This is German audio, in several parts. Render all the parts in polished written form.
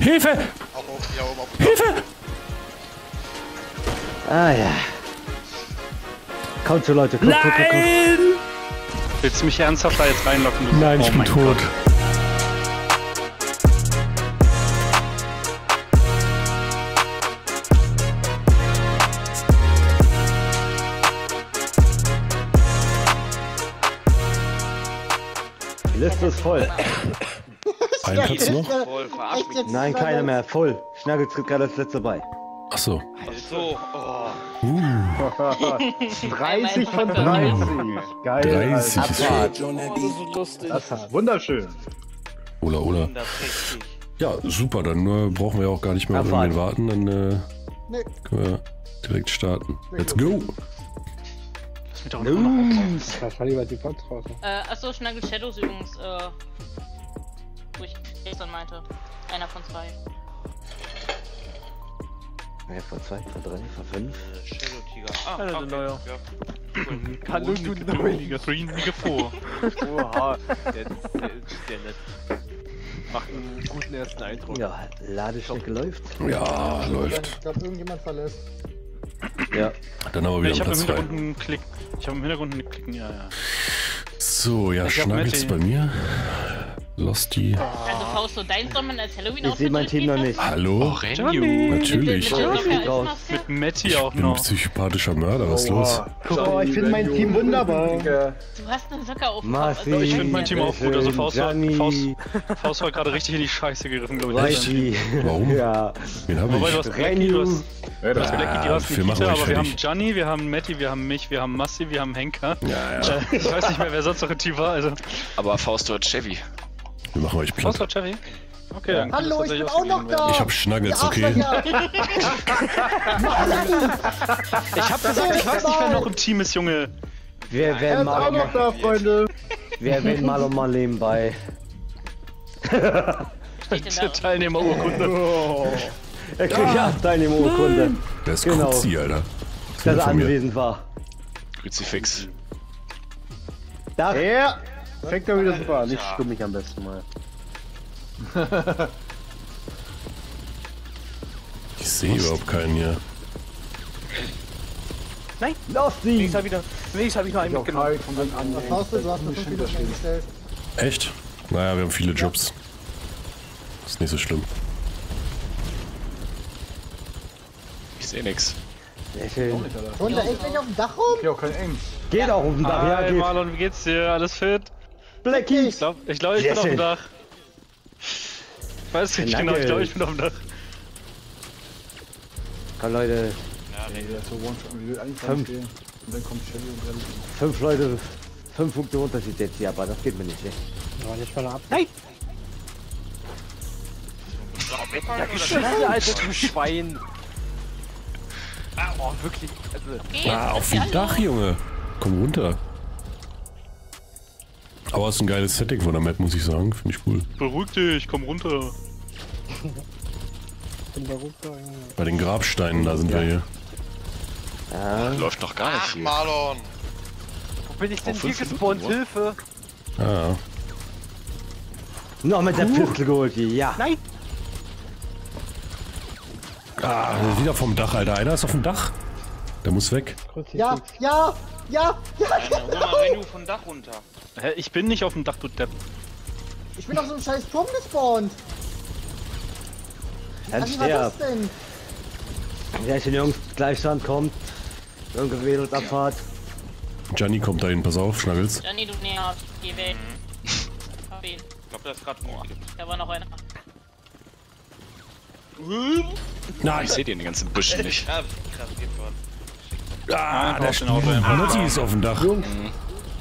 Hilfe! Hilfe! Ah ja. Kommt so, Leute. Kommt, nein! Kommt. Willst du mich ernsthaft da jetzt reinlocken? Du? Nein, oh, ich bin tot. Gott. Die Liste ist voll. Ein Platz noch? Nein, keiner mehr. Voll. Schnaggels kriegt gerade das letzte bei. Ach so. Ach so. Oh. 30 von 30. Geil. 30 ist schön. Das ist wunderschön. Oder. Ja, super. Dann brauchen wir auch gar nicht mehr auf den warten. Dann können wir direkt starten. Let's go. Doch wahrscheinlich war die Platz draußen. Achso, Schnaggels Shadows übrigens, wo ich gestern meinte. Einer von zwei. Ja, von zwei, von drei, von fünf. Shadow Tiger. Ah, okay. Neuer. Ja. Kann nur du Neuer. Liga 3, Liga 4. Oha, der nett. Macht einen guten ersten Eindruck. Ja, Ladeschnecke läuft. Ja, läuft. Ich glaube, irgendjemand verlässt. Ja. Dann aber wieder Platz 2. Ich habe im Hintergrund einen Klicken, ja. So, ja, Schnaggels bei mir. Losti. Also Fausto, dein soll man als Halloween auch. Ich sehe mein Team noch nicht. Hallo? Oh, Renu. Natürlich. Mit Matti auch noch. Ich bin ein psychopathischer Mörder, was ist los? Oh, ich finde mein Team wunderbar. Du hast einen Socker auf. Massi, ich finde mein Team auch gut. Also Fausto hat gerade richtig in die Scheiße gegriffen, glaube ich. Warum? Ja. Wen haben wir? Du hast Blackie, du hast Nikita, aber wir haben Gianni, wir haben Matti, wir haben mich, wir haben Massi, wir haben Henker. Ja. Ich weiß nicht mehr, wer sonst noch im Team war. Aber Fausto hat Chevy. Wir machen euch platt. Okay, dann hallo, ich bin auch noch da! Ich hab Schnaggels, okay? Ich hab gesagt, ich weiß nicht, wer noch im Team ist, Junge! Wir werden Marlon auch noch da, Freunde! Wir werden Marlon mal nebenbei. Teilnehmerurkunde! Er kriegt ja Teilnehmerurkunde! Der ist Kruzi, Alter. Dass er anwesend war. Kruzifix. Da! Fängt doch wieder super an, ich stumm mich am besten mal. Ich sehe überhaupt keinen hier. Nein, Losti! Links hab ich noch einen mitgenommen. Was hast du? Du hast noch viele eingestellt. Echt? Naja, wir haben viele Jobs. Ist nicht so schlimm. Ich sehe nix. Sehr schön. Und da echt nicht auf dem Dach rum? Ich geh auch kein Eng. Geht auch auf dem Dach, ja, geht. Marlon, wie geht's dir? Alles fit? Blackie! Ich glaube, ich bin auf dem Dach. Ich weiß nicht genau, ich glaube, ich bin auf dem Dach. Komm, Leute. Ja, nee, das ist so One-Shot. Und dann kommt Chevy und Renu. 5 Leute, 5 Punkte Unterschied jetzt hier, aber das geht mir nicht, ne? Ja, jetzt mal ab. Nein! Ja, geschissen, Alter, du Schwein! Ah, oh, wirklich. Also. Ah, auf dem Dach, Junge! Komm runter. Aber es ist ein geiles Setting von der Map, muss ich sagen. Finde ich cool. Beruhig dich, komm runter. Bei den Grabsteinen, da sind wir hier. Ja. Läuft doch gar nicht hier. Ach, Marlon! Wo bin ich denn hier gespawnt? Hilfe! Ah. Noch mit der Pistole geholt hier, ja. Nein! Ah, wieder vom Dach, Alter. Einer ist auf dem Dach. Der muss weg. Ja! Hol mal vom Dach runter. Hä, ich bin nicht auf dem Dach, du Depp. Ich bin auf so einem scheiß Turm gespawnt. Was war das denn? Sehr schön, Jungs. Gleichstand kommt. Irgendwie wedelt Abfahrt. Gianni kommt dahin, pass auf, Schnaggels. Gianni, du nervst. Geh weg. Ich glaube, da ist gerade Moor. Da war noch einer. Na, ich seh den ganzen Busch nicht. Ja, krass, geht voran. Ah, der Mutti ist auf dem Dach. Jungs,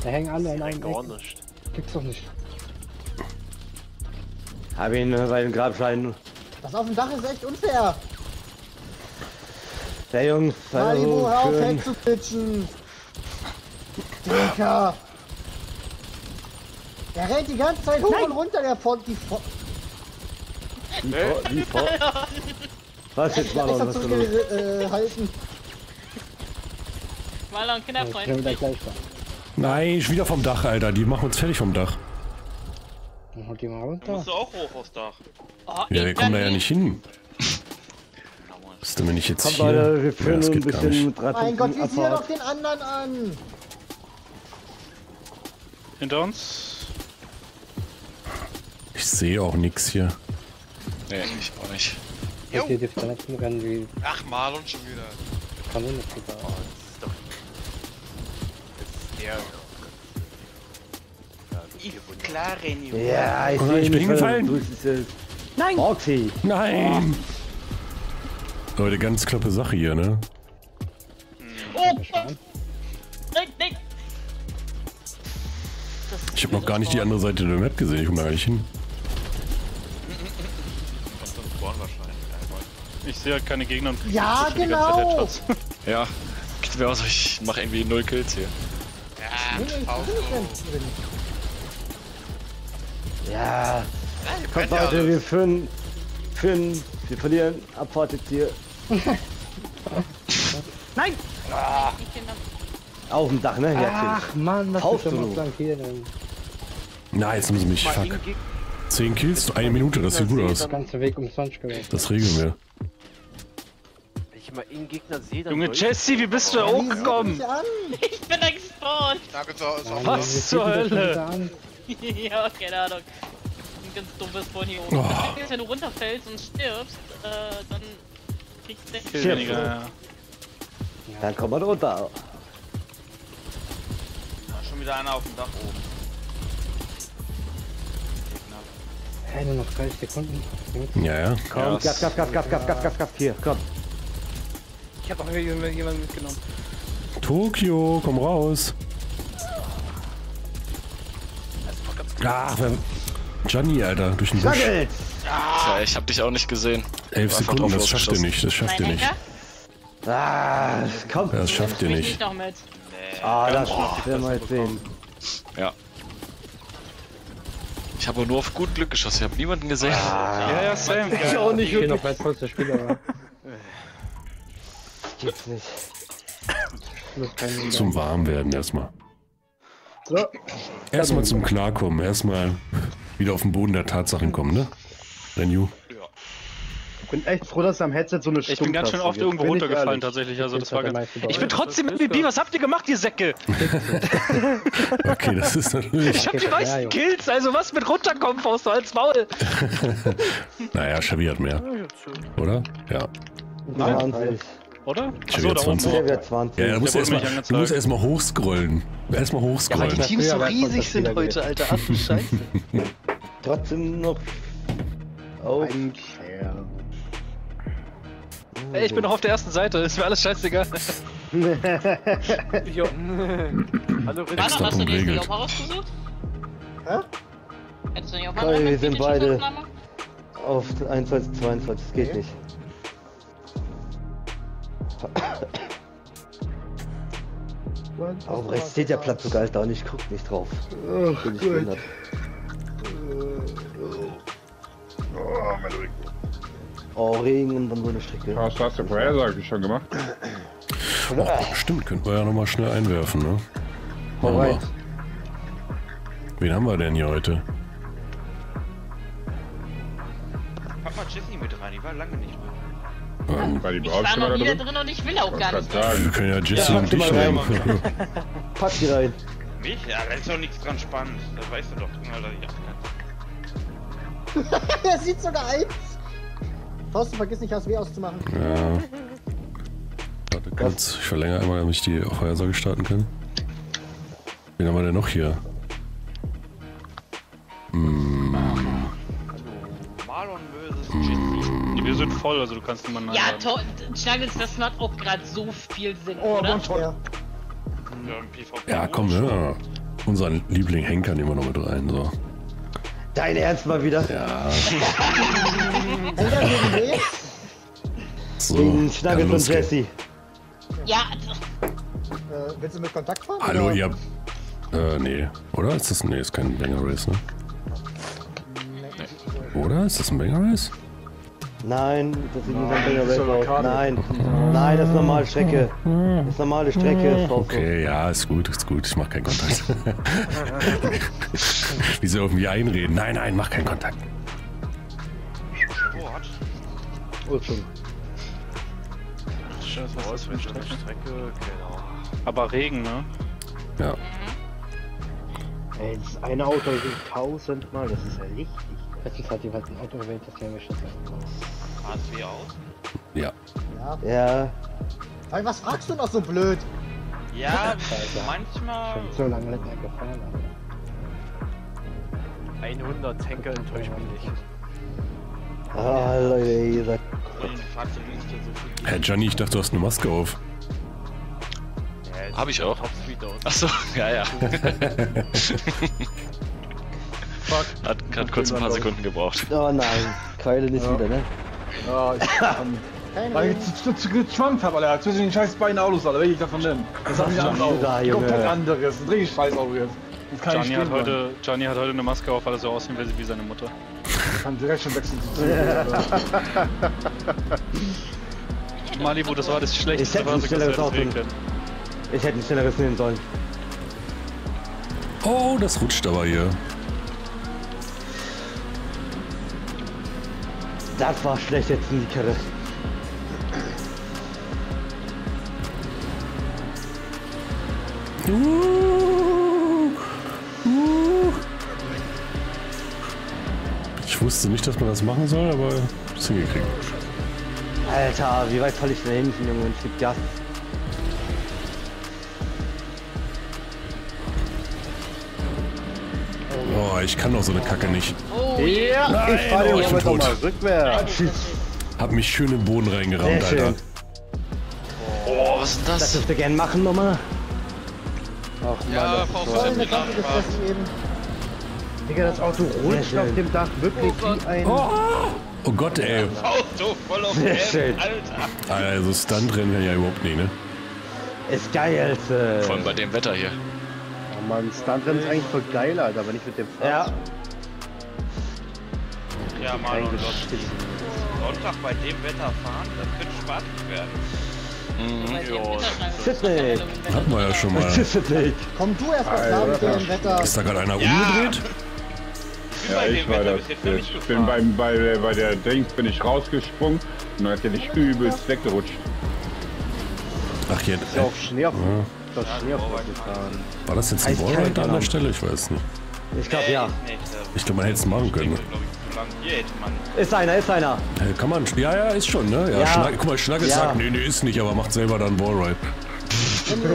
da hängen alle in einem Ecken. Gibt's doch nicht. Hab ihn bei den Grabsteinen. Das auf dem Dach ist echt unfair. Der Jungs, Malibu, hör auf, Heck zu pitchen. Dicker. Der rennt die ganze Zeit hoch und runter, der Fond. Was jetzt mal noch? Marlon, Kinderfreund. Nein, ich bin wieder vom Dach, Alter. Die machen uns fertig vom Dach. Dann halt die mal runter. Da musst du auch hoch aufs Dach. Oh, ja, wir kommen da ja nicht hin. Wenn ich jetzt komm, hier... Alter, wir führen ja, ein bisschen mit mein Gott, wie sieht er doch den anderen an? Hinter uns? Ich sehe auch nichts hier. Nee, ich auch nicht. Jo. Ach, Marlon schon wieder. Kann ich nicht wieder. Oh, das ist doch... Das ist der... Ist klar, Renu. Ja, ich, oh, ich bin hingefallen. Nein! Boxy. Nein! Oh. Aber eine ganz klappe Sache hier, ne? Oh! Nein, nein! Ich hab noch gar nicht die andere Seite der Map gesehen, ich komm da gar nicht hin. Ich sehe halt keine Gegner und ja, genau! Ja, ich mach irgendwie 0 Kills hier. Ja, kommt Leute, wir führen, wir verlieren, Abfahrt jetzt hier. Nein! Ah. Auf dem Dach, ne? Ach Mann, was ist denn lang hier denn? Na, jetzt müssen wir mich, fuck. 10 Kills, eine Minute, das sieht gut aus. Das ganze Weg umsonst gewesen. Das regeln wir. Wenn ich mal einen Gegner sehe, dann Junge, Jesse, wie bist du da hochgekommen? Ich bin gespawnt. Was zur Hölle? Ja, keine Ahnung. Ganz dummes von hier oben. Oh. Wenn du runterfällst und stirbst, dann kriegst du 6 weniger. Ja. Dann kommt man runter. Da ist schon wieder einer auf dem Dach oben. Hey, nur noch 30 Sekunden. Ja, ja. Komm, Gas, hier, komm. Ich hab auch jemanden mitgenommen. Tokio, komm raus. Ach, Gianni, Alter, durch den Busch. Ja, ich hab dich auch nicht gesehen. 11 Sekunden, das schafft ihr nicht, das schafft ihr nicht. Ah, komm. Das schafft ihr nicht. Ah, das schafft ihr mal sehen. Ja. Ich habe nur auf gut Glück geschossen, ich habe niemanden gesehen. Ja, ja, Sam. Ich auch nicht. Ich bin noch bei kurz der Spieler. Das gibt's nicht. Zum Warmwerden erstmal. So. Erstmal zum Klarkommen, erstmal wieder auf den Boden der Tatsachen kommen, ne? Renu. Ja. Ich bin echt froh, dass am Headset so eine Stimme. Ich bin ganz schön oft irgendwo runtergefallen, tatsächlich. Also, das war ganz. Ich bin trotzdem im BB. Was habt ihr gemacht, ihr Säcke? Okay, das ist natürlich. Ich hab die meisten Kills, also was mit runterkommen, Fausto, als Maul. Naja, Chevy hat mehr. Oder? Ja. Nein. Oder? Achso, da 20. Ja, da musst du erstmal hochscrollen. Erstmal hochscrollen. Ja, weil die Teams so riesig sind heute, Alter. Ach du Scheiße. Trotzdem noch. Oh. Ey, ich bin noch auf der ersten Seite. Ist mir alles scheißegal. Jo. Hallo, Renu, hast du die nicht auch mal rausgesucht? Hä? Hättest du nicht auch mal rausgesucht? Wir sind beide auf 21, 22. Das geht nicht. Warum rechts steht der Platz sogar alt da und ich guck nicht drauf? Ach, bin ich behindert. Oh, mein Rücken. Oh, Regen und dann so eine Strecke. Hast du vorher eigentlich schon gemacht? Oh, stimmt, könnten wir ja nochmal schnell einwerfen, ne? Mal. Wen haben wir denn hier heute? Pack mal Jesse mit rein, die war lange nicht mehr. Ich war noch nie da drin und ich will auch gar nicht. Wir können ja Jesse und dich nehmen. Pack die rein. Mich? Ja, da ist doch nichts dran spannend. Das weißt du doch. Er sieht sogar eins. Thorsten, vergiss nicht, das W auszumachen. Ja. Warte kurz, ich verlängere einmal, damit ich die Vorhersage starten kann. Wen haben wir denn noch hier? Wir sind voll, also du kannst niemanden einladen. Ja, Schnaggels, das macht auch gerade so viel Sinn, oder? Ja, komm, ja. Unseren Liebling Henker nehmen wir noch mit rein, so. Dein Ernst mal wieder? Ja. So, gegen Schnaggels und Jesse. Ja. Willst du mit Kontakt fahren? Hallo, oder? Ihr... nee. Oder? Ist das... Nee, ist kein Banger Race, ne? Nee. Oder? Ist das ein Banger Race? Nein, das ist nicht Nein, nein, das ist normale Strecke. Das ist normale Strecke. Okay, ja, ist gut, ist gut. Ich mach keinen Kontakt. Wieso auf mich einreden? Nein, nein, mach keinen Kontakt. Oh, schon. Schönes Haus, wenn Strecke, genau. Aber Regen, ne? Ja. Ey, das ist ein Auto, das ist 1000 Mal, das ist ja richtig. Letztens hat jeweils ein Auto erwähnt, das hier geschossen hat. Rasen wir aus? Ja. Ja. Hey, was fragst du noch so blöd? Ja, manchmal... Schon so lange nicht mehr gefahren, aber... 100 Henker enttäuscht mich nicht. Ah, Leute, ihr seid... Herr Gianni, ich dachte, du hast eine Maske auf. Ja, hab ich auch. Achso, ja, ja. Hat kurz ein paar Sekunden gebraucht. Oh nein, Keule nicht wieder, ne? Ja, weil ich zu Trump hab, Alter. Zwischen den scheiß beiden Autos, Alter. Welche ich davon nehme? Das haben die anderen komplett anderes. Das ist ein richtig scheiß Auto jetzt. Gianni hat heute eine Maske auf, weil er so aussehen will wie seine Mutter. Kann direkt schon wechseln zu Malibu, das war das schlechteste, was ich gesehen habe. Ich hätte ein schnelleres nehmen sollen. Oh, das rutscht aber hier. Das war schlecht jetzt in die Kette. Ich wusste nicht, dass man das machen soll, aber ich hab's hingekriegt. Alter, wie weit falle ich da hinten, Junge? Ich geb Gas. Oh, ich kann doch so eine Kacke nicht. Oh, yeah. Nein, ich falle oh, ich bin tot. Rückwärts. Hab mich schön im Boden reingerammt, Alter. Schön. Oh, was ist das? Das dürfte gern machen, nochmal. Ach, Mann, ja, das ist voll eine Kacke gefressen eben. Digga, das Auto rutscht auf dem Dach wirklich wie ein... Oh, oh Gott, ey. Das Auto voll auf dem Dach, Alter. Also Stuntrennen kann ich ja überhaupt nicht, ne? Ist geil, Alter. Vor allem bei dem Wetter hier. Oh Mann, Stuntrennen ist eigentlich voll geil, Alter, aber nicht mit dem Fahrrad. Ja, Marlon, Sonntag bei dem Wetter fahren, das könnte spannend werden. Ja. Hatten wir ja schon mal. Komm du erst mal mit dem Wetter. Ist da gerade einer umgedreht? Ja, ich war das. Ich bin bei der Dings bin ich rausgesprungen und dann hat er mich übelst weggerutscht. Ach jetzt. Ist ja auf Schnee gefahren. War das jetzt ein Wallride an der Stelle? Ich weiß nicht. Ich glaube ja. Ich glaube man hätte es machen können. Ist einer. Hey, kann man spielen? Ja, ist schon, ne? Ja, ja. Guck mal, Schnaggels sagt, nee, ist nicht, aber macht selber dann Wallride. Ich dachte,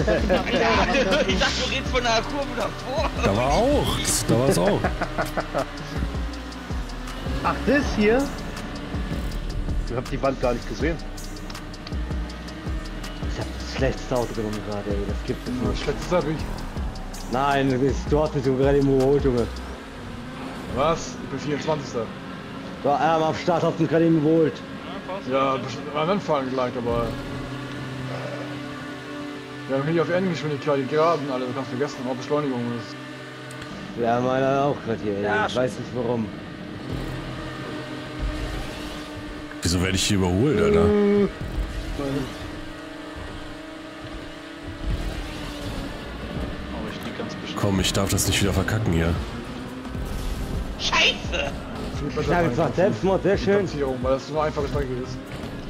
du redest von einer Kurve davor. Da war auch. Da war es auch. Ach, das hier? Ich hab die Wand gar nicht gesehen. Ich hab das schlechteste Auto genommen gerade, ey. Das gibt's nicht. Das schlechteste hab ich. Nein, du hast mich gerade im überholt, Junge. Was? Ich bin 24. Ja, aber am Start habt ihr gerade eben geholt. Ja, am Anfang gleich, aber... Wir haben hier auf Endgeschwindigkeit gegraben, Alter. Du kannst vergessen, ob Beschleunigung ist. Ja, meiner auch gerade hier, ja, ich weiß nicht warum. Wieso werde ich hier überholt, Alter? Komm, ich darf das nicht wieder verkacken hier. Scheiße! Ich habe gesagt, Selbstmord, sehr schön. Weil das so eine einfache Strecke ist.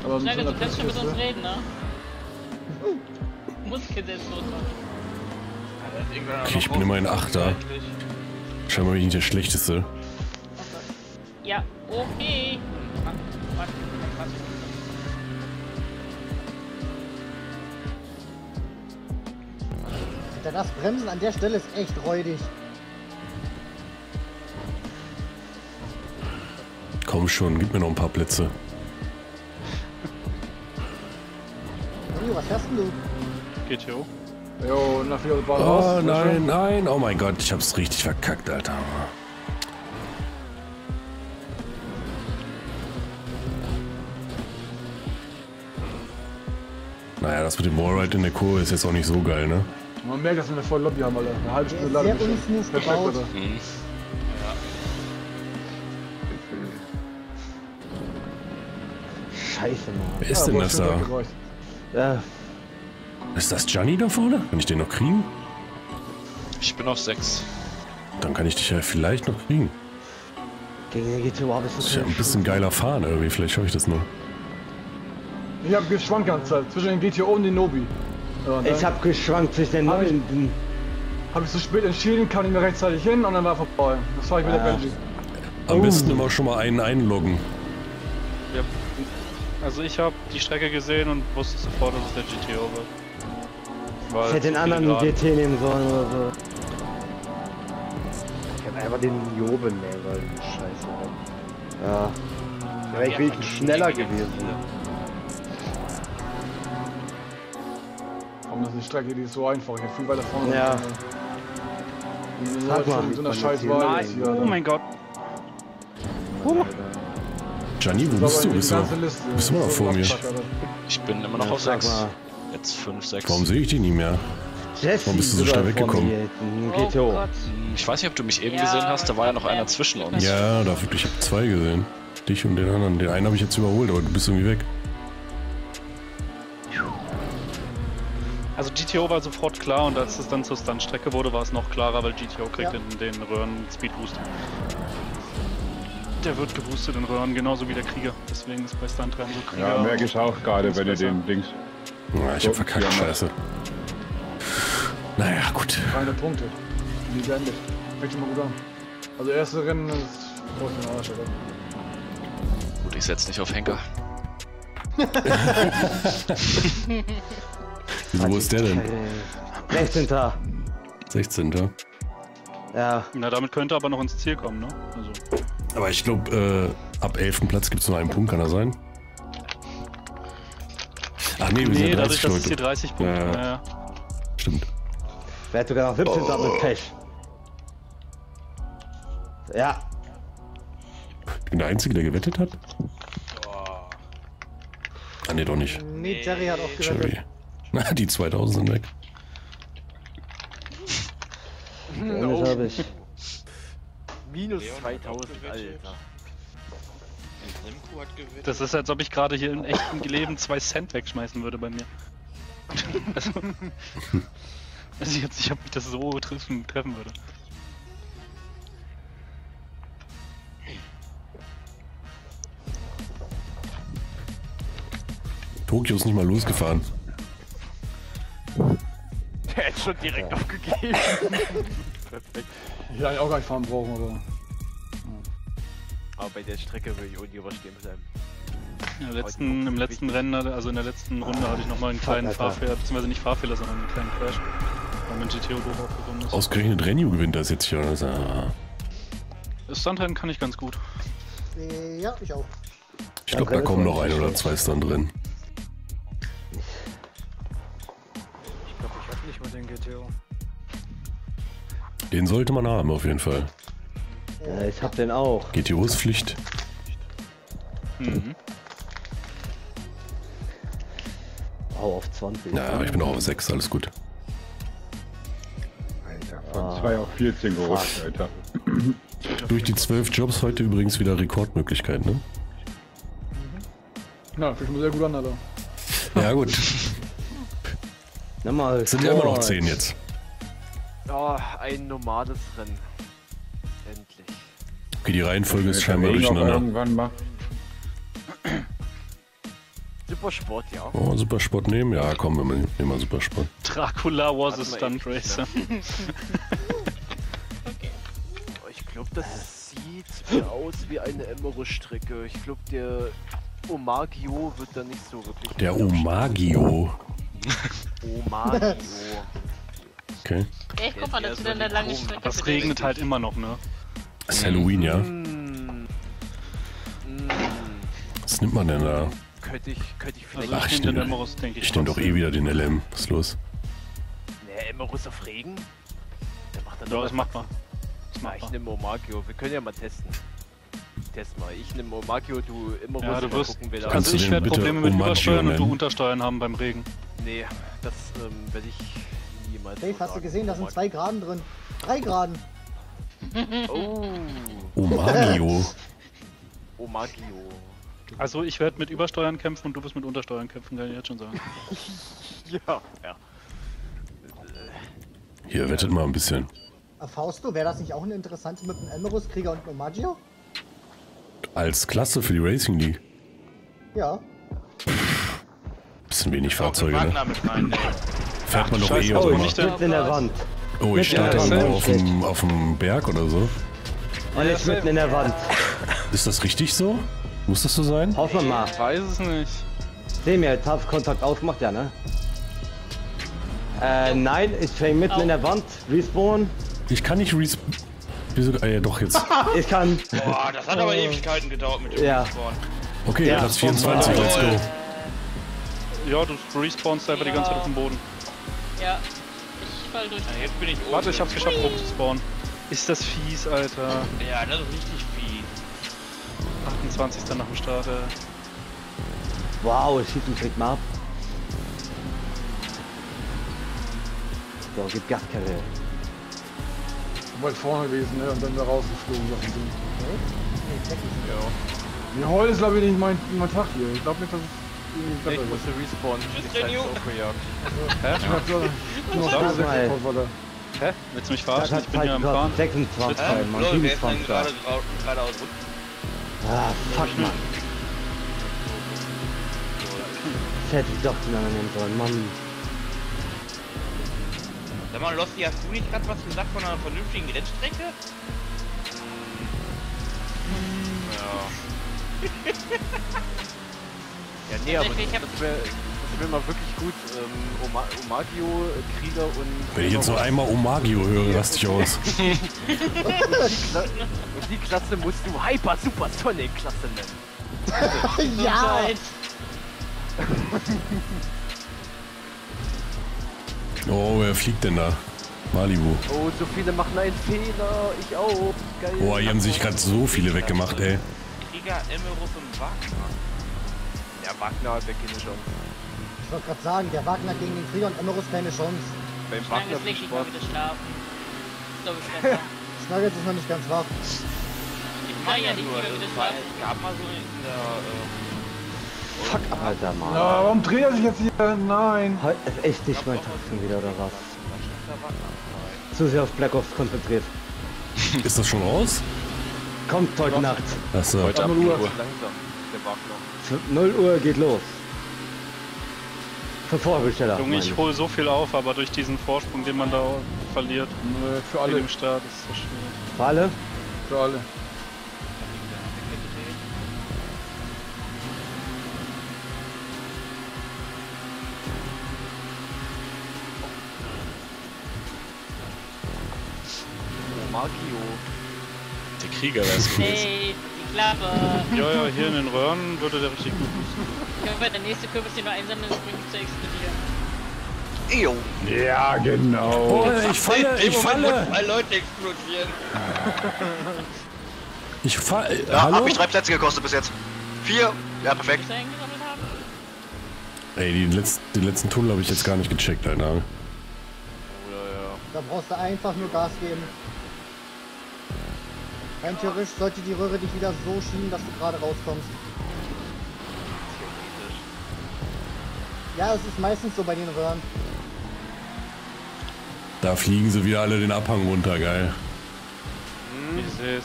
Aber mit Schnaggels, du kannst schon mit uns reden, ne? Muss kein Selbstmord machen. Okay, ich bin immerhin Achter. Scheinbar bin ich nicht der Schlechteste. Ja, okay. Das Bremsen an der Stelle ist echt räudig. Komm schon, gib mir noch ein paar Plätze. Hey, was hast du? GTO. Jo, nach viel Ballast. Oh nein, nein, oh mein Gott, ich hab's richtig verkackt, Alter. Naja, das mit dem Wallride in der Kurve ist jetzt auch nicht so geil, ne? Man merkt, dass wir eine volle Lobby haben, Alter. Eine halbe Stunde lang. Scheiße, Mann. Wer ist denn das da? Ja. Ist das Gianni da vorne? Kann ich den noch kriegen? Ich bin auf 6. Dann kann ich dich ja vielleicht noch kriegen. Gegen GTO habe ich das ist ja ein bisschen geiler fahren irgendwie, vielleicht höre ich das noch. Ich habe geschwankt ganze Zeit zwischen den GTO und den Nobi. Ich habe geschwankt zwischen den Nobi. Habe ich zu spät entschieden, kam nicht mehr rechtzeitig hin und dann war vorbei. Das war ich mit der Benji. Am besten immer schon mal einen einloggen. Ja. Also ich habe die Strecke gesehen und wusste sofort, dass es der GTO wird. Weil ich hätte den anderen GT nehmen sollen oder so. Ich hätte einfach den Joben nehmen sollen, scheiße. Ja. Vielleicht wäre ich schneller gewesen. Warum ist eine Strecke, die ist so einfach? Ich hätte viel weiter vorne. Ja. Sag mal, so einer Scheißwahl ist hier. Oh mein Gott. Gianni, wo bist du? Bist du immer noch vor mir? Ich bin immer noch auf 6. Jetzt 5, 6. Warum sehe ich dich nicht mehr? Warum bist du so schnell weggekommen? GTO. Ich weiß nicht, ob du mich eben gesehen hast, da war ja noch einer zwischen uns. Ja, da ich habe zwei gesehen. Dich und den anderen. Den einen habe ich jetzt überholt, aber du bist irgendwie weg. Also GTO war sofort klar und als es dann zur Stuntstrecke wurde, war es noch klarer, weil GTO kriegt in den Röhren Speedboost. Der wird geboostet in Röhren, genauso wie der Krieger. Deswegen ist bei Stuntrennen so Krieger. Ja, merke ich auch gerade, wenn ihr den Dings... Na, ich hab verkackt, scheiße. Naja, gut. 300 Punkte. Die beendet. Fängt schon mal gut an. Also erste Rennen ist... Gut, ich setz nicht auf Henker. Wieso, wo ist der denn? 16. 16. Ja. Na, damit könnte er aber noch ins Ziel kommen, ne? Also. Aber ich glaube, ab 11. Platz gibt es nur einen Punkt, kann das sein? Ach nee, wir sind 30 dadurch, dass es hier 30 Punkte. Ja. Ja. Stimmt. Wer hat sogar noch 17. Mit Pech. Ja. Ich bin der Einzige, der gewettet hat? Ah nee, doch nicht. Nee, Jerry hat auch gewettet. Jerry. Na, die 2000 sind weg. No. Minus Leon 2000, Alter. Semko hat gewinnt. Das ist, als ob ich gerade hier im echten Leben 2 Cent wegschmeißen würde bei mir. Also jetzt, ich hab mich das so treffen würde. Tokio ist nicht mal losgefahren. Der hätte schon direkt aufgegeben. Perfekt. Ich hätte auch gar nicht fahren brauchen, aber... Ja. Aber bei der Strecke würde ich ohne überstehen bleiben. Im letzten Rennen, also in der letzten Runde hatte ich nochmal einen kleinen Fahrfehler, beziehungsweise nicht Fahrfehler, sondern einen kleinen Crash. Weil mein GTO doof aufgekommen ist. Ausgerechnet Renu gewinnt das jetzt hier, oder? Also. Das Stuntrennen kann ich ganz gut. Ja, ich auch. Ich glaube, da kommen noch ein oder zwei Stuntrennen. Ich glaube, ich hab nicht mal den GTO. Den sollte man haben, auf jeden Fall. Ja, ich hab den auch. GTO ist Pflicht. Mhm. Oh, auf 20. Naja, ich bin auch auf 6, alles gut. Alter, von 2 auf 14 gerutscht, Alter. Durch die 12 Jobs heute übrigens wieder Rekordmöglichkeit, ne? Mhm. Na, fühlt sich sehr gut an, Alter. Ja, gut. Es sind ja immer noch 10 jetzt. Oh, ein normales Rennen. Endlich. Okay, die Reihenfolge ist scheinbar durcheinander. Supersport, ja. Oh, Supersport nehmen? Ja, komm, wir nehmen mal Supersport. Dracula was a Stunt Racer. Okay. Ich glaube, das sieht mir aus wie eine Emerus-Strecke. Ich glaube, der Ömagio wird da nicht so wirklich... Der Ömagio? Ömagio. Okay. Ja, ich guck mal, das ist wieder eine lange Strecke. Das regnet halt immer noch, ne? Das ist Halloween, ja. Was nimmt man denn da? Könnte ich vielleicht... Ach, ich nehme doch eh wieder den LM. Was ist los? Ne, Emerus auf Regen? Der macht dann doch was machbar. Ich nehme Ömagio. Wir können ja mal testen. Test mal. Ich nehme Ömagio, du Emerus. Ja, du wirst... Also ich werde Probleme mit Übersteuern und du Untersteuern haben beim Regen. Nee, das werde ich... Dave, hast du gesehen, da sind 2 Graden drin. 3 Graden. Oh. Ömagio. Ömagio. Also ich werde mit Übersteuern kämpfen und du wirst mit Untersteuern kämpfen, kann ich jetzt schon sagen. Ja, ja. Hier, wettet mal ein bisschen. Fausto, wäre das nicht auch eine interessante mit einem Emerus, Krieger und Ömagio? Als Klasse für die Racing League? Ja. Bisschen wenig Fahrzeuge, ne? Fährt man doch eh auch immer. Oh, ich stand da irgendwo auf dem Berg oder so. Und jetzt mitten in der Wand. Ist das richtig so? Muss das so sein? Hoffen wir mal. Ich weiß es nicht. Seh mir, jetzt hab Kontakt aufgemacht, ja, ne? Nein, ich fäng mitten in der Wand. Respawn. Ich kann nicht respawn. Wieso? Ah ja, doch jetzt. Ich kann. Boah, das hat aber Ewigkeiten gedauert mit dem Respawn. Okay, ja, Platz 24, let's go. Ja, du respawnst einfach die ganze Zeit auf dem Boden. Ja, ich fall durch. Ja, jetzt bin ich oben. Warte, ich hab's geschafft, hoch zu spawnen. Ist das fies, Alter. Ja, das ist richtig fies. 28. nach dem Start. Wow, es schießt und kriegt mal ab. So, gib Gas, Kerl. Ich wollte vorne gewesen, ne? Und dann da rausgeflogen, Sachen sind. Okay? Ja. Ja, heute ist glaube ich nicht mein Tag hier. Ich glaube nicht, dass es irgendwie besser wird. Ich musste respawnen. Ich bin so gejagt. Hä? Willst du mich verarschen? Ich bin hier am Fahren. 26, Mann. 27. Geradeaus. Ah, fuck, Mann. Das hätte ich doch den anderen nehmen sollen, Mann. Sag mal, Losti, hast du nicht gerade was gesagt von einer vernünftigen Rennstrecke? Ja. Ja, nee, aber das wäre mal wirklich gut. Ömagio, Krieger und... Wenn ich jetzt noch einmal Ömagio höre, raste ich aus. Und die Klasse musst du Hyper Super Sonic Klasse nennen. Ja! Oh, wer fliegt denn da? Malibu. Oh, so viele machen einen Fehler. Ich auch. Geil. Oh, hier haben sich gerade so viele weggemacht, ey. Krieger, Emerus und Wagner. Der Wagner hat wirklich eine Chance. Ich wollte gerade sagen, der Wagner gegen den Krieger und Emerus keine Chance. Beim Wagner ist nicht mal wieder schlafen. Schnaggels ist noch nicht ganz wach. Ich meine ja nicht mal wieder schlafen. Gab mal so in der... Fuck, Alter, Mann. Na, warum dreht er sich jetzt hier? Nein. Heute ist echt nicht mein Tag schon wieder, oder was? Zu sehr auf Black Ops konzentriert. Ist das schon raus? Kommt heute Nacht. Achso. Heute ab 0 Uhr. 0 Uhr geht los. Für Vorbesteller. Junge, ich hole so viel auf, aber durch diesen Vorsprung, den man da verliert. Für alle im Start ist so schwierig. Für alle? Für alle. Der Krieger wäre es cool. Hey, die Klappe. Ja, ja, hier in den Röhren würde der richtig gut müssen. Können wir der nächste Kürbis hier nur einsammeln, das bringt mich zu explodieren. Ew. Ja, genau. Oh, ich falle. Weil Leute explodieren. Ich falle. Ja, hallo? Hab mich 3 Plätze gekostet bis jetzt. 4. Ja, perfekt. Ey, den letzten Tunnel habe ich jetzt gar nicht gecheckt, Alter. Oder ja. Da brauchst du einfach nur Gas geben. Rein theoretisch sollte die Röhre dich wieder so schieben, dass du gerade rauskommst. Theoretisch. Ja, es ist meistens so bei den Röhren. Da fliegen sie wieder alle den Abhang runter, geil. Hm. Ich sehe es.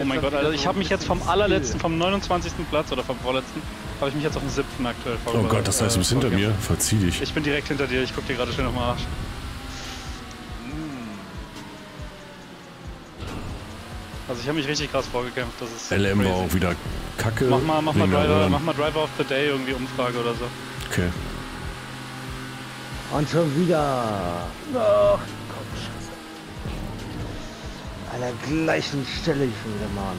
Oh mein Gott, also ich habe mich jetzt vom allerletzten, vom 29. Platz oder vom vorletzten, habe ich mich jetzt auf den 7. aktuell vorgebracht. Oh Gott, das heißt, du bist hinter mir. Verzieh dich. Ich bin direkt hinter dir, ich guck dir gerade schön auf den Arsch. Also ich habe mich richtig krass vorgekämpft, das ist LM crazy. War auch wieder kacke. Mach mal Driver of the Day irgendwie Umfrage oder so. Okay. Und schon wieder. Ach, komm, Scheiße. An der gleichen Stelle schon wieder, Mann.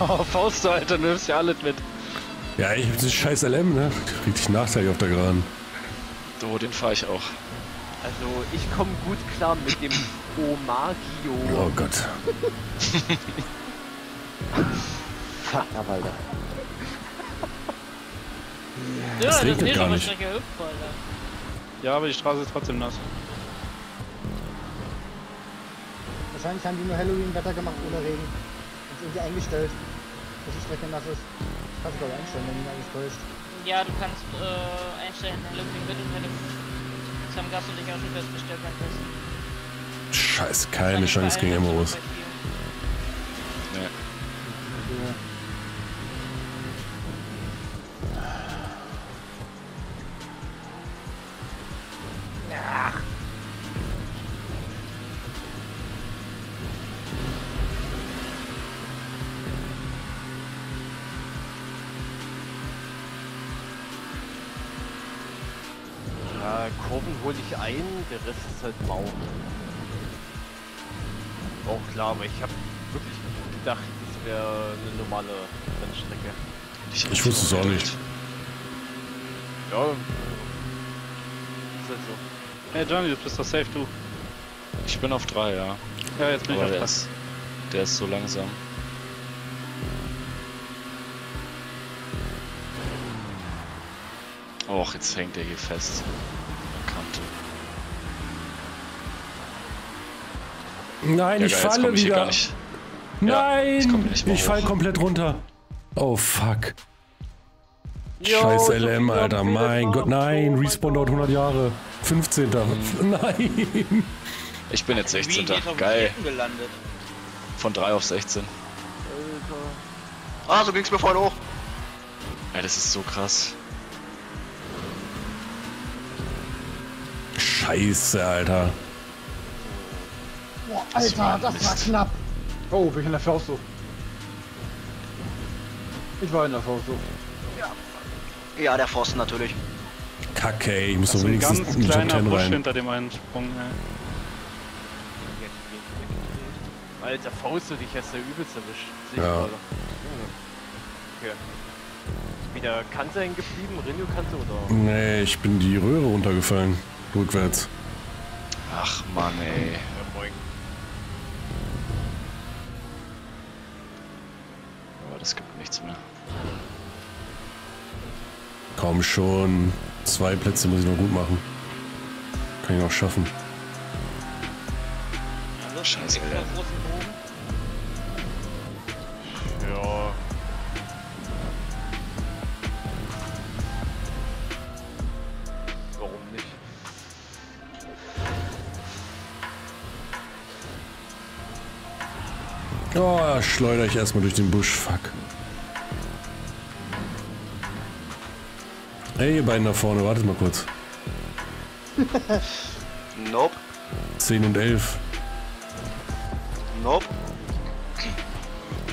Oh, Fausto, Alter, du nimmst ja alles mit. Ja, ich hab das scheiß LM, ne? Richtig nachteilig auf der Geraden. So, den fahr ich auch. Also, ich komme gut klar mit dem Ömagio. Oh Gott. Fuck, Alter. Das regnet gar nicht. Ja, aber die Straße ist trotzdem nass. Wahrscheinlich haben die nur Halloween-Wetter gemacht ohne Regen. Ist irgendwie eingestellt. dass die Strecke nass ist. Ich kann es doch einstellen, wenn mich alles täuscht. Ja, du kannst einstellen, wenn Lüppling wird und wenn du zum Gast und dich auch schon festgestellt hast. Scheiß, keine Chance gegen Emerus. Der Rest ist halt mau. Auch klar, aber ich habe wirklich gedacht, das wäre eine normale Rennstrecke. Ich wusste es auch nicht. Ja. Ist halt so. Hey Johnny, du bist doch safe, du. Ich bin auf 3, ja. Ja, jetzt bin aber ich auf 3. Der ist so langsam. Och, jetzt hängt der hier fest. Nein, ja, ich geil, falle wieder. Nicht. Nein, ja, ich falle komplett runter. Oh fuck. Yo, scheiß LM, Alter. Mein Gott, nein, Respawn dauert 100 Jahre. 15. Nein. Ich bin jetzt 16. Geil. Von 3 auf 16. Alter. Ah, so ging's mir vorhin hoch. Ja, das ist so krass. Scheiße, Alter. Boah, Alter, das war knapp! Oh, bin ich in der Fausto. Ich war in der Fausto. Ja, ja, der Fausto natürlich. Kacke, ey, ich muss doch wenigstens ein kleiner Busch rein. Hinter dem einen Sprung, ey. Alter, Fausto, dich hast du übelst erwischt. Sicher, ja. Alter. Okay. Wieder Kante hängen geblieben, Renu-Kante oder? Nee, ich bin die Röhre runtergefallen. Rückwärts. Ach Mann, ey. Es gibt nichts mehr. Komm schon. 2 Plätze muss ich noch gut machen. Kann ich noch schaffen. Ja, scheiße. Ja. Warum nicht? Oh, schleudere ich erstmal durch den Busch, fuck. Ey, ihr beiden da vorne, wartet mal kurz. Nope. 10 und 11. Nope.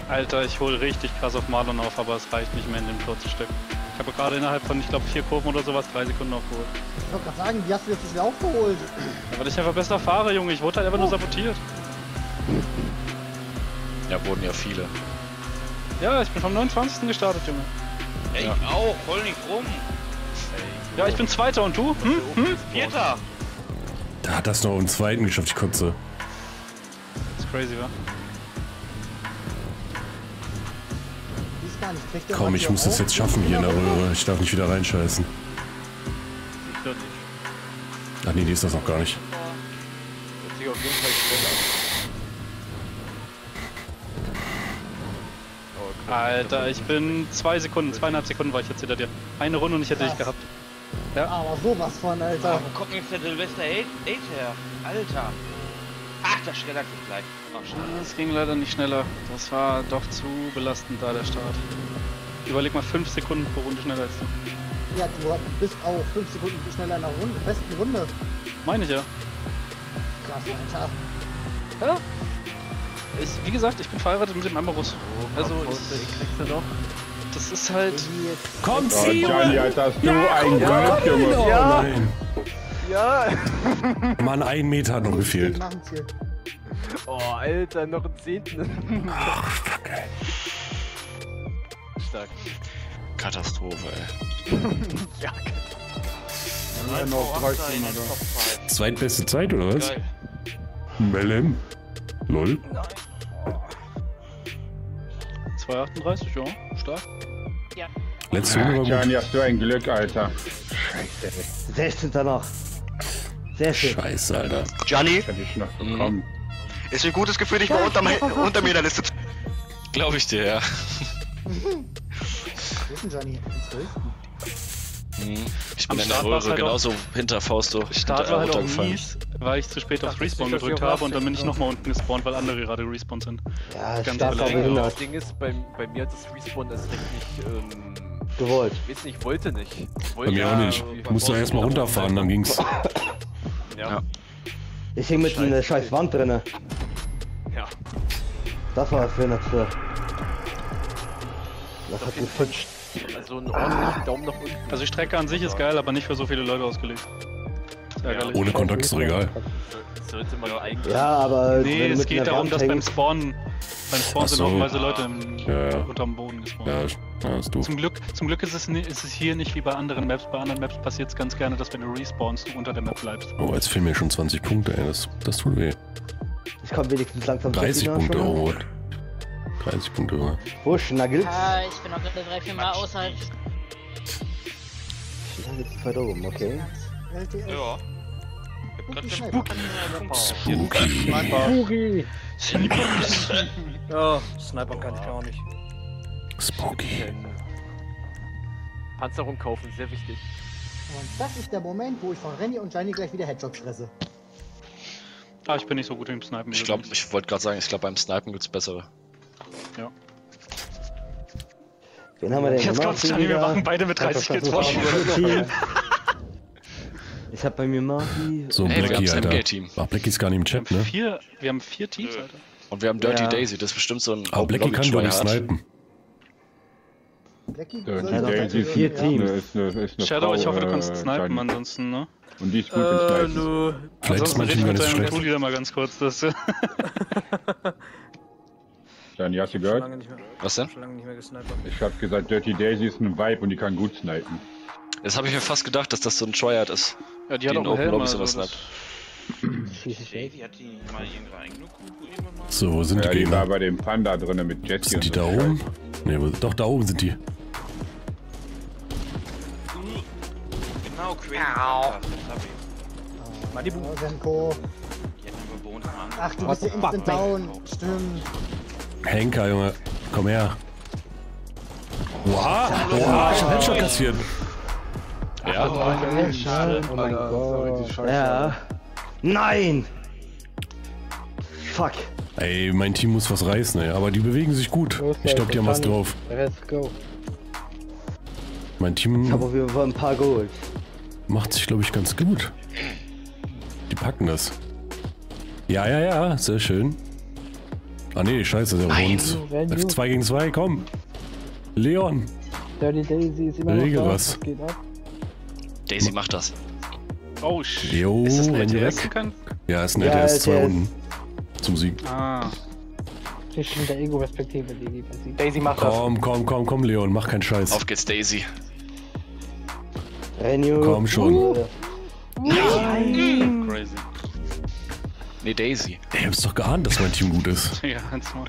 Alter, ich hole richtig krass auf Marlon auf, aber es reicht nicht mehr in dem kurzen Stück. Ich habe gerade innerhalb von, ich glaube, 4 Kurven oder sowas 3 Sekunden aufgeholt. Ich wollte gerade sagen, die hast du jetzt nicht aufgeholt. Ja, weil ich einfach besser fahre, Junge. Ich wurde halt einfach nur sabotiert. Da wurden ja viele. Ja, ich bin vom 29. gestartet, Junge. Ey, ja. Ich auch, hol nicht rum. Ey, ja, ich bin 2. und du? Hm? 4. Da hat das noch im 2. geschafft, die Kotze. Das ist crazy, wa? Komm, ich muss das jetzt schaffen hier in der Röhre. Ich darf nicht wieder reinscheißen. Ach nee, die ist das noch gar nicht. Alter, ich bin 2 Sekunden, 2,5 Sekunden war ich jetzt hinter dir. Eine Runde und ich hätte dich gehabt. Ja. Aber sowas von, Alter. Oh, guck mir jetzt der Silvester 8 her. Alter. Ach, das schneller geht gleich. Das ging leider nicht schneller. Das war doch zu belastend da, der Start. Überleg mal, 5 Sekunden pro Runde schneller als du. Ja, du bist auch 5 Sekunden schneller in der Runde, besten Runde. Meine ich ja. Krass, Alter. Ja? Ist, wie gesagt, ich bin verheiratet mit dem Emerus. Oh, also, das ist halt... Komm, zieh! Oh, Gianni, Alter, hast du einen Gott gemacht! Ja! Nein. Ja! Mann, 1 Meter hat noch gefehlt. Oh, Alter, noch ein 10. Ach, fuck, ey. Stark. Katastrophe, ey. Ja, Katastrophe. Noch 13, Alter. Zweitbeste Zeit, oder was? Geil. Melem. Lol. 2,38, ja, stark. Ja. Letzte Runde war gut. Gianni, hast du ein Glück, Alter. Scheiße. 16 danach. 16. Scheiße, Alter. Gianni? Ist ein gutes Gefühl, dich mal unter mir in der Liste zu... Glaube ich dir, ja. Ich bin in der Röhre, genauso hinter Fausto. Start war halt auch mies, weil ich zu spät auf Respawn gedrückt habe und dann bin ich nochmal unten gespawnt, weil andere gerade respawned sind. Ja, ganz belanglos. Das Ding ist, bei mir hat das Respawn das recht nicht gewollt. Ich weiß nicht, wollte nicht. Bei mir auch nicht. Ich musste erstmal runterfahren, dann ging's. Ja. Ich hing mit einer scheiß Wand drinne. Ja. Das war das Schönste. Das hat geflutscht. Also einen ordentlichen Daumen nach unten. Also die Strecke an sich ist geil, aber nicht für so viele Leute ausgelegt. Ja, ohne Kontakt ist egal. Sollte man eigentlich. Ja, aber. Nee, es geht darum, dass beim Spawnen. Beim Spawn sind hoffenweise Leute unterm Boden gespawnt. Ja, ist doof. Zum Glück ist es hier nicht wie bei anderen Maps. Bei anderen Maps passiert es ganz gerne, dass wenn du respawnst, du unter der Map bleibst. Oh, jetzt fehlen mir schon 20 Punkte, ey. Das tut weh. Ich komm wenigstens langsam 30 Punkte, oh. 30 Punkte, oder? Wo Schnaggels? Ah, ich bin auch gerade 3-4 Mal außerhalb. Schnaggels ist weit oben, okay. Ja. Spooky. Ja, Sniper kann ich gar nicht. Spooky. Panzerung kaufen, sehr wichtig. Und das ist der Moment, wo ich von Renny und Gianni gleich wieder Headshots fresse. Ah, ich bin nicht so gut im Snipen. Ich wollte gerade sagen, ich glaube beim Snipen gibt's bessere. Ja. Wen haben wir denn gemacht? Wir machen beide mit 30 Kills vorne. Ich hab bei mir Matti. So, hey, Blackie, Alter. MK-Team. Ach, Blackie ist gar nicht im Chat, ne? Wir haben 4 Teams, Alter. Und wir haben Dirty Daisy, das ist bestimmt so ein... Aber Blackie kann doch nicht snipen. Blackie kann 4 Teams. Shadow, ich hoffe, du kannst snipen ansonsten, ne? Und die ist gut im Snipen. Nö. Ansonsten rede ich mit deinem Pulli da mal ganz kurz, das... Gianni, hast du gehört? Was denn? Ich hab gesagt, Dirty Daisy ist ein Vibe und die kann gut snipen. Jetzt habe ich mir fast gedacht, dass das so ein Tryhard ist. Ja, die hat auch einen Helm, also das hat. Chevy hat die mal irgendwie reingeguckt. So, wo sind die? Die war bei dem Panda drin mit Jesse. Sind die da oben? Ne, doch, da oben sind die. Genau, Krieger. Malibu. Semko. Ach, du bist ja instant down. Stimmt. Henker, Junge, komm her. Wow, ich hab Headshot kassiert. Ja, oh mein Gott. Ja. Nein! Fuck. Ey, mein Team muss was reißen, ey. Aber die bewegen sich gut. Ich glaube, die haben was drauf. Let's go. Mein Team... Ich hab auf jeden Fall ein paar geholt. Macht sich, glaube ich, ganz gut. Die packen das. Ja. Sehr schön. Ah ne, scheiße, der Hund. 2 gegen 2, komm. Leon. Dirty Daisy ist immer noch was. Geht ab. Daisy macht das. Oh shit. Jo, wenn die weg. Ja, ist ein LTS 2 Runden. Zum Sieg. Ah. Zwischen der Ego-Perspektive, die passiert. Daisy macht das. Komm, Leon, mach keinen Scheiß. Auf geht's, Daisy. Renu. Komm schon. Nein. Crazy. Nee, Daisy. Ey, ihr habt's doch geahnt, dass mein Team gut ist. Ja, ganz mal.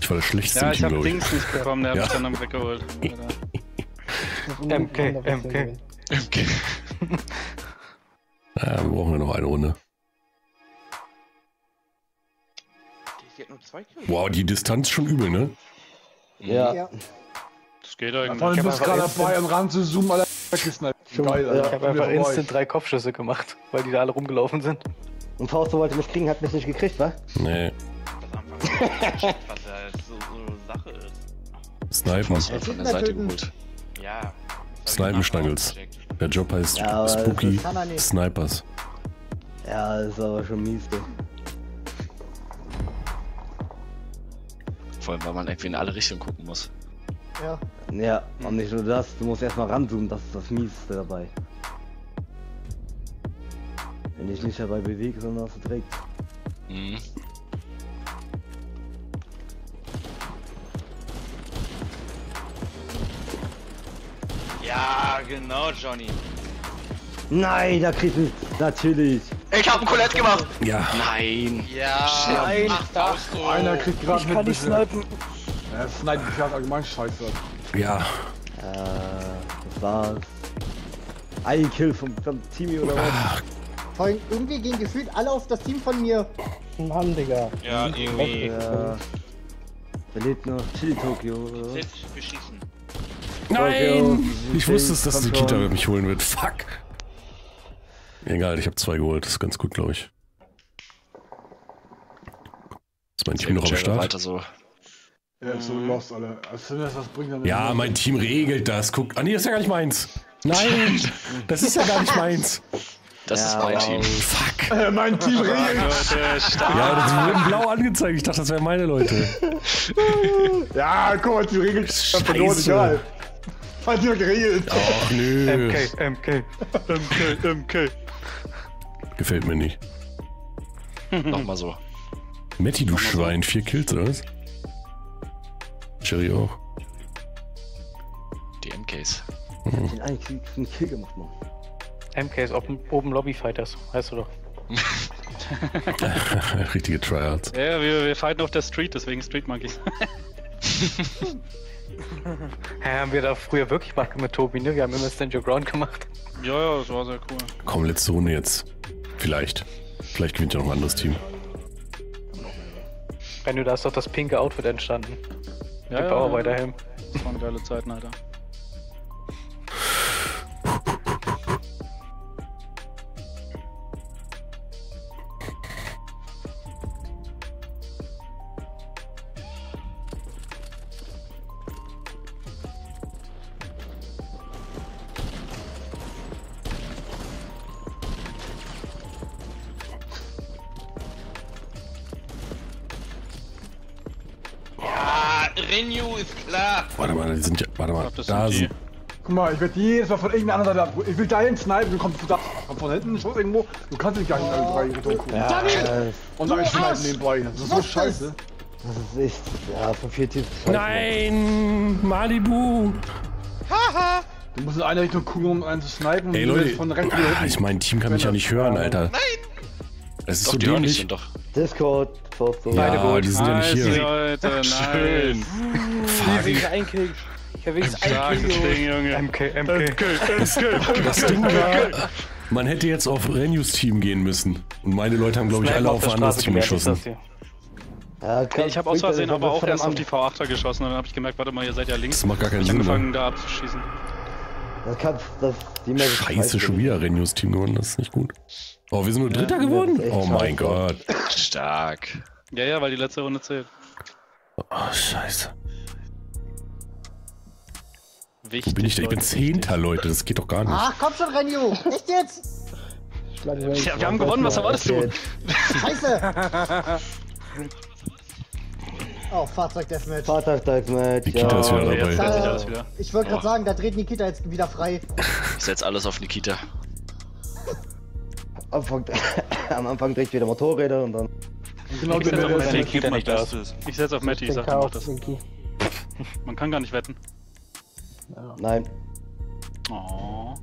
Ich war das schlechteste Team, glaube ich. Ja, ich hab Dings nicht bekommen, der hat mich dann weggeholt. MK. Naja, wir brauchen ja noch eine Runde. Die hat nur 2 Kills. Wow, die Distanz ist schon übel, ne? Ja. Das geht eigentlich. Ich bin gerade dabei, am Rand zu zoomen, alle weggesniped. Geil, Alter. Ich hab einfach instant 3 Kopfschüsse gemacht, weil die da alle rumgelaufen sind. Und Fausto wollte mich kriegen, hat mich nicht gekriegt, wa? Nee. Was halt so eine Sache ist. Snipen. Ich hab von der Seite geholt. Ja. Snipen Schnaggels. Der Job heißt Spooky Snipers. Ja, das ist aber schon mies, du. Vor allem, weil man irgendwie in alle Richtungen gucken muss. Ja, und nicht nur das, du musst erstmal ranzoomen, das ist das Miesste dabei. Wenn ich nicht dabei bewege, sondern was du trägst. Mhm. Ja, genau, Johnny. Nein, da kriegst du natürlich. Ich hab ein Colette gemacht. Ja. Nein. Ja. Nein. Ach, einer kriegt gerade mit. Ich kann nicht snipen. Ja, snipen ist gerade allgemein scheiße. Ja. Das war's. Ein Kill vom Team oder was? Vor allem irgendwie gehen gefühlt alle auf das Team von mir. Mann, Digga. Ja, irgendwie. Der lebt noch. Chill Tokio, oder? Selbst beschissen. Nein! Ich wusste es, dass Nikita mich holen wird. Fuck! Egal, ich habe 2 geholt. Das ist ganz gut, glaube ich. Ist mein Team noch am Start? Weiter so. Ja, ist so lost, Alter. Als wenn das was bringt, dann ja, mein Team regelt das. Guck. Ah, nee, das ist ja gar nicht meins. Nein! Das ist ja gar nicht meins. Das ist mein Team. Fuck. Mein Team regelt. Ja, die wurden blau angezeigt. Ich dachte, das wären meine Leute. Ja, guck mal, die regelt. Scheiße. Hat die geregelt. Ach, nö. MK. Gefällt mir nicht. Nochmal so. Matti, du Schwein. 4 Kills, oder was? Jerry auch. Die MKs. Ich hab einen Kill gemacht, Mann. MKs, oben Lobbyfighters, weißt du doch. Richtige Tryouts. Ja, wir fighten auf der Street, deswegen Street Monkeys. Ja, haben wir da früher wirklich mal mit Tobi, ne? Wir haben immer Stand Your Ground gemacht. Ja, das war sehr cool. Komm, letzte Runde jetzt. Vielleicht. Vielleicht gewinnt ja noch ein anderes Team. Renu, da ist doch das pinke Outfit entstanden. Ja, der Bauarbeiterhelm. Das waren geile Zeiten, Alter. Renu ist klar! Warte mal, die sind ja. Warte mal, da sind die. Guck mal, ich werde jedes Mal von irgendeiner anderen ab. Ich will dahin snipen, du kommst da. Komm von hinten, Schuss irgendwo. Du kannst dich gar nicht alle drei und dann snipen nebenbei. Das ist so scheiße. Das ist echt. Ja, von 4 Teams. Nein! Malibu! Haha! Du musst in eine Richtung gucken, um einen zu snipen. Ey, Leute, von rechts ich mein Team kann mich ja nicht hören, Alter. Nein! Es ist doch, so dämlich. Discord, Fausto. Ja, die sind ja nicht hier. Leute, schön. Fuck. Ich hab wenigstens ein Kill, Junge. MK. Man hätte jetzt auf Renus Team gehen müssen. Und meine Leute haben, glaube ich, alle auf ein anderes Team geschossen. Ich hab aus Versehen aber auch erst auf die V8er geschossen. Und dann hab ich gemerkt, warte mal, ihr seid ja links. Das macht gar keinen Sinn. Ich hab angefangen, da abzuschießen. Scheiße, schon wieder Renus Team gewonnen. Das ist nicht gut. Oh, wir sind nur Dritter geworden? Oh mein Gott. Stark. Ja, ja, weil die letzte Runde zählt. Oh, scheiße. Wichtig, bin ich denn? Ich bin 10. Leute, das geht doch gar nicht. Ach, komm schon, Renu. Echt jetzt? Ja, wir haben gewonnen, was erwartest du? Scheiße. Oh, Fahrzeug-Deathmatch. Nikita ist wieder dabei. Ich wollte gerade sagen, da dreht Nikita jetzt wieder frei. Ich setz alles auf Nikita. Am Anfang direkt wieder Motorräder und dann. Genau, ich setze auf Matti. Ich setze auf Matti, sag doch das. Man kann gar nicht wetten. Nein. Oh.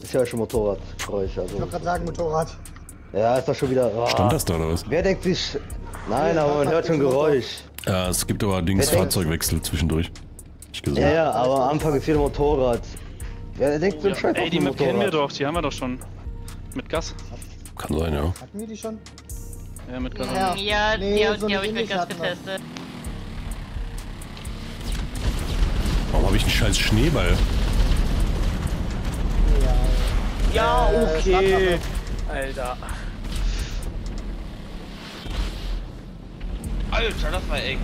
Ist ja schon Motorradgeräusch. Also. Ich wollte gerade sagen, Motorrad. Ja, ist doch schon wieder. Oh. Stand das da oder was? Wer denkt sich. Nein, aber man hört schon Geräusch. Ja, es gibt aber allerdings Fahrzeugwechsel zwischendurch. Ja, ja, aber am Anfang ist hier ein Motorrad. Wer denkt so ein Scheiß? Ey, die Map kennen wir doch, die haben wir doch schon. Mit Gas. Kann sein, ja. Hatten wir die schon? Ja, mit Gas. Ja, die habe ich mit Gas getestet. Warum habe ich einen scheiß Schneeball? Ja, okay. Alter. Alter, das war eng.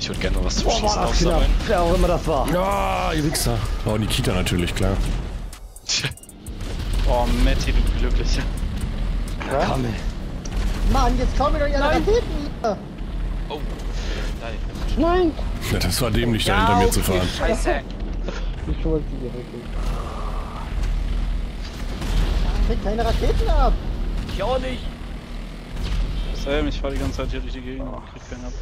Ich würde gerne noch was zum Schießen aufsammeln. Wer auch immer das war. Ja, ihr Wichser. Oh, Nikita natürlich, klar. Oh, Matti, du Glücklicher. Ja? Komm, ey. Mann, jetzt kommen wir doch ja hinten. Oh. Nein. Ja, das war dämlich, da hinter mir zu fahren. Scheiße. Ich wollte sie direkt. Krieg keine Raketen ab. Ich auch nicht. Sam, ich fahre die ganze Zeit hier durch die Gegend und krieg keinen ab.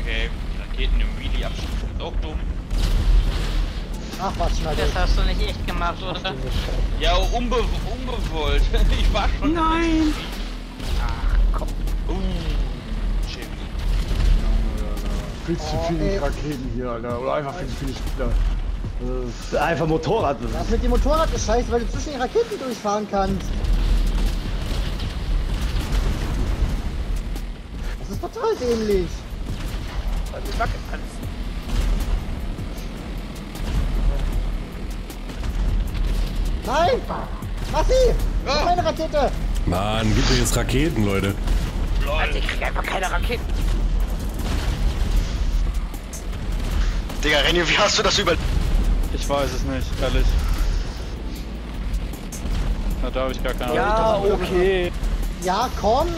Okay, da geht eine Wheelie-Abschied. Ist auch dumm. Ach, was Schnaggels. Das hast du nicht echt gemacht, oder? Ja, unbewollt. Ich war schon. Nein! Ach, komm. Chevy. viel zu viele Raketen hier, Alter. Oder einfach viel zu viele Spieler. Das ist einfach Motorrad. Das mit dem Motorrad ist scheiße, weil du zwischen den Raketen durchfahren kannst. Das ist total dämlich. An die Backe tanzen. Nein! Massi! Oh. Keine Rakete! Mann, gibt mir jetzt Raketen, Leute. Alter, ich krieg einfach keine Raketen. Digga, Renu, wie hast du das über... Ich weiß es nicht, ehrlich. Na, da hab ich gar keine Ahnung. Ja, okay. Ja, komm!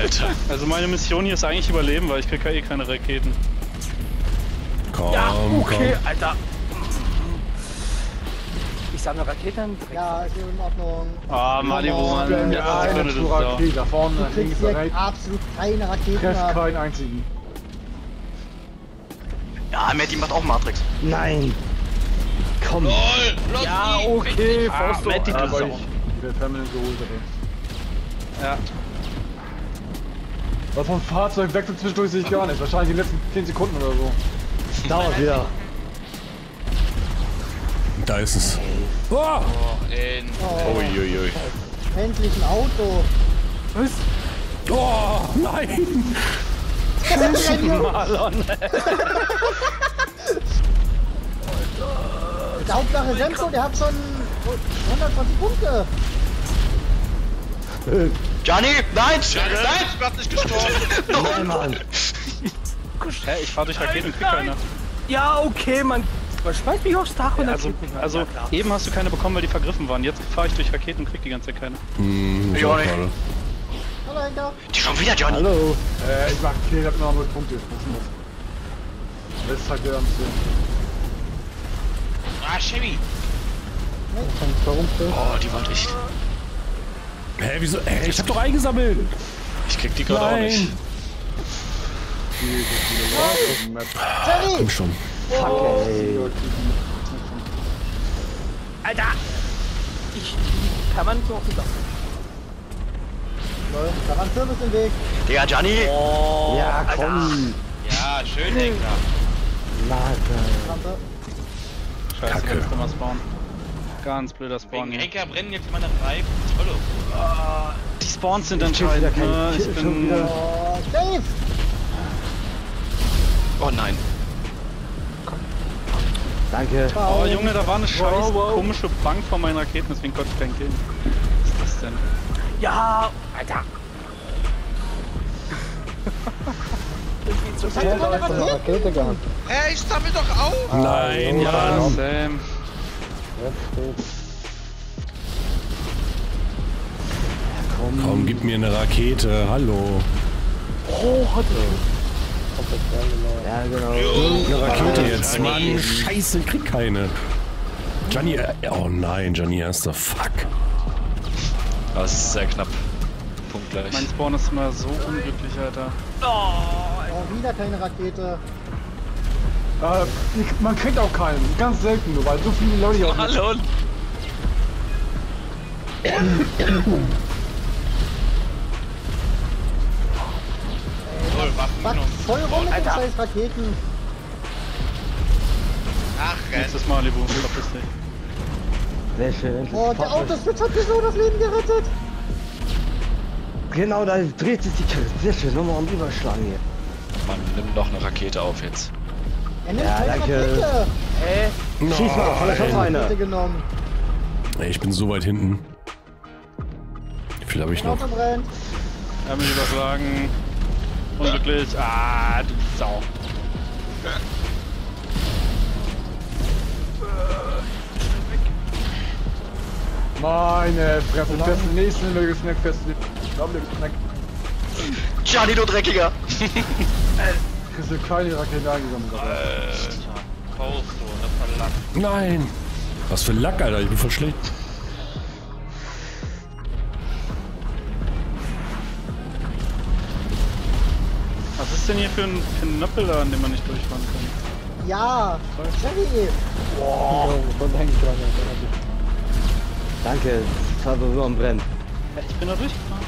Alter. Also meine Mission hier ist eigentlich überleben, weil ich krieg ja eh keine Raketen. Komm, ja, okay, komm. Alter. Ich sammle Raketen. Ja, ist in Ordnung. Ah, Malibu, Mann. Ja, eine Rakete da vorne. Du kriegst hier absolut keine Raketen. Treff keinen einzigen. Ja, Matti macht auch Matrix. Nein. Komm. LOL, ja, okay. Fausto. Matti, das ist auch. Der Permanent geholt, ey. Ja. Was vom Fahrzeug wechselt zwischendurch sehe ich gar nicht. Wahrscheinlich in den letzten 10 Sekunden oder so. Dauert wieder. Da ist es. Oh, uiuiui. Endlich ein Auto. Was? Oh, nein. Marlon. Die Hauptsache Semko, der hat schon 120 Punkte. Gianni, nein! Gianni, nein! Ich bin nicht gestorben. Nein, Mann. Hä, ich fahr durch Raketen und krieg keine. Ja, okay, Mann. Schmeiß mich aufs Dach und dann krieg mich. Also, eben hast du keine bekommen, weil die vergriffen waren. Jetzt fahr ich durch Raketen und krieg die ganze Zeit keine. Johnny. Hallo, Henker. Die schon wieder, Johnny. Hallo. Ich mach okay, ich hab noch 0 Punkte. Letztes Tag wieder ein bisschen. Ah, Chevy. Oh, die war echt. Hä, hey, wieso? Hey, ich hab doch eingesammelt! Ich krieg die gerade auch nicht. Jerry! Komm schon. Fuck, ey. Alter! Ich... Kann man so auf die Sache. Da war ein Service im Weg. Digga, Gianni! Oh, ja, komm! Alter. Ja, schön, Digga. Lager. Scheiße, jetzt kann man spawnen. Ganz blöder Spawn. Wegen Henker brennen jetzt meine Reifen. Hallo. Oh, die Spawns sind anscheinend. Ich bin wieder... Safe! Oh nein. Komm. Danke. Oh Junge, da war eine scheiß komische Bank vor meinen Raketen, deswegen konnte ich denken. Was ist das denn? Ja! Alter! Das geht so Rakete gehabt. Hey, ich sammle doch auf! Nein, ja, Sam. Komm. Komm, gib mir eine Rakete, hallo. Oh, hatte. Ja, genau. Eine Rakete jetzt, Mann. Scheiße, ich krieg keine. Gianni, oh nein, Gianni, erster, fuck. Das ist sehr knapp. Punkt gleich. Mein Spawn ist immer so unglücklich, Alter. Oh, wieder keine Rakete. Man kriegt auch keinen, ganz selten nur, weil so viele Leute hier auch Hallo. Voll rum mit den scheiß Raketen. Ach, nächstes Malibu, verpiss dich. Sehr schön. Oh, der Autoswitch hat mir so das Leben gerettet. Genau, da dreht sich die Kette. Sehr schön, nochmal am Überschlagen hier. Mann, nimm doch eine Rakete auf jetzt. Ja, danke. Ey, schieß mal, von der Schotterreine. Ey, ich bin so weit hinten. Wie viel habe ich noch? Er will überschlagen. Unglücklich. Ah, du Sau. Meine Fresse, das ist der nächste Lüge Snackfest. Ich glaube, der Snack. Charlie, du Dreckiger. Diese kleine Rakete eingesammelt. Alter, Fausto, das war Lack. Nein! Was für Lack, Alter, ich bin voll schlecht. Was ist denn hier für ein Knöppel da, an dem man nicht durchfahren kann? Ja! Chevy! Wow! Danke, das war so am Brennen. Ich bin da durchgefahren.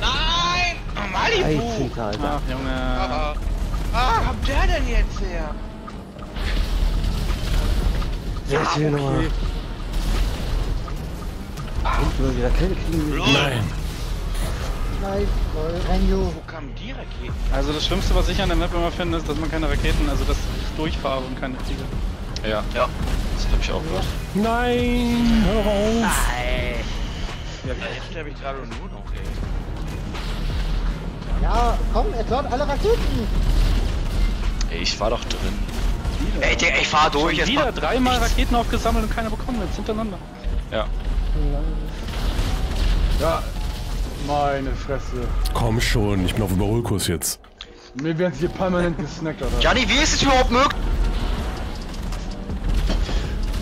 Nein! Malibu! Ach, Junge. Ah, wo kommt der denn jetzt her? Wer ist hier nochmal? Hinten wieder keine kriegen. Nein. Nein, Renu. Wo kamen die Raketen? Also das Schlimmste, was ich an der Map immer finde, ist, dass man keine Raketen, also dass ich durchfahre und keine Ziele. Ja. Ja. Das hab ich auch gehört. Nein! Hör auf! Nein! Ja, jetzt hab ich gerade nur noch, ey. Ja, komm, er klaut alle Raketen! Ey, ich war doch drin. Wieder. Ey, ich fahr durch, jetzt wieder dreimal Raketen aufgesammelt und keine bekommen, jetzt hintereinander. Ja. Ja, meine Fresse. Komm schon, ich bin auf Überholkurs jetzt. Mir werden hier permanent gesnackt, oder? Gianni, wie ist es überhaupt möglich?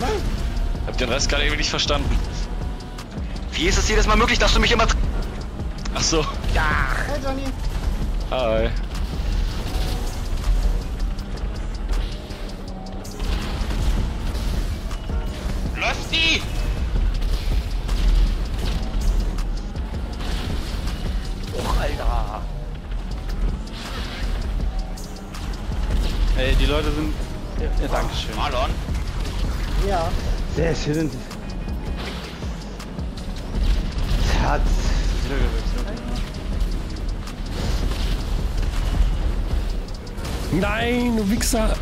Nein. Hab den Rest gerade irgendwie nicht verstanden. Wie ist es jedes Mal möglich, dass du mich immer... Ach so. Ja. Hey, Gianni. Hi. Losti! Och, Alter. Ey, die Leute sind... Ja, dankeschön. Marlon. Ja. Sehr schön. Schatz. Nein, du Wichser.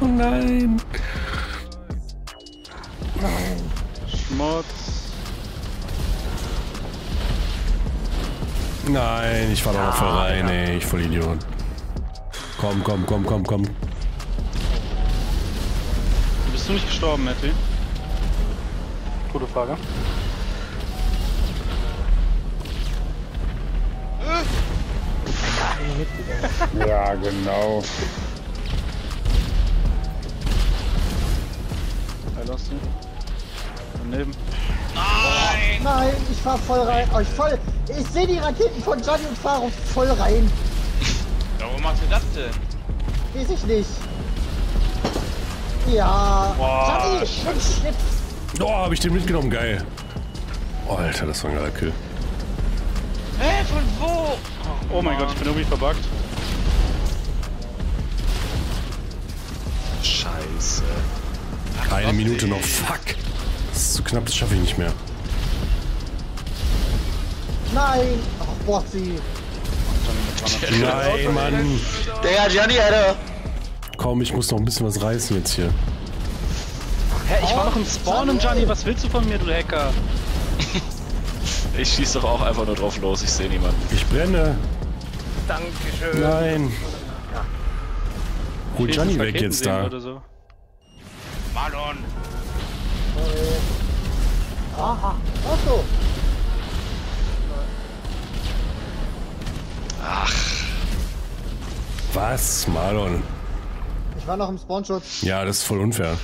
Oh nein. Nein. Schmutz. Nein, ich fahr doch voll rein, ey, ich voll Idiot. Komm. Bist du nicht gestorben, Matti? Gute Frage. Ja, genau. Lassen. Daneben. Nein! Nein, ich fahr voll rein. Oh, ich sehe die Raketen von Gianni und fahre voll rein. Warum machst du das denn? Weiß ich nicht. Ja, Gianni, Schnips. Oh, hab ich den mitgenommen, geil. Oh, Alter, das war ein geiler Kill. Hä, von wo? Oh mein Gott, ich bin irgendwie verbuggt. Scheiße. Eine Minute noch, fuck! Das ist zu knapp, das schaffe ich nicht mehr. Nein! Ach, Botzi! Nein, Mann! Der Gianni, Alter! Komm, ich muss noch ein bisschen was reißen jetzt hier. Hä, ich war noch im Spawn und Gianni, was willst du von mir, du Hacker? Ich schieß doch auch einfach nur drauf los, ich sehe niemanden. Ich brenne! Dankeschön! Nein! Hol Gianni weg jetzt da! Marlon! Aha! Achso! Ach! Was? Marlon? Ich war noch im Spawnschutz. Ja, das ist voll unfair.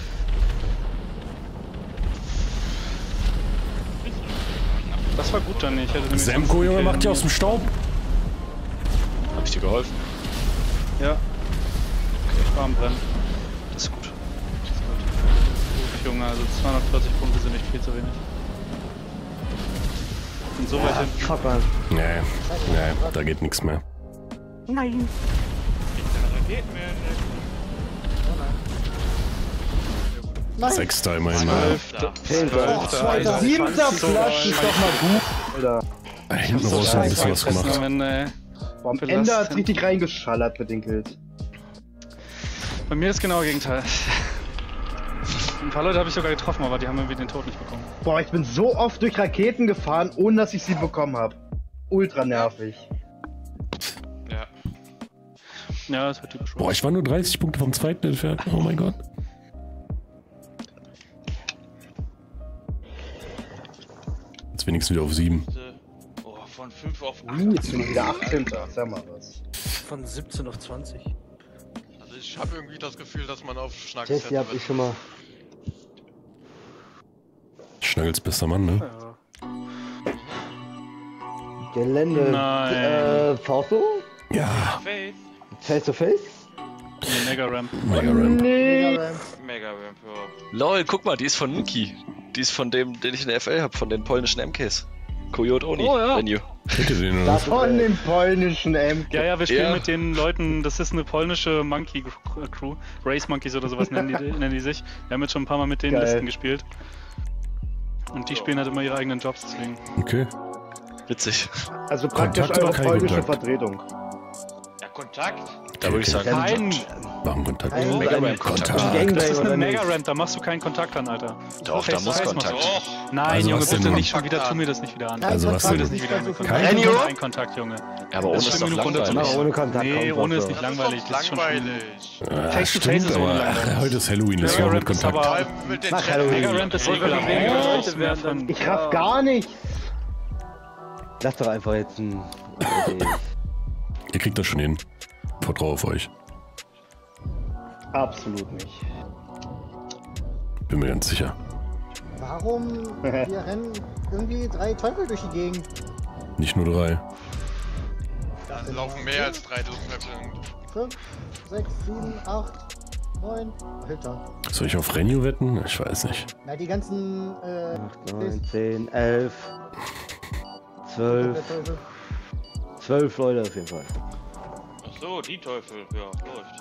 Das war gut dann nicht. Semko, Junge, macht die aus dem Staub! Hab ich dir geholfen? Ja. Okay, ich war am Brennen. Junge, also 240 Punkte sind nicht viel zu wenig. Und so weit hin. Nee, da geht nichts mehr. Nein. Sechster immerhin. 12. 7. Platz ist doch mal gut. Da hinten raus hat ein bisschen was gemacht. Am Ende hat's richtig reingeschallert mit den Kills. Bei mir ist genau das Gegenteil. Ein paar Leute habe ich sogar getroffen, aber die haben irgendwie den Tod nicht bekommen. Boah, ich bin so oft durch Raketen gefahren, ohne dass ich sie bekommen habe. Ultra nervig. Ja. Ja, das war typisch. Boah, ich war nur 30 Punkte vom zweiten entfernt. Oh mein Gott. Jetzt wenigstens wieder auf 7. Oh, von 5 auf 8. Jetzt bin ich wieder 18. Sag mal was. Von 17 auf 20. Also ich habe irgendwie das Gefühl, dass man auf Schnaggels. Jesse hab ich schon mal. Schnaggels bester Mann, ne? Ja. Gelände. Nein. Fausto? Ja. Face to face? Nee, Mega Ramp. Nee. Mega Ramp, ja. Lol, guck mal, die ist von Niki. Die ist von dem, den ich in der FL hab, von den polnischen MKs. Coyote Oni. Oh ja. Von dem polnischen MK. Ja, ja, wir spielen mit den Leuten, das ist eine polnische Monkey Crew, Race Monkeys oder sowas nennen die sich. Wir haben jetzt schon ein paar Mal mit den Listen gespielt. Und die spielen halt immer ihre eigenen Jobs, deswegen. Okay. Witzig. Also praktisch eure polnische Vertretung. Ja, Kontakt? Da würde ich sagen, kein... Warum Kontakt? Kontakt. Das ist eine Mega-Ramp, da machst du keinen Kontakt an, Alter. Doch, da muss Kontakt. Nein, Junge, bitte nicht schon wieder, tu mir das nicht wieder an. Also was denn? Kein Kontakt, Junge. Aber ohne ist doch langweilig. Nee, ohne ist nicht langweilig. Das ist schon langweilig. Face-to-Face ist ohne langweilig. Heute ist Halloween, das war mit Kontakt. Mega-Ramp ist egal. Ich raff gar nichts. Lass doch einfach jetzt ein... Ihr kriegt das schon hin. Vertraue auf euch. Absolut nicht. Bin mir ganz sicher. Warum? Wir rennen irgendwie 3 Teufel durch die Gegend. Nicht nur 3. Dann laufen mehr als 3 durch die 5, 6, 7, 8, 9. Alter. Soll ich auf Renu wetten? Ich weiß nicht. Na, die ganzen... 8, 9, 10, 11... 12 Leute auf jeden Fall. Ach so, die Teufel, ja, läuft.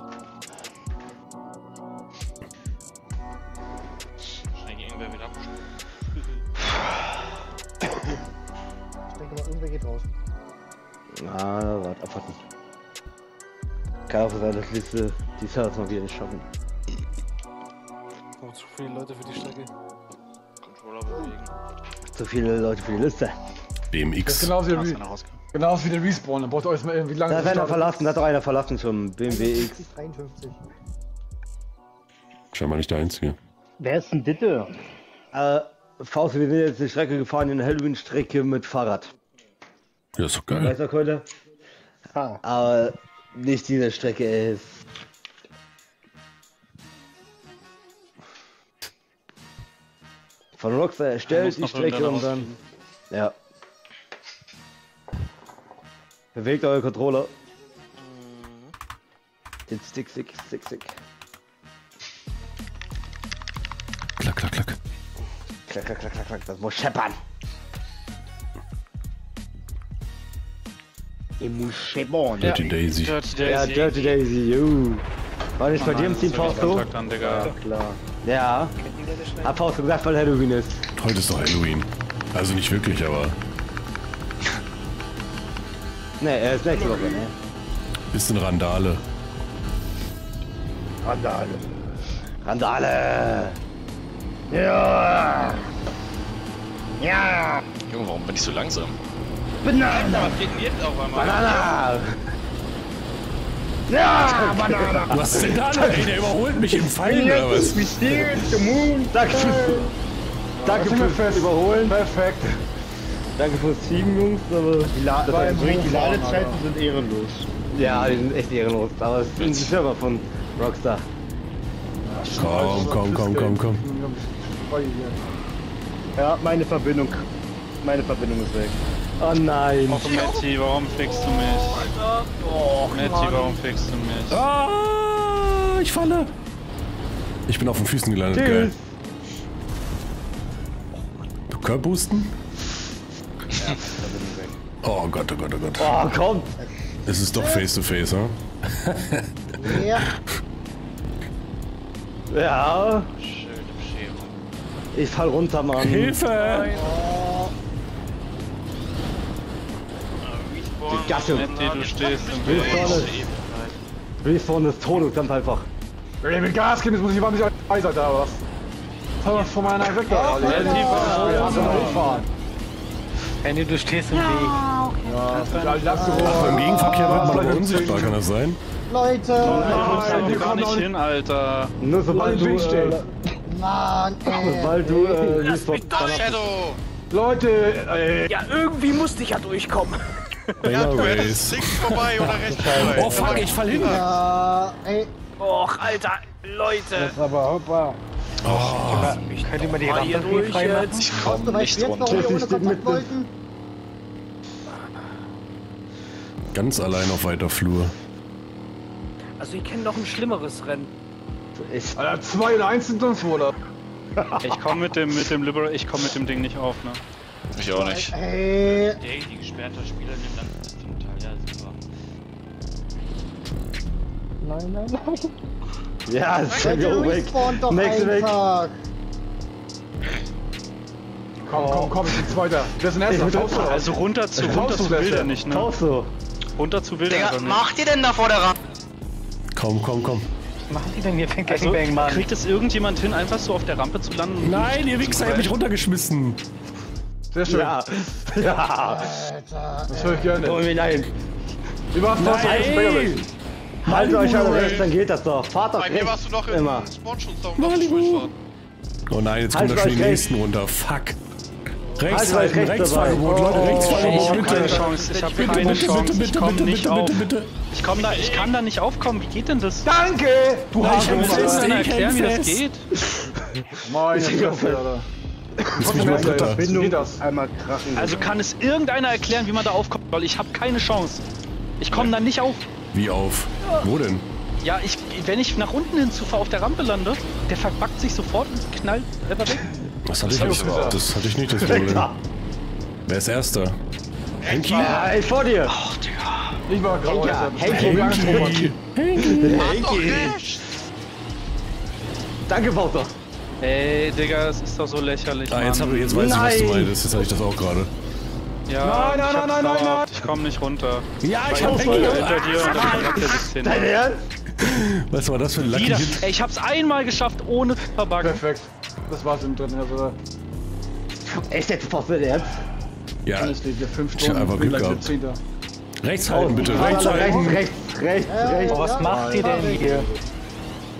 Schnell gegen irgendwer mit abgeschnitten. Ich denke mal, irgendwer geht raus. Na, warte, abwarten. Kann auch sein, dass Liste die Sache mal wieder nicht schaffen. Oh, zu viele Leute für die Strecke. Controller bewegen. Zu viele Leute für die Liste. BMX. Das ist genauso wie der Respawn, dann braucht ihr euch mal irgendwie lange. Da hat doch einer verlassen zum BMW X. 53. Scheinbar nicht der Einzige. Wer ist denn Ditte? Fausto, wir sind jetzt eine Strecke gefahren, eine Halloween-Strecke mit Fahrrad. Ja, ist doch geil. Weißt du, Leute? Aber nicht diese Strecke ist. Von Rockstar erstellt die Strecke und dann. Ja. Bewegt euer Controller. Den Stick. Klack. Klack. Das muss scheppern. Ich muss scheppern. Dirty Daisy. Ja, Dirty Daisy. War nicht bei dir im Team, Fausto? Ja. Hat Fausto gesagt, weil Halloween ist. Heute ist doch Halloween. Also nicht wirklich, aber... Ne, er ist nächste Woche, ne? Bisschen Randale. Randale! Ja! Ja! Junge, warum bin ich so langsam? Banana! Was geht denn jetzt auf einmal? Banana! Ja! Banana! Was ist denn da noch? Ey, der überholt mich im Pfeil, oder was? Danke fürs Überholen. Perfekt. Danke fürs Team, Jungs, aber die Ladezeiten sind ehrenlos. Ja, die sind echt ehrenlos, aber es ist die Firma von Rockstar. Ja, komm. Ja, meine Verbindung ist weg. Oh nein. Och, Matti, warum fickst du mich? Oh, Matti, warum fickst du mich? Ah, ich falle. Ich bin auf den Füßen gelandet, gell? Du Körperhusten? Oh Gott. Oh, komm! Es ist doch Face-to-Face, ne? Ja. Ja. Schöne Bescherung. Ich fall runter, Mann. Hilfe! Oh. Die Gasse. Du stehst im Respawn des Todes, ganz einfach. Wenn ich mit Gas gebe, muss ich mal nicht auf die Eis, Alter, was? Fahr von meiner Weg da, Alter. Henny, du stehst im Weg. Ach, im Gegenverkehr wird man aber unsichtbar, kann das sein? Leute! Nein, wir kommen nicht hin, Alter! Nur sobald du... Mann, ey! Sobald du... Lass mich doch, Shadow! Leute! Ja, irgendwie musste ich ja durchkommen. Ja, du hättest links vorbei oder rechts vorbei. Oh, fuck, ich fall hin! Ey! Och, Alter! Leute! Das aber, hoppa! Oh, könnt ihr mal die Rampe freimachen? Ich komm nicht runter. Ganz allein auf weiter Flur. Also ich kenne noch ein schlimmeres Rennen. Alter, 2 oder 1 sind uns, oder? Ich komm mit dem Ding nicht auf, ne? Ich auch nicht. Ey, die gesperrte Spieler nimmt dann zum Teil. Ja, super. Nein, nein, nein. Ja, das ist ja weg. Nächste weg. Komm, komm, komm, ich bin Zweiter. Das ist ein Erster. Also runter zu Bilder nicht, ne? Fausto. Runter zu Bilder nicht. Digga, macht ihr denn da vor der Rampe? Komm, komm, komm. Machen die denn hier Gangbang, Mann? Kriegt es irgendjemand hin, einfach so auf der Rampe zu landen? Nein, ihr Wichser, ihr habt mich runtergeschmissen. Sehr schön. Ja. Ja. Alter, das höre ich gerne. Oh, nein. Überhaupt was eigentlich. Haltet euch an rechts, dann geht das doch. Fahrt doch rechts. Bei mir warst du noch im Spawnschutz. Malibu. Oh nein, jetzt kommt da schon die nächsten runter. Fuck. Rechts halten, Rechtsfahrgebot, Leute, Rechtsfahrgebot, bitte. Ich hab keine Chance, bitte. Ich kann da nicht aufkommen, wie geht denn das? Danke! Du hast mir das nicht erklären, wie das geht. Moin, also kann es irgendeiner erklären, wie man da aufkommt, weil ich habe keine Chance. Ich komme da nicht auf. Wie auf? Wo denn? Ja, wenn ich nach unten hinzufahre auf der Rampe lande, der verbackt sich sofort und knallt einfach weg. Das hatte ich nicht, das Problem. Wer ist Erster? Henki? Ja, ey, vor dir! Ach, Digga. Ich war gerade Henki! Danke, Walter! Ey, Digga, das ist doch so lächerlich. Ah, jetzt weiß ich, was du meinst. Jetzt hatte ich das auch gerade. Ja, nein! Ich komm nicht runter. Ja, ich hab's voll hinter dir und dann verpackt er sich hin. Dein Ernst? Was war das für ein Lucky Hit? Ey, ich hab's einmal geschafft, ohne zu verbuggen. Perfekt. Das war's im dritten Herz, oder? Echt jetzt fast wieder Ernst? Ja. Ich hab einfach Glück gehabt. Rechts halten, bitte. Rechts halten. Rechts. Was macht ihr denn hier?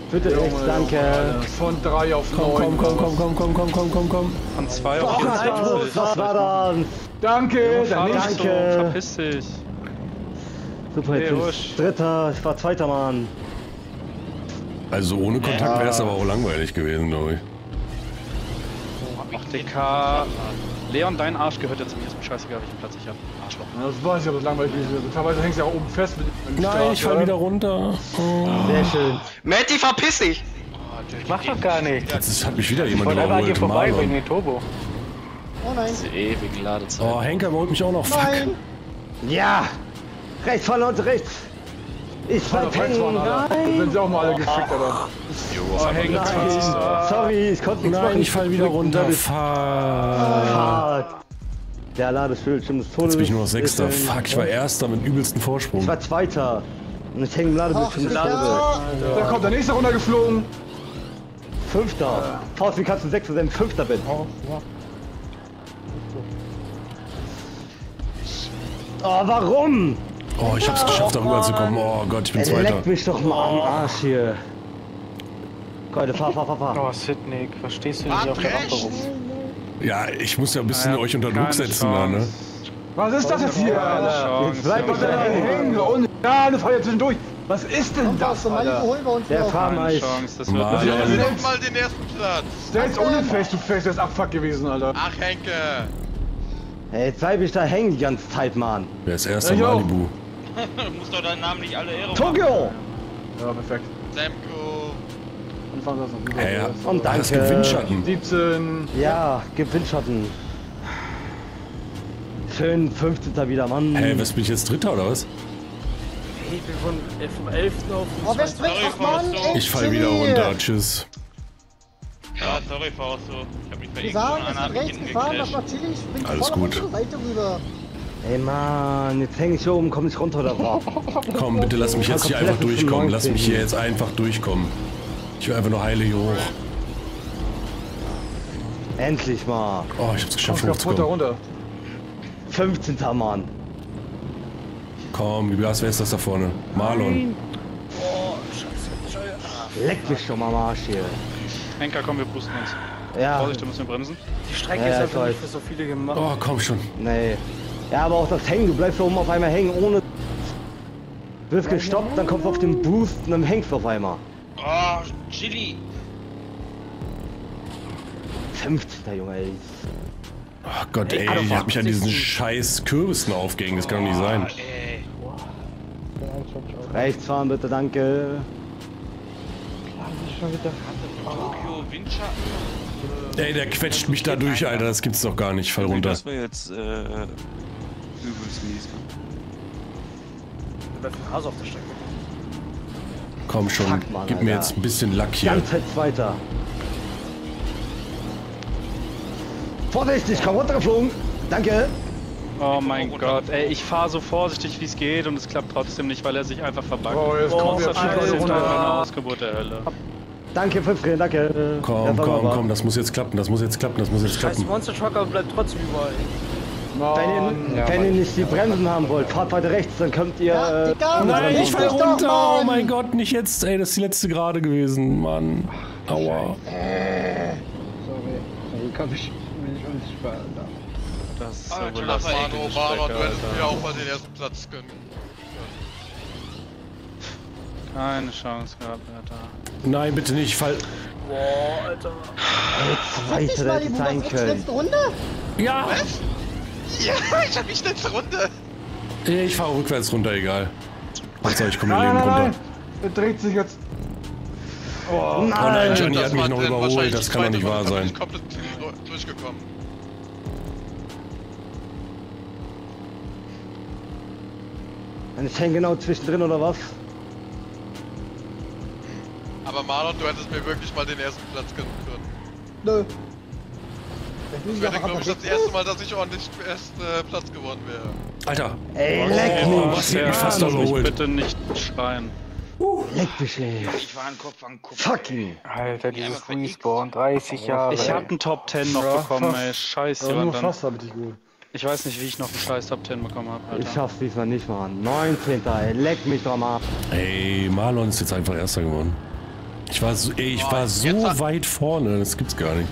Bitte rechts, danke. Von 3 auf 9. Komm. Von 2 auf 1. Was war das? Danke, danke. Verpiss dich. Super, jetzt Dritter, ich war Zweiter, Mann. Also ohne Kontakt wäre es aber auch langweilig gewesen, glaube ich. Ach, Digga. Leon, dein Arsch gehört jetzt mir, ist mir scheißegal, welchen Platz ich habe. Arschloch. Ja, das weiß ich, aber das langweilig ist. Teilweise hängst du ja auch oben fest mit dem Start. Nein, ich fall wieder runter. Oh. Sehr schön. Matti, verpiss dich! Oh, ich mach doch gar nichts. Jetzt hat mich wieder jemand überholt. Ich wollte hier vorbei bringen, den Turbo. Oh nein. Das ist ewig Ladezeit. Oh, Henker holt mich auch noch. Nein. Fuck. Ja! Rechts, verloren, rechts! Ich fall hängen, nein! Sind sie auch mal alle geschickt, aber... Oh, hängen, sorry, ich konnte nichts machen. Ich fall wieder runter. Fahrt! Der Ladebildschirm ist tot. Jetzt bin ich nur noch Sechster. Fuck, ich war Erster mit übelsten Vorsprung. Ich war Zweiter. Und ich hänge im Ladebildschirm mit Ladebildschirm. Da kommt der Nächste runtergeflogen. Fünfter. Faust, wie kannst du Sechster sein? Fünfter bin. Oh, warum? Oh, ich hab's geschafft, darüber zu kommen. Oh Gott, ich bin Zweiter. Leck mich doch mal am Arsch hier. Leute, fahr. Oh, Sidney, verstehst du nicht auf der Rampe rum? Ja, ich muss ja ein bisschen euch unter Druck setzen da, ne? Was ist das jetzt hier, Alter? Jetzt bleib doch da hängen und... Ja, ne, fahr jetzt zwischendurch. Was ist denn das, Alter? Der Farmeis. Das wird mal den ersten Platz. Der ist ohne Face-to-Face, der ist Abfuck gewesen, Alter. Ach, Henke. Ey, jetzt bleib ich da hängen die ganze Zeit, Mann. Wer ist Erster Malibu? Du musst doch deinen Namen nicht alle Ehre machen. Tokio! Ja, perfekt. Semko. Und danke. Das Gewinnschatten. 17. Ja, Gewinnschatten. Schön 15. wieder, Mann. Hey, was bin ich jetzt Dritter oder was? Ich bin vom 11. auf den 20. Oh, ich fall wieder runter, tschüss. Ja, sorry Fausto. Ich hab mich bei irgendeinem alles gut. Ey Mann, jetzt häng ich hier oben, komm nicht runter da drauf. Komm, bitte lass mich jetzt hier einfach durchkommen. Lass mich hier jetzt einfach durchkommen. Ich will einfach nur heile hier hoch. Endlich mal. Oh, ich hab's geschafft, hochzukommen. 15. Mann. Komm, gib Gas, wer ist das da vorne? Marlon. Oh, Scheiße. Leck mich schon mal am Arsch hier. Henker, komm, wir boosten uns. Ja. Vorsicht, wir müssen bremsen. Die Strecke ist einfach nicht für so viele gemacht. Oh, komm schon. Nee. Ja, aber auch das Hängen, du bleibst da oben auf einmal hängen, ohne... Du wirst gestoppt, dann kommst du auf den Boost und dann hängst du auf einmal. Oh, Chili. 15. Junge, ey. Oh Gott, ey, ich hab mich an diesen scheiß Kürbissen aufgehängt, das kann doch nicht sein. Rechts fahren bitte, danke. Tokio, Windschatten. Ey, der quetscht mich da durch, Alter. Das gibt's doch gar nicht. Fall runter. Das war jetzt übelst mies. Da bleibt ein Hase auf der Strecke. Komm schon, fuck, Mann, gib mir jetzt ein bisschen Lack hier. Ganz jetzt weiter. Vorsichtig, komm runtergeflogen. Danke. Oh mein Gott, ey, ich fahre so vorsichtig wie es geht und es klappt trotzdem nicht, weil er sich einfach verbuggt. Oh, jetzt kommt der Ausgeburt der Hölle. Danke, Pfiffchen, danke. Komm, komm, das muss jetzt klappen, das muss jetzt klappen. Scheiß Monster Trucker bleibt trotzdem überall. No. Wenn ihr nicht die Bremsen haben wollt, fahrt weiter rechts, dann könnt ihr... Ja, nein, ich fall runter! Oh mein Gott, nicht jetzt, ey, das ist die letzte Gerade gewesen, Mann. Aua. Sorry, hier komm ich nicht unsichtbar, Alter. Das ist aber Marlon, du hättest mir auch mal den ersten Platz gönnen. Keine Chance gehabt, Alter. Nein, bitte nicht, fall... Boah, Alter. Jetzt weiter hätte sein können. Letzte Runde? Ja! Was? Ja, ich hab nicht letzte Runde! Ich fahr rückwärts runter, egal. Hauptsache, ich komm mein Leben runter. Er dreht sich jetzt. Oh nein! Oh nein, Gianni hat mich noch überholt, das kann doch nicht wahr sein. Ich bin komplett durchgekommen. Ich hänge genau zwischendrin, oder was? Aber Marlon, du hättest mir wirklich mal den ersten Platz gönnen können. Nö. Ich werde, glaube ich, das erste Mal, dass ich ordentlich erst Platz geworden wäre. Alter! Ey, leck mich! Was hier mich fast überholt. Bitte nicht schreien. Leck mich, ey. Ich war ein Kopf an Kopf. Fucking! Alter, dieses Respawn, 30 Jahre. Ich hab einen Top 10 noch bekommen, ey. Scheiße, Mann. Ich weiß nicht, wie ich noch einen scheiß Top 10 bekommen hab, Alter. Ich schaff's diesmal nicht, Mann. 19. Ey, leck mich doch mal ab. Ey, Marlon ist jetzt einfach Erster geworden. Ich war so, ey, ich war so weit vorne, das gibt's gar nicht.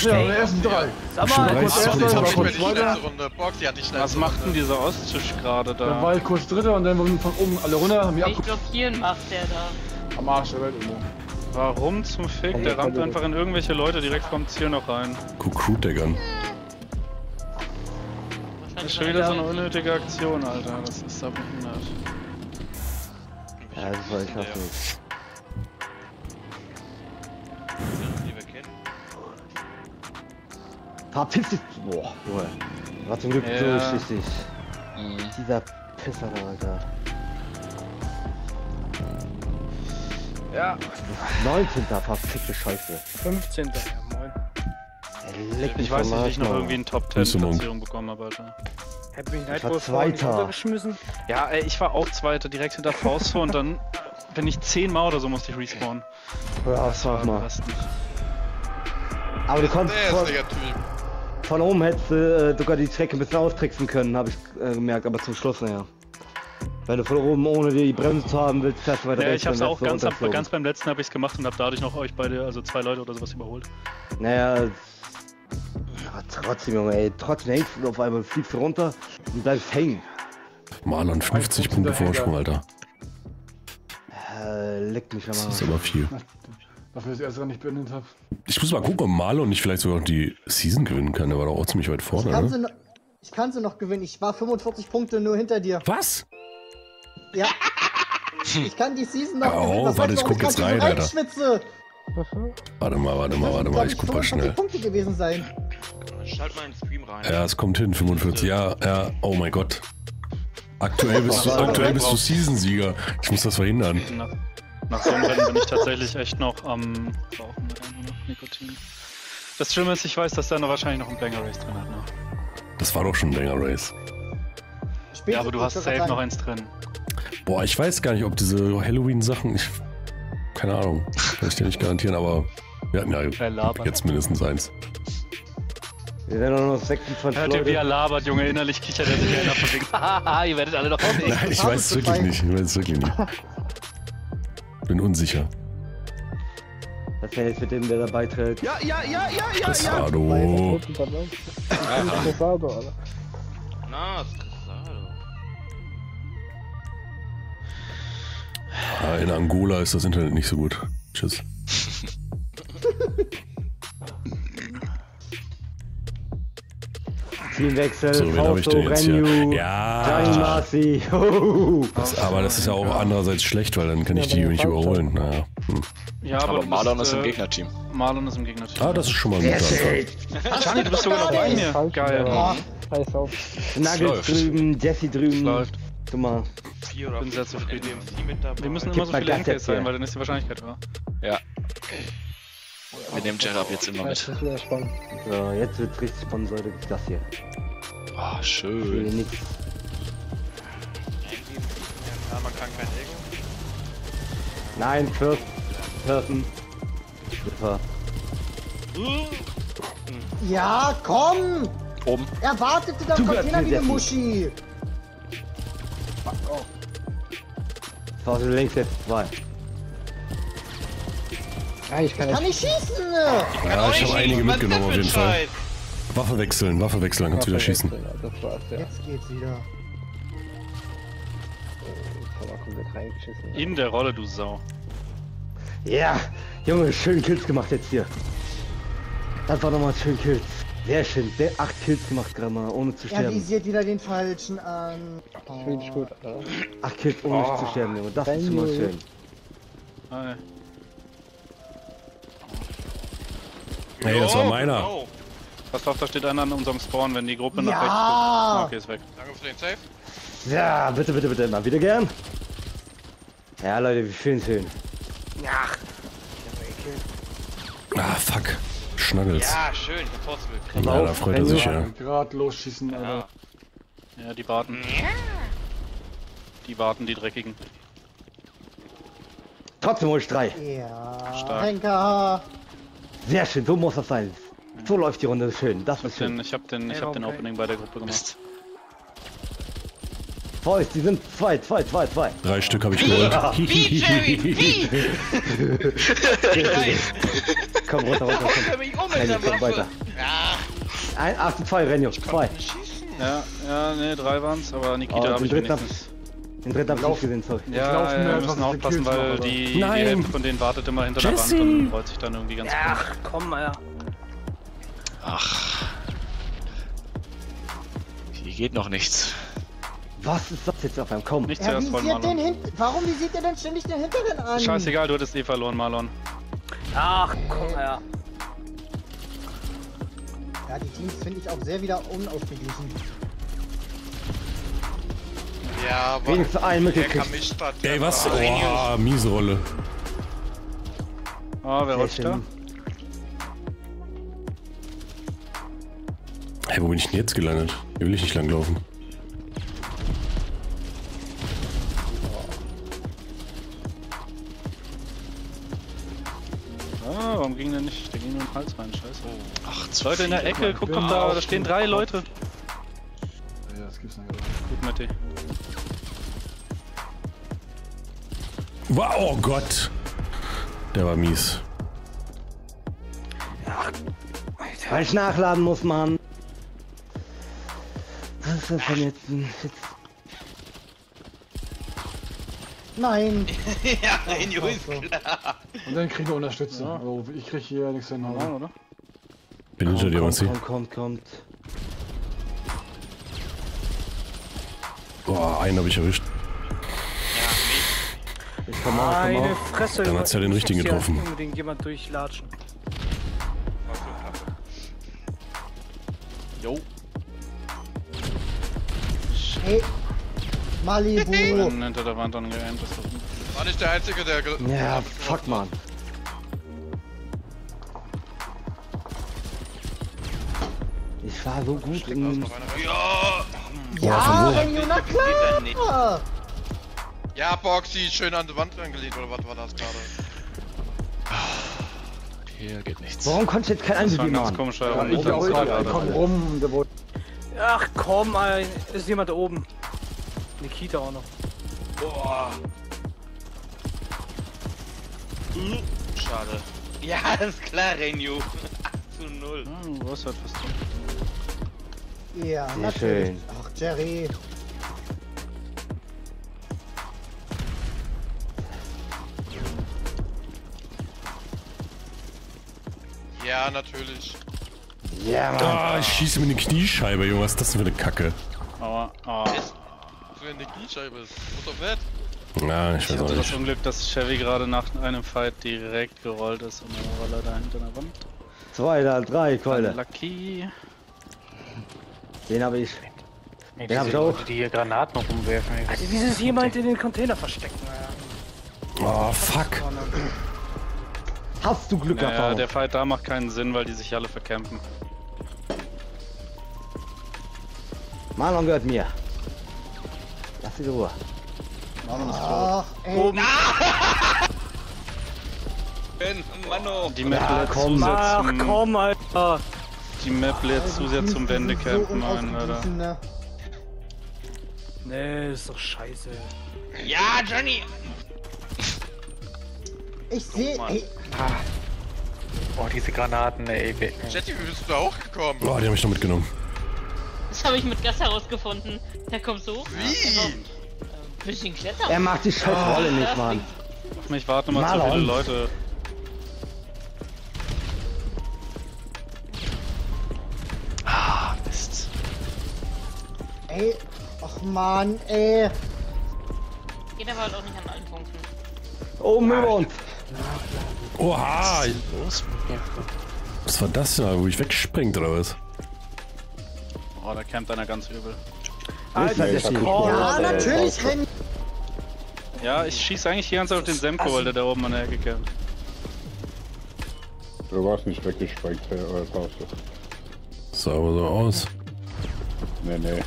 Ja, in den ersten drei. Sag mal, was macht denn dieser Osttisch gerade da? Dann war ich kurz Dritter und dann wurden von oben alle runter, haben mich abgeguckt. Blockieren macht der da. Am Arsch der Welt irgendwo. Warum zum Fick? Der rammt einfach in irgendwelche Leute direkt vom Ziel noch rein. Guck Crew-Deck an. Das ist schon wieder so eine unnötige Aktion, Alter. Das ist da behindert. Ja, das war ich auch nicht. Verpiss dich! Boah, Junge. War zum Glück durchsichtig. Dieser Pisser da, Alter. Ja. 19. Verfickte Scheiße. 15. Ja, moin. Ich weiß nicht, ob ich noch irgendwie einen Top 10 Platzierung bekommen habe, Alter. Hätte mich Zweiter geschmissen. Ja, ey, ich war auch Zweiter, direkt hinter Fausto und dann bin ich 10-mal oder so, musste ich respawnen. Ja, das war am besten. Aber du konntest von oben hättest du sogar die Strecke ein bisschen austricksen können, habe ich gemerkt, aber zum Schluss, naja. Wenn du von oben ohne die Bremse zu haben willst, fährst du weiter rechts. Ja, ich hab's auch ganz beim letzten habe ich's gemacht und hab dadurch noch euch beide, also 2 Leute oder sowas überholt. Naja, aber trotzdem, Junge, ey, trotzdem hängst du auf einmal, fliegst du runter und bleibst hängen. Marlon, 50 Punkte Vorsprung, Alter. Leck mich aber. Das ist aber viel. Dafür ich das erste nicht beendet habe. Ich muss mal gucken, ob Marlon nicht vielleicht sogar die Season gewinnen kann. Der war doch auch ziemlich weit vorne, ne? Ich kann sie noch gewinnen. Ich war 45 Punkte nur hinter dir. Was? Ja. Ich kann die Season noch gewinnen. Was warte, ich guck jetzt rein, Alter. Warte mal, ich guck mal schnell. Punkte gewesen sein. Schalt mal in den Stream rein. Ja, es kommt hin, 45. Ja, ja, oh mein Gott. Aktuell bist du Season-Sieger. Ich muss das verhindern. Nach so einem Rennen bin ich tatsächlich echt noch am Rauchen mit Nikotin. Das Schlimme ist, ich weiß, dass da noch wahrscheinlich noch ein Banger Race drin hat. Ne? Das war doch schon ein Banger Race. Ja, aber du hast safe noch eins drin. Boah, ich weiß gar nicht, ob diese Halloween-Sachen... Keine Ahnung, kann ich dir nicht garantieren, aber wir hatten ja jetzt mindestens eins. Wir werden doch noch 26 Hört Leute. Hört ihr, wie er labert, Junge, innerlich kichert er sich ja von links. Haha, ihr werdet alle doch auf den Nein, ich weiß es wirklich nicht, Bin unsicher. Das hält für den, der dabei tritt. Ja! Cressado! Cressado, Alter. Na, Cressado. Ah, in Angola ist das Internet nicht so gut. Tschüss. Teamwechsel, so, wen habe ich denn jetzt hier? Ja! Das, aber das ist ja auch andererseits schlecht, weil dann kann ich die nicht überholen. Naja. Ja, aber Marlon ist im Gegnerteam. Marlon ist im Gegnerteam. Ah, das ist schon mal ein guter. Gianni, du bist sogar noch bei mir. Geil. Scheiß auf. Schnaggels drüben, Jesse drüben. Läuft. Guck mal. Ich bin sehr zufrieden. Wir müssen immer so viele Henker sein, weil dann ist die Wahrscheinlichkeit höher. Ja. Wir nehmen Jerry ab jetzt immer mit. So, jetzt wird's richtig spannend, Leute. Das hier. Ah, schön. Man kann kein Egg. Nein, First. Person. Ja, komm! Oben. Er wartete da im Container wie eine Muschi. Fuck off. Fausto links jetzt zwei. Ja, ich kann nicht schießen! Ja, ich habe einige mitgenommen auf jeden Fall. Waffe wechseln, dann kannst du wieder schießen. Das war's, ja. Jetzt geht's wieder. In der Rolle, du Sau. Ja, Junge, schön Kills gemacht jetzt hier. Das war nochmal schön Kills. Sehr schön, 8 Kills gemacht gerade mal, ohne zu sterben. Ja, visiert wieder den Falschen an. Schön gut, Alter. 8 Kills ohne zu sterben, Junge, das ist schon mal schön. Hey, das war meiner. Oh. Pass auf, da steht einer an unserem Spawn, wenn die Gruppe nach rechts geht. Okay, ist weg. Danke für den Safe. Ja, bitte, bitte, bitte, mal wieder gern. Ja, Leute, wir fühlen es hin. Ach. Ah, fuck. Schnaggels. Ja, schön, ich hab Fausto gekriegt. Ja, da freut er sich, ja. Gerade losschießen, Alter. Ja, die warten. Ja. Die warten, die Dreckigen. Trotzdem hol ich 3. Ja. Stark. Henker. Sehr schön, so muss das sein. So läuft die Runde schön, das ist schön. Ich hab den Opening bei der Gruppe gemacht. Mist. Die sind zwei. 3 Stück habe ich geholt. Komm runter. Komm weiter. Ein, 2, Renu, 2. Ja, ne, 3 waren's, aber Nikita habe ich wenigstens. Den dritten hab ich nicht gesehen, sorry. Ja, wir müssen aufpassen, weil die Hälfte von denen wartet immer hinter der Wand und freut sich dann irgendwie ganz gut. Ach, komm, Alter. Ach. Hier geht noch nichts. Was ist das jetzt auf einem Komm? Nichts zuerst von Marlon. Warum visiert er denn ständig den Hinteren an? Scheißegal, du hattest eh verloren, Marlon. Ach, komm her. Ja, die Teams finde ich auch sehr wieder unausgeglichen. Ja, aber... Wenigstens einen mitgekriegt. Ey, was? Oh, miese Rolle. Ah, wer rutscht da? Hey, wo bin ich denn jetzt gelandet? Hier will ich nicht langlaufen. Warum ging der nicht? Der ging nur in den Hals rein, scheiße. Oh. Ach, 2 Leute in der Ecke, guck doch da, da stehen 3 Leute. Ja, das gibt's nicht. Gut, Matti. Wow, oh Gott! Der war mies. Ach, Alter. Weil ich nachladen muss, Mann. Was ist das denn jetzt? Nein! Ja, Renu ist klar! Und dann kriegen wir Unterstützung. Ja. Also, ich krieg hier nichts hin, oder? Bin hinter dir, Massi. Kommt. Boah, einen hab ich erwischt. Ja, ich komm auf, meine Fresse! Dann hat's ja den richtigen getroffen. Unbedingt jemand durchlatschen. Jo. Hey. Malibu! Hinter der Wand angeheimt, das war nicht der Einzige, der... Ja, fuck, man. Ich war so gut in... Ja! Ja, Renu, na klar! Ja, Boxy, schön an die Wand angelegt, oder was war das gerade? Hier geht nichts. Warum konnte ich jetzt kein Angebot machen? Komm rum, der Boot. Ach komm, ist jemand da oben. Nikita auch noch. Boah. Schade. Ja, alles klar, Renu. 8:0. Du hast halt was drin. Ja, sehr natürlich. Schön. Ach, Jerry. Ja, natürlich. Ja, Mann. Oh, ich schieße mir eine Kniescheibe, Junge. Was ist das denn für eine Kacke? Aua. Oh. Wenn die Kniescheibe ist. What the fuck? Ja, ich weiß auch nicht. Das Unglück, dass Chevy gerade nach einem Fight direkt gerollt ist und der Roller da hinter der Wand. 2 da, 3 Keule. Lucky. Den habe ich. Nee, den habe ich auch. Leute, die hier Granaten rumwerfen. Also, wie ist jemand in den Container verstecken? Oh, fuck. Hast du Glück gehabt? Ja, der Fight da macht keinen Sinn, weil die sich alle verkämpfen. Marlon gehört mir. Lass die Ruhe. Marlon ist tot. Oben. Mano. Die Map lädt zu sehr zum... komm, Alter. Die Map lädt zu sehr zum Wendekämpfen ein, Alter. Ne? Nee, ist doch scheiße. Ja, Johnny! Ich sehe. Boah, diese Granaten, ey. Jesse, wie bist du da hochgekommen? Boah, die hab ich noch mitgenommen. Das habe ich mit Gas herausgefunden. Der kommt so hoch. Wie? Bisschen klettern. Er macht die Scheißrolle nicht, Mann. Auf mich warten mal zu viele Leute. Ah, Mist. Ey, ach Mann, ey. Geht aber halt auch nicht an allen Punkten. Oh, Möbel. Oha! Was war das da, wo ich wegspringt oder was? Oh, da campt einer ganz übel. Alter, der cool. Ah, natürlich, Henker. Ja, ich schieße eigentlich die ganze Zeit auf den Semko, weil der da oben an der Ecke kämpft. Du warst nicht weggesprengt, oder Fausto. Sah aber so aus. Nee, nee.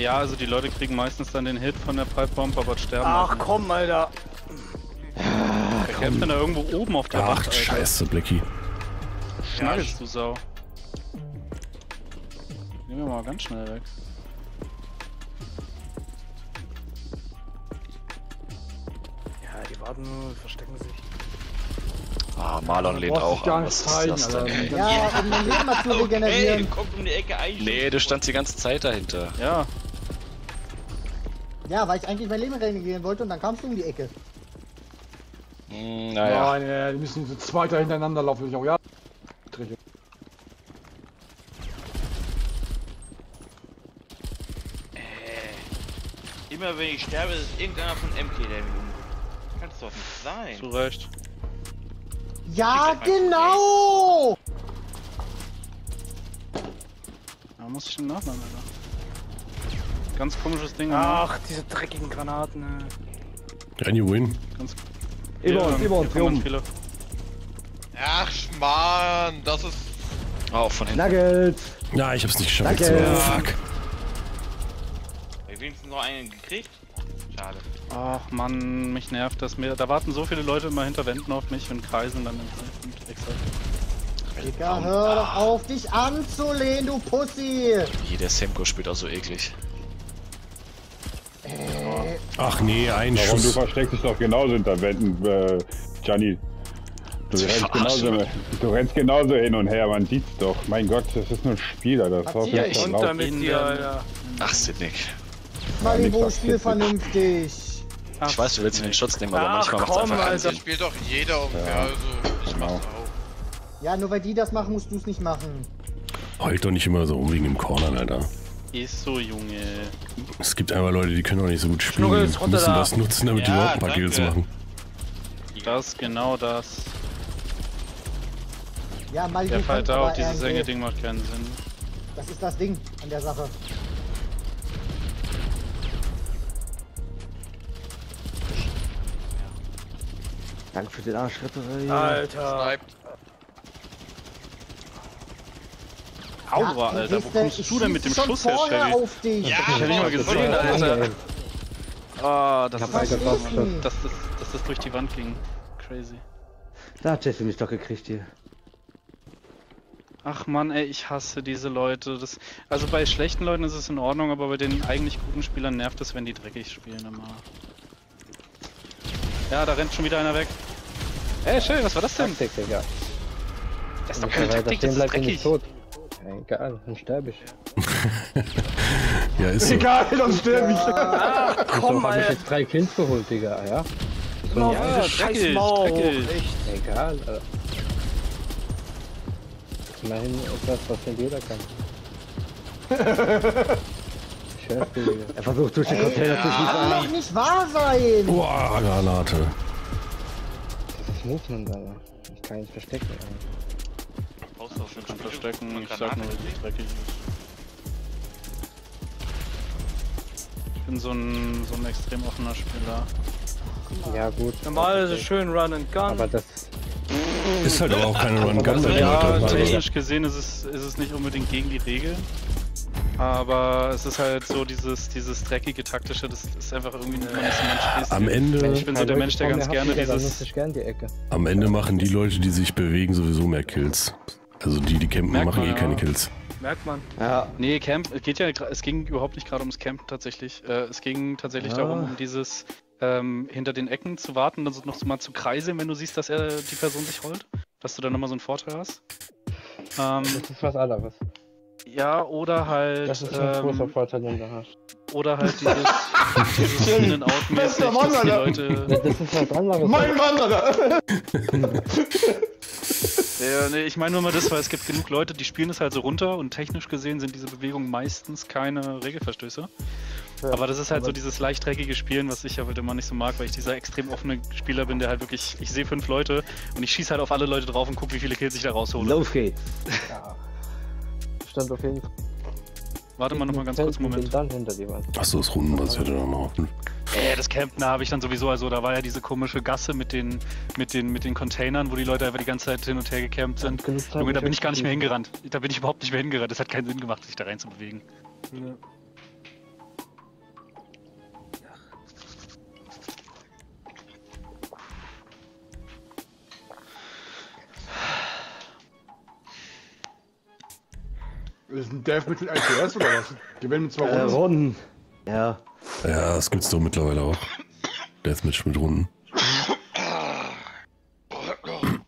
Ja, also die Leute kriegen meistens dann den Hit von der Pipebomb, aber sterben. Ach komm, Alter. Der kämpft dann da irgendwo oben auf der Wand. Ach, scheiße, Blackie. Schnaggels, du Sau. Nehmen wir mal ganz schnell weg. Ja, die warten nur, verstecken sich. Ah, Marlon lädt auch an. Was ist das denn? Ey. Ja, um mein Leben mal zu regenerieren. Hey, kommt um die Ecke ein. Nee, du standst die ganze Zeit dahinter. Ja. Ja, weil ich eigentlich mein Leben regenerieren wollte und dann kamst du um die Ecke. Naja. Nein, ja, die müssen so zweiter hintereinander laufen. Ich auch, ja. Immer wenn ich sterbe, ist irgendeiner von MK der Leben. Kann's doch nicht sein. Zu Recht. Ja, genau! Da muss ich den Nachnamen machen. Ganz komisches Ding. Ach, diese dreckigen Granaten. Can you win? Ganz über uns. Ach, Mann, das ist... Oh, von hinten. Nuggets! Ja, ich hab's nicht geschafft. Oh, fuck. Wenigstens noch einen gekriegt? Schade. Ach Mann, mich nervt das mir. Da warten so viele Leute immer hinter Wänden auf mich und kreisen dann im Exakt. Digga, hör doch auf, dich anzulehnen, du Pussy! Jeder Semko spielt auch so eklig. Ach nee, ein Schuss. Warum, du versteckst dich doch genauso hinter Wänden, Gianni. Du rennst genauso hin und her, man sieht's doch. Mein Gott, das ist nur ein Spieler, das war echt unter mit dir, Alter. Ach, Sidnick. Malibu, spiel vernünftig. Ich weiß, du willst ihn in den Schutz nehmen, aber manchmal macht's einfach keinen Sinn. Das spielt doch jeder ungefähr, also ich mach's auch. Ja, nur weil die das machen, musst du's nicht machen. Heult doch nicht immer so um wegen dem Corner, Alter. Ist so, Junge. Es gibt einfach Leute, die können doch nicht so gut spielen. Die müssen das nutzen, damit die überhaupt ein paar Kills machen. Das, genau das. Ja, Malibu, der Fall da auf dieses enge Ding macht keinen Sinn. Das ist das Ding an der Sache. Danke für den Arschritt. Alter! Aua, Alter, wo kommst du denn mit dem Schuss her, Chevy? Auf dich. Ja, ich hab nicht mal gesehen, Alter! Ah, dass das durch die Wand ging. Crazy. Da hat Jesse mich doch gekriegt hier. Ach man, ey, ich hasse diese Leute. Das, also bei schlechten Leuten ist es in Ordnung, aber bei den eigentlich guten Spielern nervt es, wenn die dreckig spielen immer. Ja, da rennt schon wieder einer weg. Ey, schön, was war das denn? Taktik, Digga. Das ist doch keine Taktik, das ist dreckig. Egal, dann sterbe ich. Ja, ist so. Egal, dann sterbe ich. Ah, komm, Alter. Ich hab jetzt 3 Kills geholt, Digga, ja? So, ja, dreckig, echt. Egal, Alter. Immerhin etwas, was nicht jeder kann. Er versucht durch den Container zu schießen. Das kann doch nicht wahr sein! Boah, Granate. Das ist Movement, Alter. Ich kann nicht verstecken, Alter. Brauchst du auch schon verstecken, ich sag nur, wie dreckig ist. Ich bin so ein extrem offener Spieler. Ja, gut. Normal ist es schön Run and Gun. Aber das ist halt aber auch keine Run and Gun. Ja, technisch gesehen ist es nicht unbedingt gegen die Regeln. Aber es ist halt so dieses dreckige taktische, das ist einfach irgendwie eine am Ende. Ich bin so der Mensch, der ganz gerne dieses. Am Ende machen die Leute, die sich bewegen, sowieso mehr Kills. Also die campen, machen eh keine Kills. Merkt man. Ja. Nee, Camp, es ging überhaupt nicht gerade ums Campen tatsächlich. Es ging tatsächlich darum, um dieses hinter den Ecken zu warten, dann noch mal zu kreiseln, wenn du siehst, dass die Person sich holt. Dass du dann nochmal so einen Vorteil hast. Das ist was anderes. Ja, oder halt. Das ist ein großer Vorteil, den du hast. Oder halt dieses In-Out-mäßig, dass die Leute. Das ist was anderes. Mein Mann, Alter! Ja, nee, ich meine nur mal das, weil es gibt genug Leute, die spielen es halt so runter und technisch gesehen sind diese Bewegungen meistens keine Regelverstöße. Ja, aber das ist halt so dieses leicht dreckige Spielen, was ich ja halt immer nicht so mag, weil ich dieser extrem offene Spieler bin, der halt wirklich, ich sehe 5 Leute und ich schieße halt auf alle Leute drauf und gucke, wie viele Kills ich da raushole. Los geht's! Ja. Stand auf jeden Fall. Warte mal nochmal ganz kurz einen Moment. Achso, das Rundenbasierte dann noch offen. Das Campen habe ich dann sowieso, also da war ja diese komische Gasse mit den Containern, wo die Leute einfach die ganze Zeit hin und her gecampt sind. Junge, da bin ich gar nicht mehr hingerannt. Da bin ich überhaupt nicht mehr hingerannt. Das hat keinen Sinn gemacht, sich da rein zu bewegen. Ja. Das ist ein Dev mit ICS oder was? Gewinnen mit 2 Runden. Ja. Ja, das gibt's doch mittlerweile auch. Deathmatch mit Runden.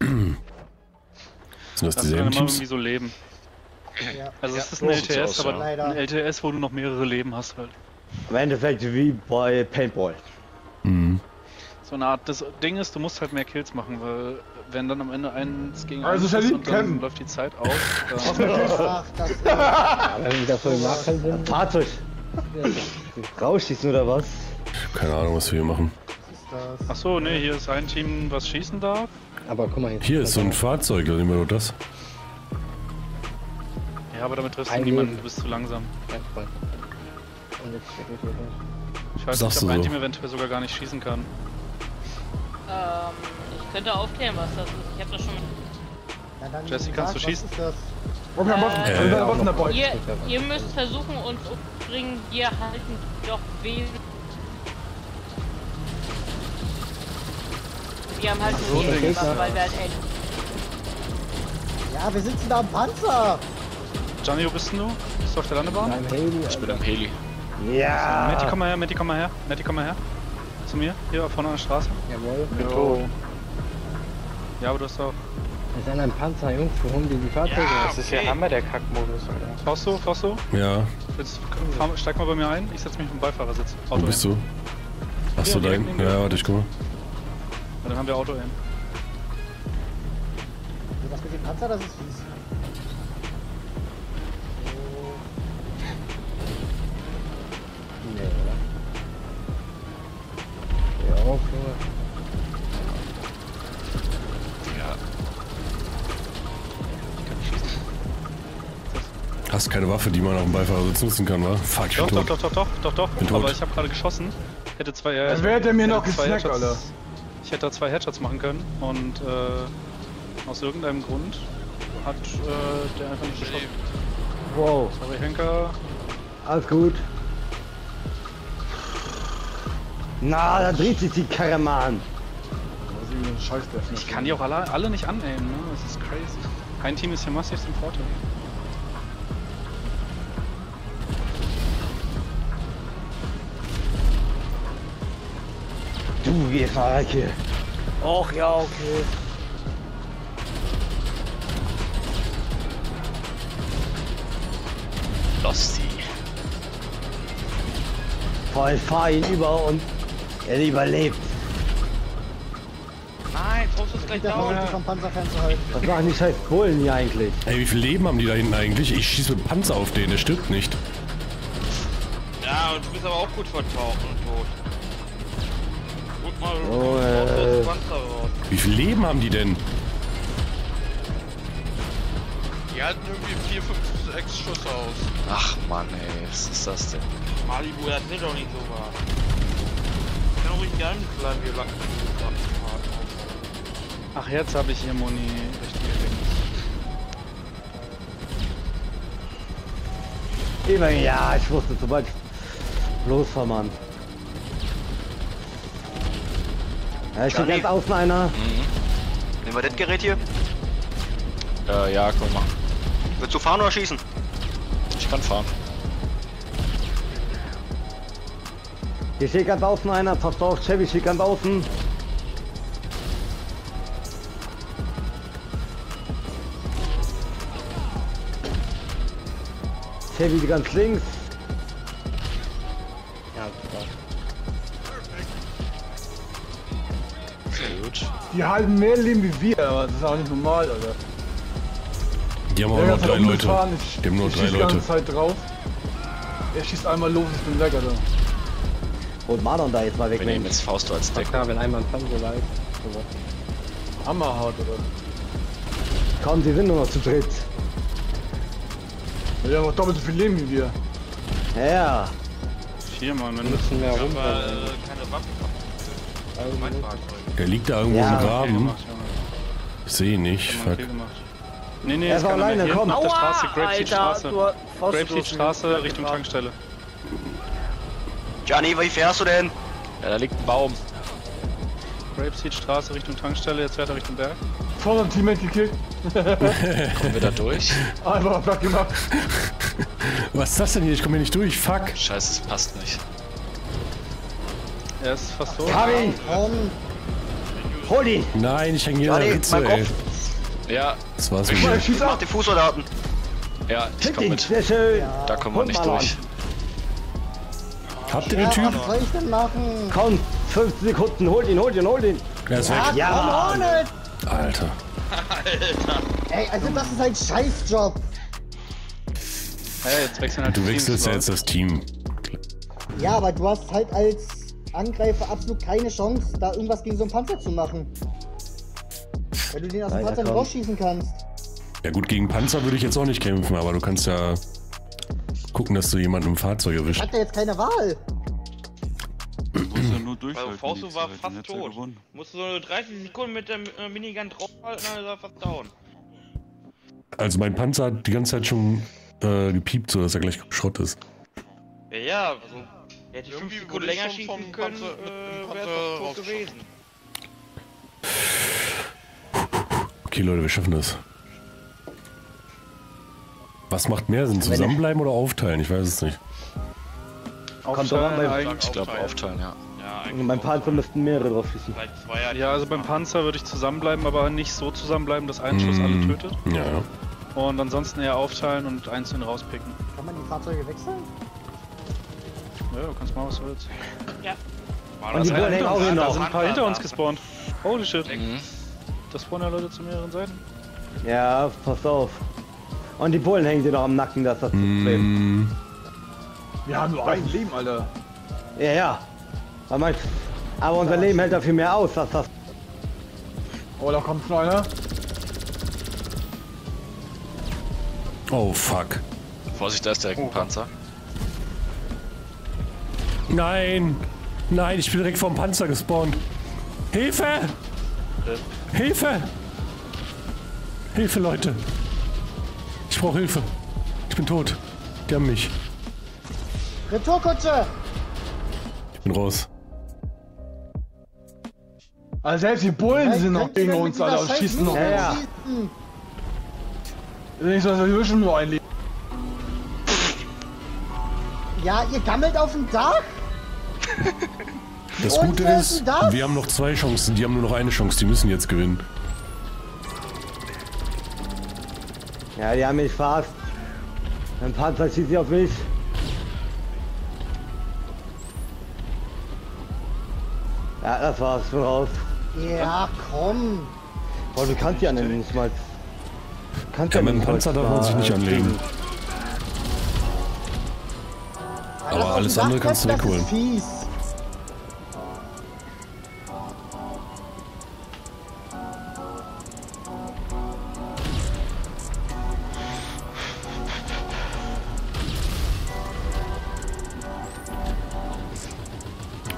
Sind das dieselben Teams? Irgendwie so leben. Ja. Also es ist ein LTS, aber ein LTS, wo du noch mehrere Leben hast halt. Im Endeffekt wie bei Paintball. Mhm. So eine Art, das Ding ist, du musst halt mehr Kills machen, weil wenn dann am Ende 1 gegen 1 ist und dann läuft die Zeit aus. Fahrzeug! Rausschießen oder was? Keine Ahnung, was wir hier machen. Achso, ne, hier ist ein Team, was schießen darf. Aber guck mal hier. Hier ist so ein Fahrzeug, da nehmen wir nur das. Ja, aber damit triffst du niemanden, du bist zu langsam. Ich weiß nicht, ob ein Team eventuell sogar gar nicht schießen kann. Ich könnte aufklären, was das ist. Ich hab das schon. Ja, dann Jesse, kannst du schießen? Ihr müsst versuchen, uns umzubringen. Wir halten doch wesentlich. Wir haben halt so wenig Waffen, weil wir halt echt. Ja, wir sitzen da am Panzer. Gianni, wo bist denn du? Bist du auf der Landebahn? Nein, ich bin am Heli. Ja. Matti, komm mal her, Matti, komm mal her. Matti, komm mal her. Zu mir, hier vorne an der Straße. Jawohl. Jo. Ja, aber du hast auch. Da ist einer im Panzer, Jungs, wo holen die Fahrzeuge? Ja, das ist ja Hammer, der Kackmodus, Alter. Fausto? Ja. Jetzt steig mal bei mir ein, ich setz mich auf den Beifahrersitz. Auto wo bist du? Achso, da hinten? Ja, warte, ich guck mal. Ja, dann haben wir Auto-Aim. Was mit dem Panzer, das ist fies. Auf, ja. Hast keine Waffe, die man auf dem Beifahrersitz nutzen kann, wa? Fuck, ich bin tot. Doch. Aber ich hab gerade geschossen. Hätte 2 Headshots. Wer hätte mir noch gesnackt, Alter? Ich hätte da 2 Headshots machen können und aus irgendeinem Grund hat der einfach nicht geschossen. Wow. Sorry, Henker. Alles gut. Na, da dreht sich die Karre mal an. Ich kann die auch alle nicht annehmen, ne? Das ist crazy. Ein Team ist hier massiv im Vorteil. Du, wir fahren hier. Och ja, okay. Losti. Voll, fahr ihn über und er überlebt. Nein, Fausto ist gleich down. Was machen die scheiß Kohlen hier eigentlich? Ey, wie viel Leben haben die da hinten eigentlich? Ich schieße mit dem Panzer auf den, der stirbt nicht. Ja, Marlon, du bist aber auch gut vertaucht und tot. Gut, Marlon, oh, das Panzer raus. Wie viel Leben haben die denn? Die hatten irgendwie 4, 5, 6 Schuss aus. Ach Mann, ey, was ist das denn? Malibu, das wird doch nicht so wahr. Ich kann ruhig gar nicht bleiben, wir wachsen die Kraftfahrt. Ach, jetzt habe ich hier Moni richtig gelinkt. Immer, ja, ich wusste, sobald ich losfahr, Mann. Ja, ich stehe ganz außen einer. Mhm. Nehmen wir das Gerät hier? Ja, komm mal. Willst du fahren oder schießen? Ich kann fahren. Hier steht ganz außen einer, passt auf, Chevy steht ganz außen. Chevy ganz links. Ja, super. Sehr gut. Die halten mehr Leben wie wir, aber das ist auch nicht normal, oder? Die haben auch nur 3 Leute. Die haben nur 3 Leute. Die ganze Zeit drauf. Er schießt einmal los, ich bin weg, Alter. Und Marlon da jetzt mal weg. Wir nehmen jetzt Fausto als Deck. Klar, wenn einmal ein Plan so leicht. Hammerhart, oder? Komm, die sind nur noch zu dritt. Wir haben auch doppelt so viel Leben wie wir. Ja. Hier, Mann, wir müssen mehr rum. Keine Waffen. Der liegt da irgendwo im Graben. Ich sehe ihn nicht. Fuck. Nee, nee, er ist alleine, komm. Auf der Straße, Grapeseed-Straße Richtung Tankstelle. Gianni, wie fährst du denn? Ja, da liegt ein Baum. Grapeseed-Straße Richtung Tankstelle, jetzt fährt er Richtung Berg. Vor dem Teammate gekillt. Kommen wir da durch? Einfach Black gemacht. Was ist das denn hier? Ich komme hier nicht durch, fuck. Scheiße, es passt nicht. Er ist fast tot. Hol ihn! Nein, ich hänge hier in der Ritze, ey. Ja, das war's. Ich mach die Fußsoldaten. Ja, ich komm mit. Da kommen wir nicht durch. Habt ihr den Typen? Was soll ich denn machen? Komm, 15 Sekunden, holt ihn. Er ist weg. Ja, komm, hol ihn! Alter. Alter. Ey, also das ist ein Scheißjob. Hey, jetzt wechseln halt. Du wechselst ja jetzt das Team. Ja, aber du hast halt als Angreifer absolut keine Chance, da irgendwas gegen so einen Panzer zu machen. Weil du den aus dem Panzer rausschießen kannst. Ja gut, gegen Panzer würde ich jetzt auch nicht kämpfen, aber du kannst ja gucken, dass du jemanden im Fahrzeug erwischt. Hat er jetzt keine Wahl? Also Fausto war fast tot. Musste so 30 Sekunden mit der Minigun draufhalten, dann ist er fast down. Also mein Panzer hat die ganze Zeit schon gepiept, so dass er gleich Schrott ist. Ja, ja, also er hätte 5 Sekunden länger schießen können, wäre er tot gewesen. Okay Leute, wir schaffen das. Was macht mehr Sinn, zusammenbleiben oder aufteilen? Ich weiß es nicht. Aufteilen, ich glaube aufteilen, ja. Ja, beim Panzer müssten mehrere drauf schießen. Ja, also beim Panzer würde ich zusammenbleiben, aber nicht so zusammenbleiben, dass ein Schuss alle tötet. Ja. Und ansonsten eher aufteilen und einzeln rauspicken. Kann man die Fahrzeuge wechseln? Ja, du kannst machen, was du willst. Ja. Und die Bullen auch hin. Da sind ein paar hinter uns gespawnt. Holy shit. Das spawnen ja Leute zu mehreren Seiten. Ja, passt auf. Und die Bullen hängen dir noch am Nacken, das ist das Problem. Wir haben nur ein Leben, Alter. Ja, ja. Aber unser Leben hält dafür mehr aus, dass das... Oh, da kommt noch einer. Oh, fuck. Vorsicht, da ist direkt ein Panzer. Nein! Nein, ich bin direkt vorm Panzer gespawnt. Hilfe! Hilfe! Hilfe, Leute! Ich brauche Hilfe. Ich bin tot. Die haben mich. Retourkutsche! Ich bin raus. Also selbst die Bullen sind noch gegen uns, Alter, und schießen noch. Ja. Ich sag, wir schon nur ein Leben. Ja, ihr gammelt auf dem Dach? Das Gute ist, wir haben noch 2 Chancen, die haben nur noch eine Chance, die müssen jetzt gewinnen. Ja, die haben mich fast. Ein Panzer schießt sie auf mich. Ja, das war's, schon raus. Ja, komm. Boah, du kannst die annehmen, nicht mal. Ja, mit dem Panzer darf man sich nicht anlegen. Aber alles andere kannst du wegholen.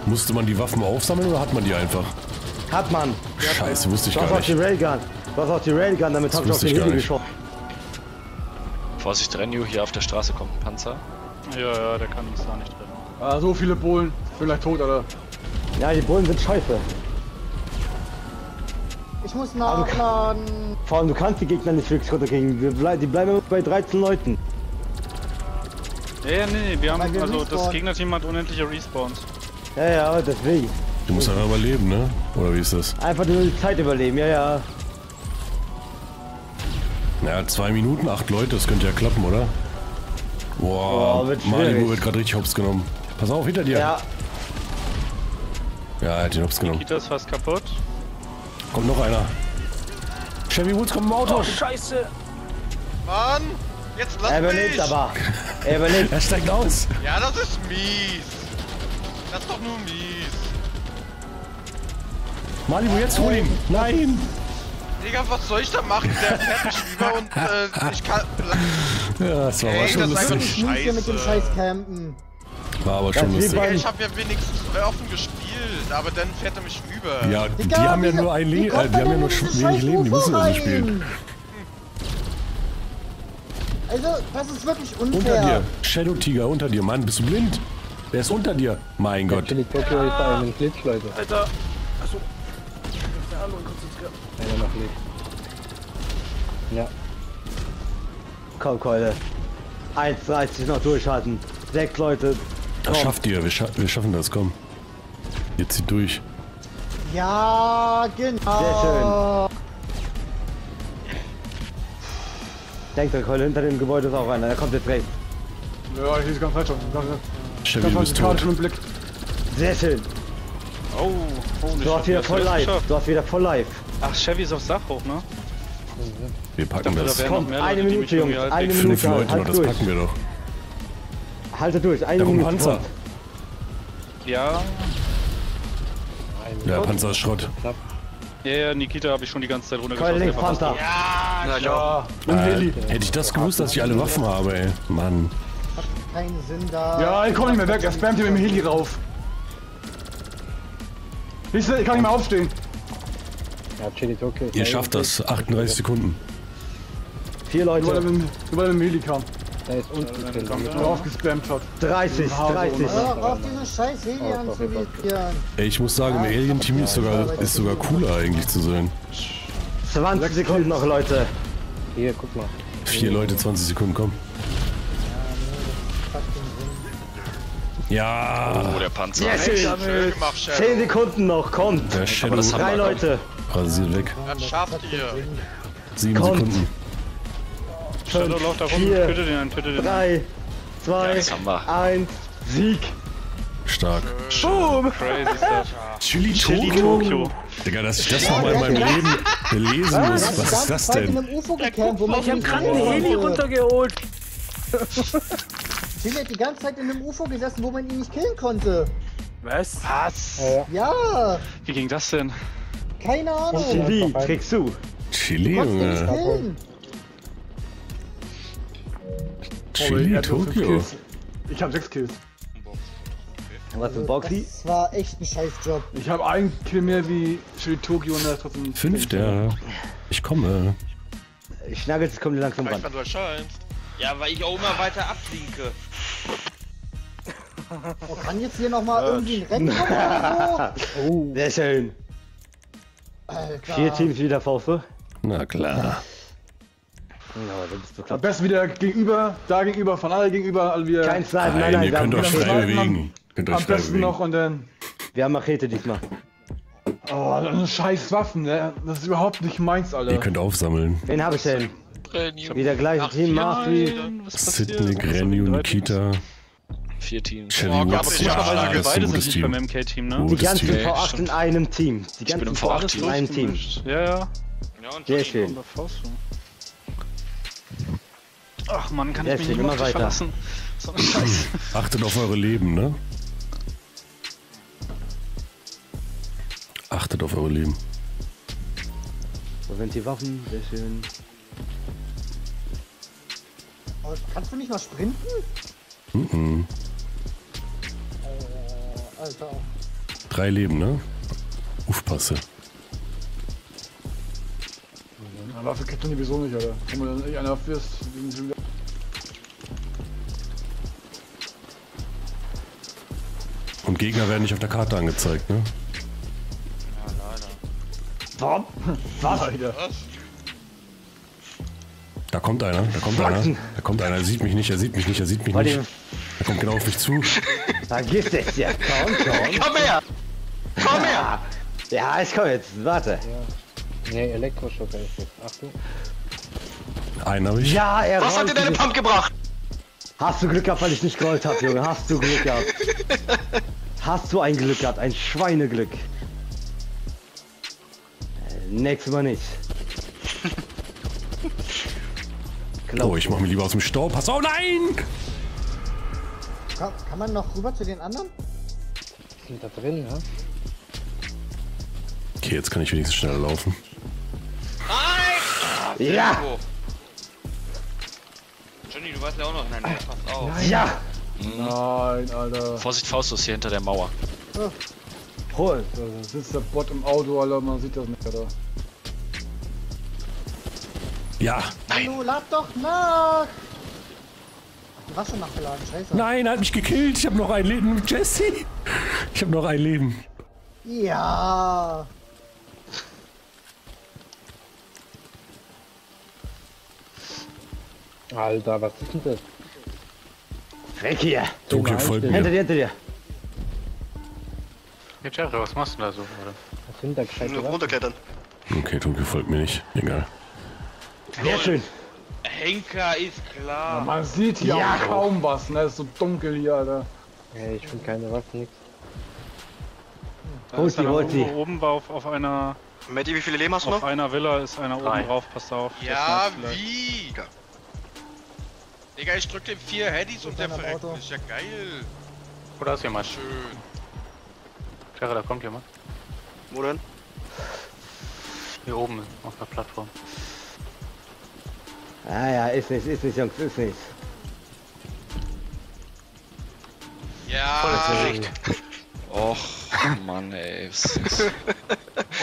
Musste man die Waffen aufsammeln oder hat man die einfach? Hat man. Scheiße, wusste ich gar nicht. Du hast auch die Railgun, damit hab ich auf die Hügel geschossen. Vorsicht, Renu, hier auf der Straße kommt ein Panzer. Ja, der kann uns da nicht treffen. Ah, so viele Bullen. Vielleicht tot, Alter. Ja, die Bullen sind scheiße. Ich muss nachladen. Vor allem, du kannst die Gegner nicht wirklich runterkriegen. Die bleiben bei 13 Leuten. Nee, wir haben... Also, das Gegnerteam hat unendliche Respawns. Ja, aber deswegen. Du musst einfach überleben, ne? Oder wie ist das? Einfach nur die Zeit überleben, ja. Naja, 2 Minuten, 8 Leute, das könnte ja klappen, oder? Wow, Malibu wird gerade richtig hops genommen. Pass auf, hinter dir! Ja. Ja, er hat den hops genommen. Nikita ist fast kaputt. Kommt noch einer. Chevy Woods kommt im Auto! Oh, scheiße! Mann! Jetzt lass mich! Er überlebt aber! Er überlebt! Er steigt aus! Ja, das ist mies! Das ist doch nur mies! Malibu, jetzt hol ihn! Nein! Digga, was soll ich da machen? Der fährt mich über und ich kann... Ja, das war aber schon lustig. Ich muss hier mit dem Scheiß campen. War aber schon lustig. Digga, ich hab ja wenigstens offen gespielt, aber dann fährt er mich über. Ja, die haben ja nur ein Leben, die haben ja nur wenig Leben, die müssen ja so spielen. Also, das ist wirklich unfair. Unter dir, Shadow Tiger, unter dir. Mann, bist du blind? Der ist unter dir. Mein Gott. Ich bin Tokio, ich war einen Glitch, Leute. Alter. Achso. Einer noch lebt. Ja. Komm, Keule. 1:30 noch durchhalten. 6 Leute. Komm. Das schafft ihr. Wir schaffen das, komm. Jetzt zieht durch. Ja, genau. Sehr schön. Denkt euch, Keule, hinter dem Gebäude ist auch einer. Der kommt jetzt rechts. Ja, hier ist ganz falsch. Blick. Sehr schön. Oh, du hast wieder voll live. Ach, Chevy ist auf Sach hoch, ne? Wir packen das. Komm, eine Minute, Jungs. Eine Minute. 5 Leute, das packen wir doch. Haltet durch, eine Minute. Panzer. Ja. Ja, Panzer ist Schrott. Ja, Nikita habe ich schon die ganze Zeit runtergeschossen. Panzer. Ja, hätte ich das gewusst, dass ich alle Waffen habe, ey. Mann. Hat keinen Sinn da. Ja, ich komm nicht mehr weg. Er spammt hier mit dem Heli rauf. Ich kann nicht mehr aufstehen. Ja, okay. Ihr schafft das. 38 Sekunden. 4 Leute. Überall im Helikam. Da ist unten der aufgespammt hat. 30. Auf diese scheiß Heli anzuliefern. Ich muss sagen, im Alien-Team ist sogar cooler eigentlich zu sein. 20 Sekunden noch, Leute. Hier, guck mal. 4 Leute, 20 Sekunden, komm. Ja! Oh, der Panzer. Yes, schön gemacht, Shadow. 10 Sekunden noch, kommt! Der Shadow. 3 Leute. Rasiert weg. Das schafft ihr. 7 Sekunden. Shadow läuft da rum, tötet ihn an, 3, 2, 1, Sieg! Stark. Boom! Crazy stuff. Chili Tokio. Digga, dass ich das nochmal in meinem Leben gelesen muss. Was ist das denn? Ich hab gerade den Heli runtergeholt. Chili hat die ganze Zeit in einem UFO gesessen, wo man ihn nicht killen konnte. Was? Ja! Wie ging das denn? Keine Ahnung! Chili, kriegst du! Chili, Junge! Chili, Tokio! Ich hab 6 Kills. Was für ein Boxy? Das war echt ein Scheißjob. Ich hab 1 Kill mehr wie Chili Tokio und das trotzdem. 5. Ich komme. Schnaggels kommt langsam ran. Ja, weil ich auch immer weiter ablinke. Oh, kann jetzt hier nochmal irgendwie ein Rennen kommen oder so? Oh. Sehr schön. Alter. 4 Teams wieder, Fausto. Na klar. Am besten wieder gegenüber, von alle gegenüber, alle wieder. Kein Slide, nein, ihr könnt euch frei bewegen. Am besten noch und dann... Wir haben Machete diesmal. Oh, das sind scheiß Waffen, ne? Das ist überhaupt nicht meins, Alter. Ihr könnt aufsammeln. Wen hab ich denn? Wieder gleiche Team macht wie Sydney, Renu, Nikita. 4 Teams. Chevy Woods, ja, das ist ein gutes Team. Beim MK-Team, ne? Die ganzen V8 in einem Team. Die ganzen V8 in einem Team. Ja. Sehr schön. Ach man, kann ich mich nicht mehr verlassen. So ein Scheiß. Achtet auf eure Leben, ne? Achtet auf eure Leben. So sind die Waffen, sehr schön. Aber kannst du nicht mal sprinten? Mhm. Alter. 3 Leben, ne? Aufpasse. Na, Waffe kriegt man sowieso nicht, Alter. Wenn man dann nicht einer wirst, und Gegner werden nicht auf der Karte angezeigt, ne? Ja, leider. Warum? Was? Leider. Da kommt einer, da kommt einer. Da kommt einer, er sieht mich nicht, er sieht mich nicht, er sieht mich nicht. Er kommt genau auf mich zu. Vergiss es ja. Komm, komm her! Komm her! Ja, ich komm jetzt, warte. Ja. Nee, Elektroschocker ist das. Achtung. Einen hab ich. Ja, er. Was hat dir deine Pump gebracht? Hast du Glück gehabt, weil ich nicht gerollt hab, Junge? Hast du Glück gehabt? Hast du ein Glück gehabt? Ein Schweineglück. Nächstes Mal nicht. Oh, ich mach mich lieber aus dem Staub. Pass auf, nein! Kann man noch rüber zu den anderen? Die sind da drin, ja? Okay, jetzt kann ich wenigstens schneller laufen. Nein! Ja! Johnny, du warst ja auch noch in einem Nerv. Pass auf. Nein. Ja! Nein, Alter. Vorsicht, Fausto ist hier hinter der Mauer. Ja. Hol! Da sitzt der Bot im Auto, Alter. Man sieht das nicht, Alter. Ja! Nein! Hallo, lad doch nach! Wasser nachgeladen, scheiße. Nein, er hat mich gekillt. Ich habe noch ein Leben mit Jesse. Ich habe noch ein Leben. Ja. Alter, was ist denn das? Weg hier. Dunkel, folgt mir. Hinter dir, hinter dir. Ja, Jerry, was machst du denn da so? Was sind da gescheit? Ich will runterklettern. Okay, Dunkel folgt mir nicht. Egal. Sehr schön. Henker ist klar. Ja, man sieht hier ja auch kaum was, ne? Ist so dunkel hier, Alter. Hey, ich finde keine Waffen, nix. Holt die, holt die. Oben war auf einer... Matti, wie viele Leben hast du noch? Auf einer Villa ist einer oben drauf, passt auf. Ja, wie? Digga, ich drück dem 4 Headies und der verreckt mich. Ja, geil. Oder ist jemand? Schön. Klar, da kommt jemand. Wo denn? Hier oben, auf der Plattform. Ah ja, ist nicht, Jungs, ist nicht. Ja, Gesicht. Och, Mann, ey.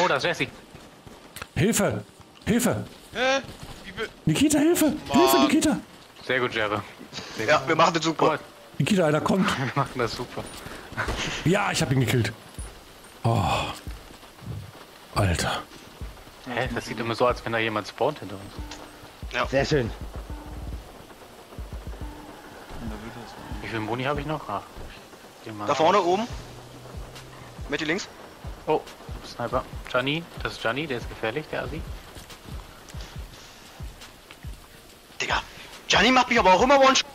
Oh, da ist Jesse. Hilfe! Hilfe! Nikita, Hilfe! Mann. Hilfe, Nikita! Sehr gut, Jerry. Ja, wir machen das super. Nikita, einer kommt. Wir machen das super. Ja, ich hab ihn gekillt. Oh. Alter. Hä, das sieht immer so, als wenn da jemand spawnt hinter uns. Ja. Sehr schön. Wie viel Moni habe ich noch? Ach, da vorne oben. Mit die links. Oh, Sniper. Gianni, das ist Gianni, der ist gefährlich, der Asi. Digga, Gianni macht mich aber auch immer One-Shot.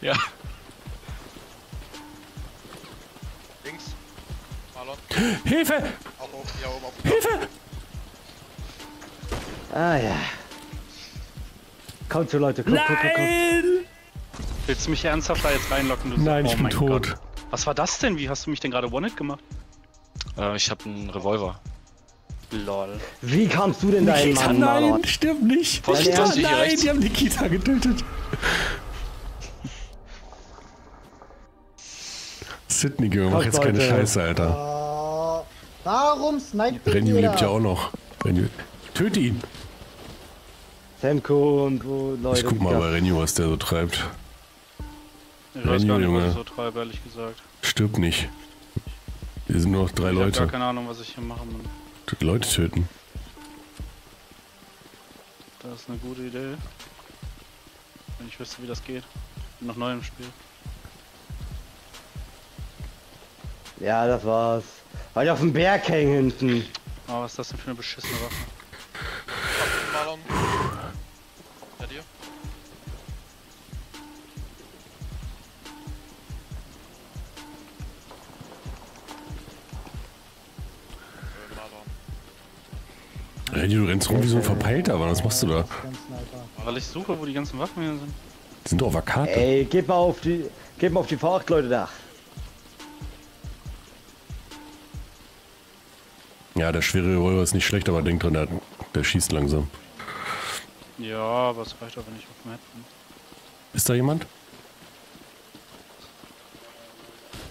Ja. Links. Marlon. Hilfe! Ja, oben auf. Hilfe! Ah ja. Kommt schon, Leute, kommt, nein! Kommt, kommt, kommt. Willst du mich ernsthaft da jetzt reinlocken? Du nein, ich bin tot. Gott. Was war das denn? Wie hast du mich denn gerade One-Hit gemacht? Ich hab einen Revolver. Lol. Wie kamst du denn da hin, Mann? Nein, stimmt nicht. Nikita, nein, die haben Nikita getötet. Sydney, Girl, mach jetzt keine Scheiße, Alter. Warum sniped ihr? Renu lebt ja auch noch. Renu. Töte ihn. Semko und wo Leute. Ich guck mal bei Renu, was der so treibt. Ich weiß gar nicht, was ich so treibe, ehrlich gesagt. Stirb nicht. Wir sind nur noch 3 Leute. Ich hab gar keine Ahnung, was ich hier machen muss. Leute töten. Das ist eine gute Idee. Wenn ich wüsste, wie das geht. Bin noch neu im Spiel. Ja, das war's. Weil ich auf dem Berg hängen hinten. Oh, was ist das denn für eine beschissene Waffe? Ja, dir. Renu, du rennst rum wie so ein Verpeilter, aber was machst du da? Weil ich suche, wo die ganzen Waffen hier sind. Die sind doch Vakate. Ey, geht mal auf die Fahrt, Leute, da. Ja, der schwere Revolver ist nicht schlecht, aber denkt dran, der schießt langsam. Ja, aber es reicht aber nicht auf dem Map. Ist da jemand?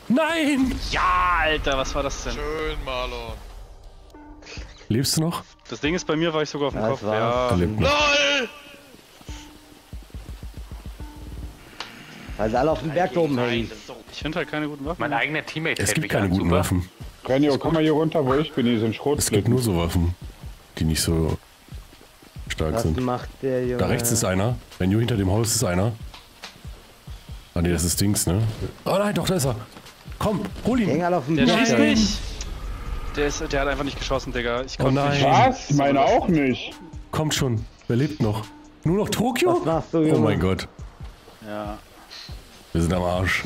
Nein! Ja, Alter, was war das denn? Schön, Marlon. Lebst du noch? Das Ding ist, bei mir war ich sogar auf dem Kopf. Ja. LOL! Weil sie alle auf dem Berg oben hängen. Ich finde halt keine guten Waffen. Mein eigener Teammate. Es gibt keine guten Waffen. Renio, komm mal hier runter, wo ich bin. Hier sind Schrot. Es gibt nur so Waffen, die nicht so stark sind. Was macht der Junge? Da rechts ist einer. Renio, hinter dem Haus ist einer. Ah ne, das ist Dings, ne? Oh nein, doch, da ist er. Komm, hol ihn. Der schießt nicht. Der hat einfach nicht geschossen, Digga. Ich komm nicht. Was? Ich meine auch nicht. Kommt schon. Wer lebt noch? Nur noch Tokio? Was machst du, Junge? Oh mein Gott. Ja. Wir sind am Arsch.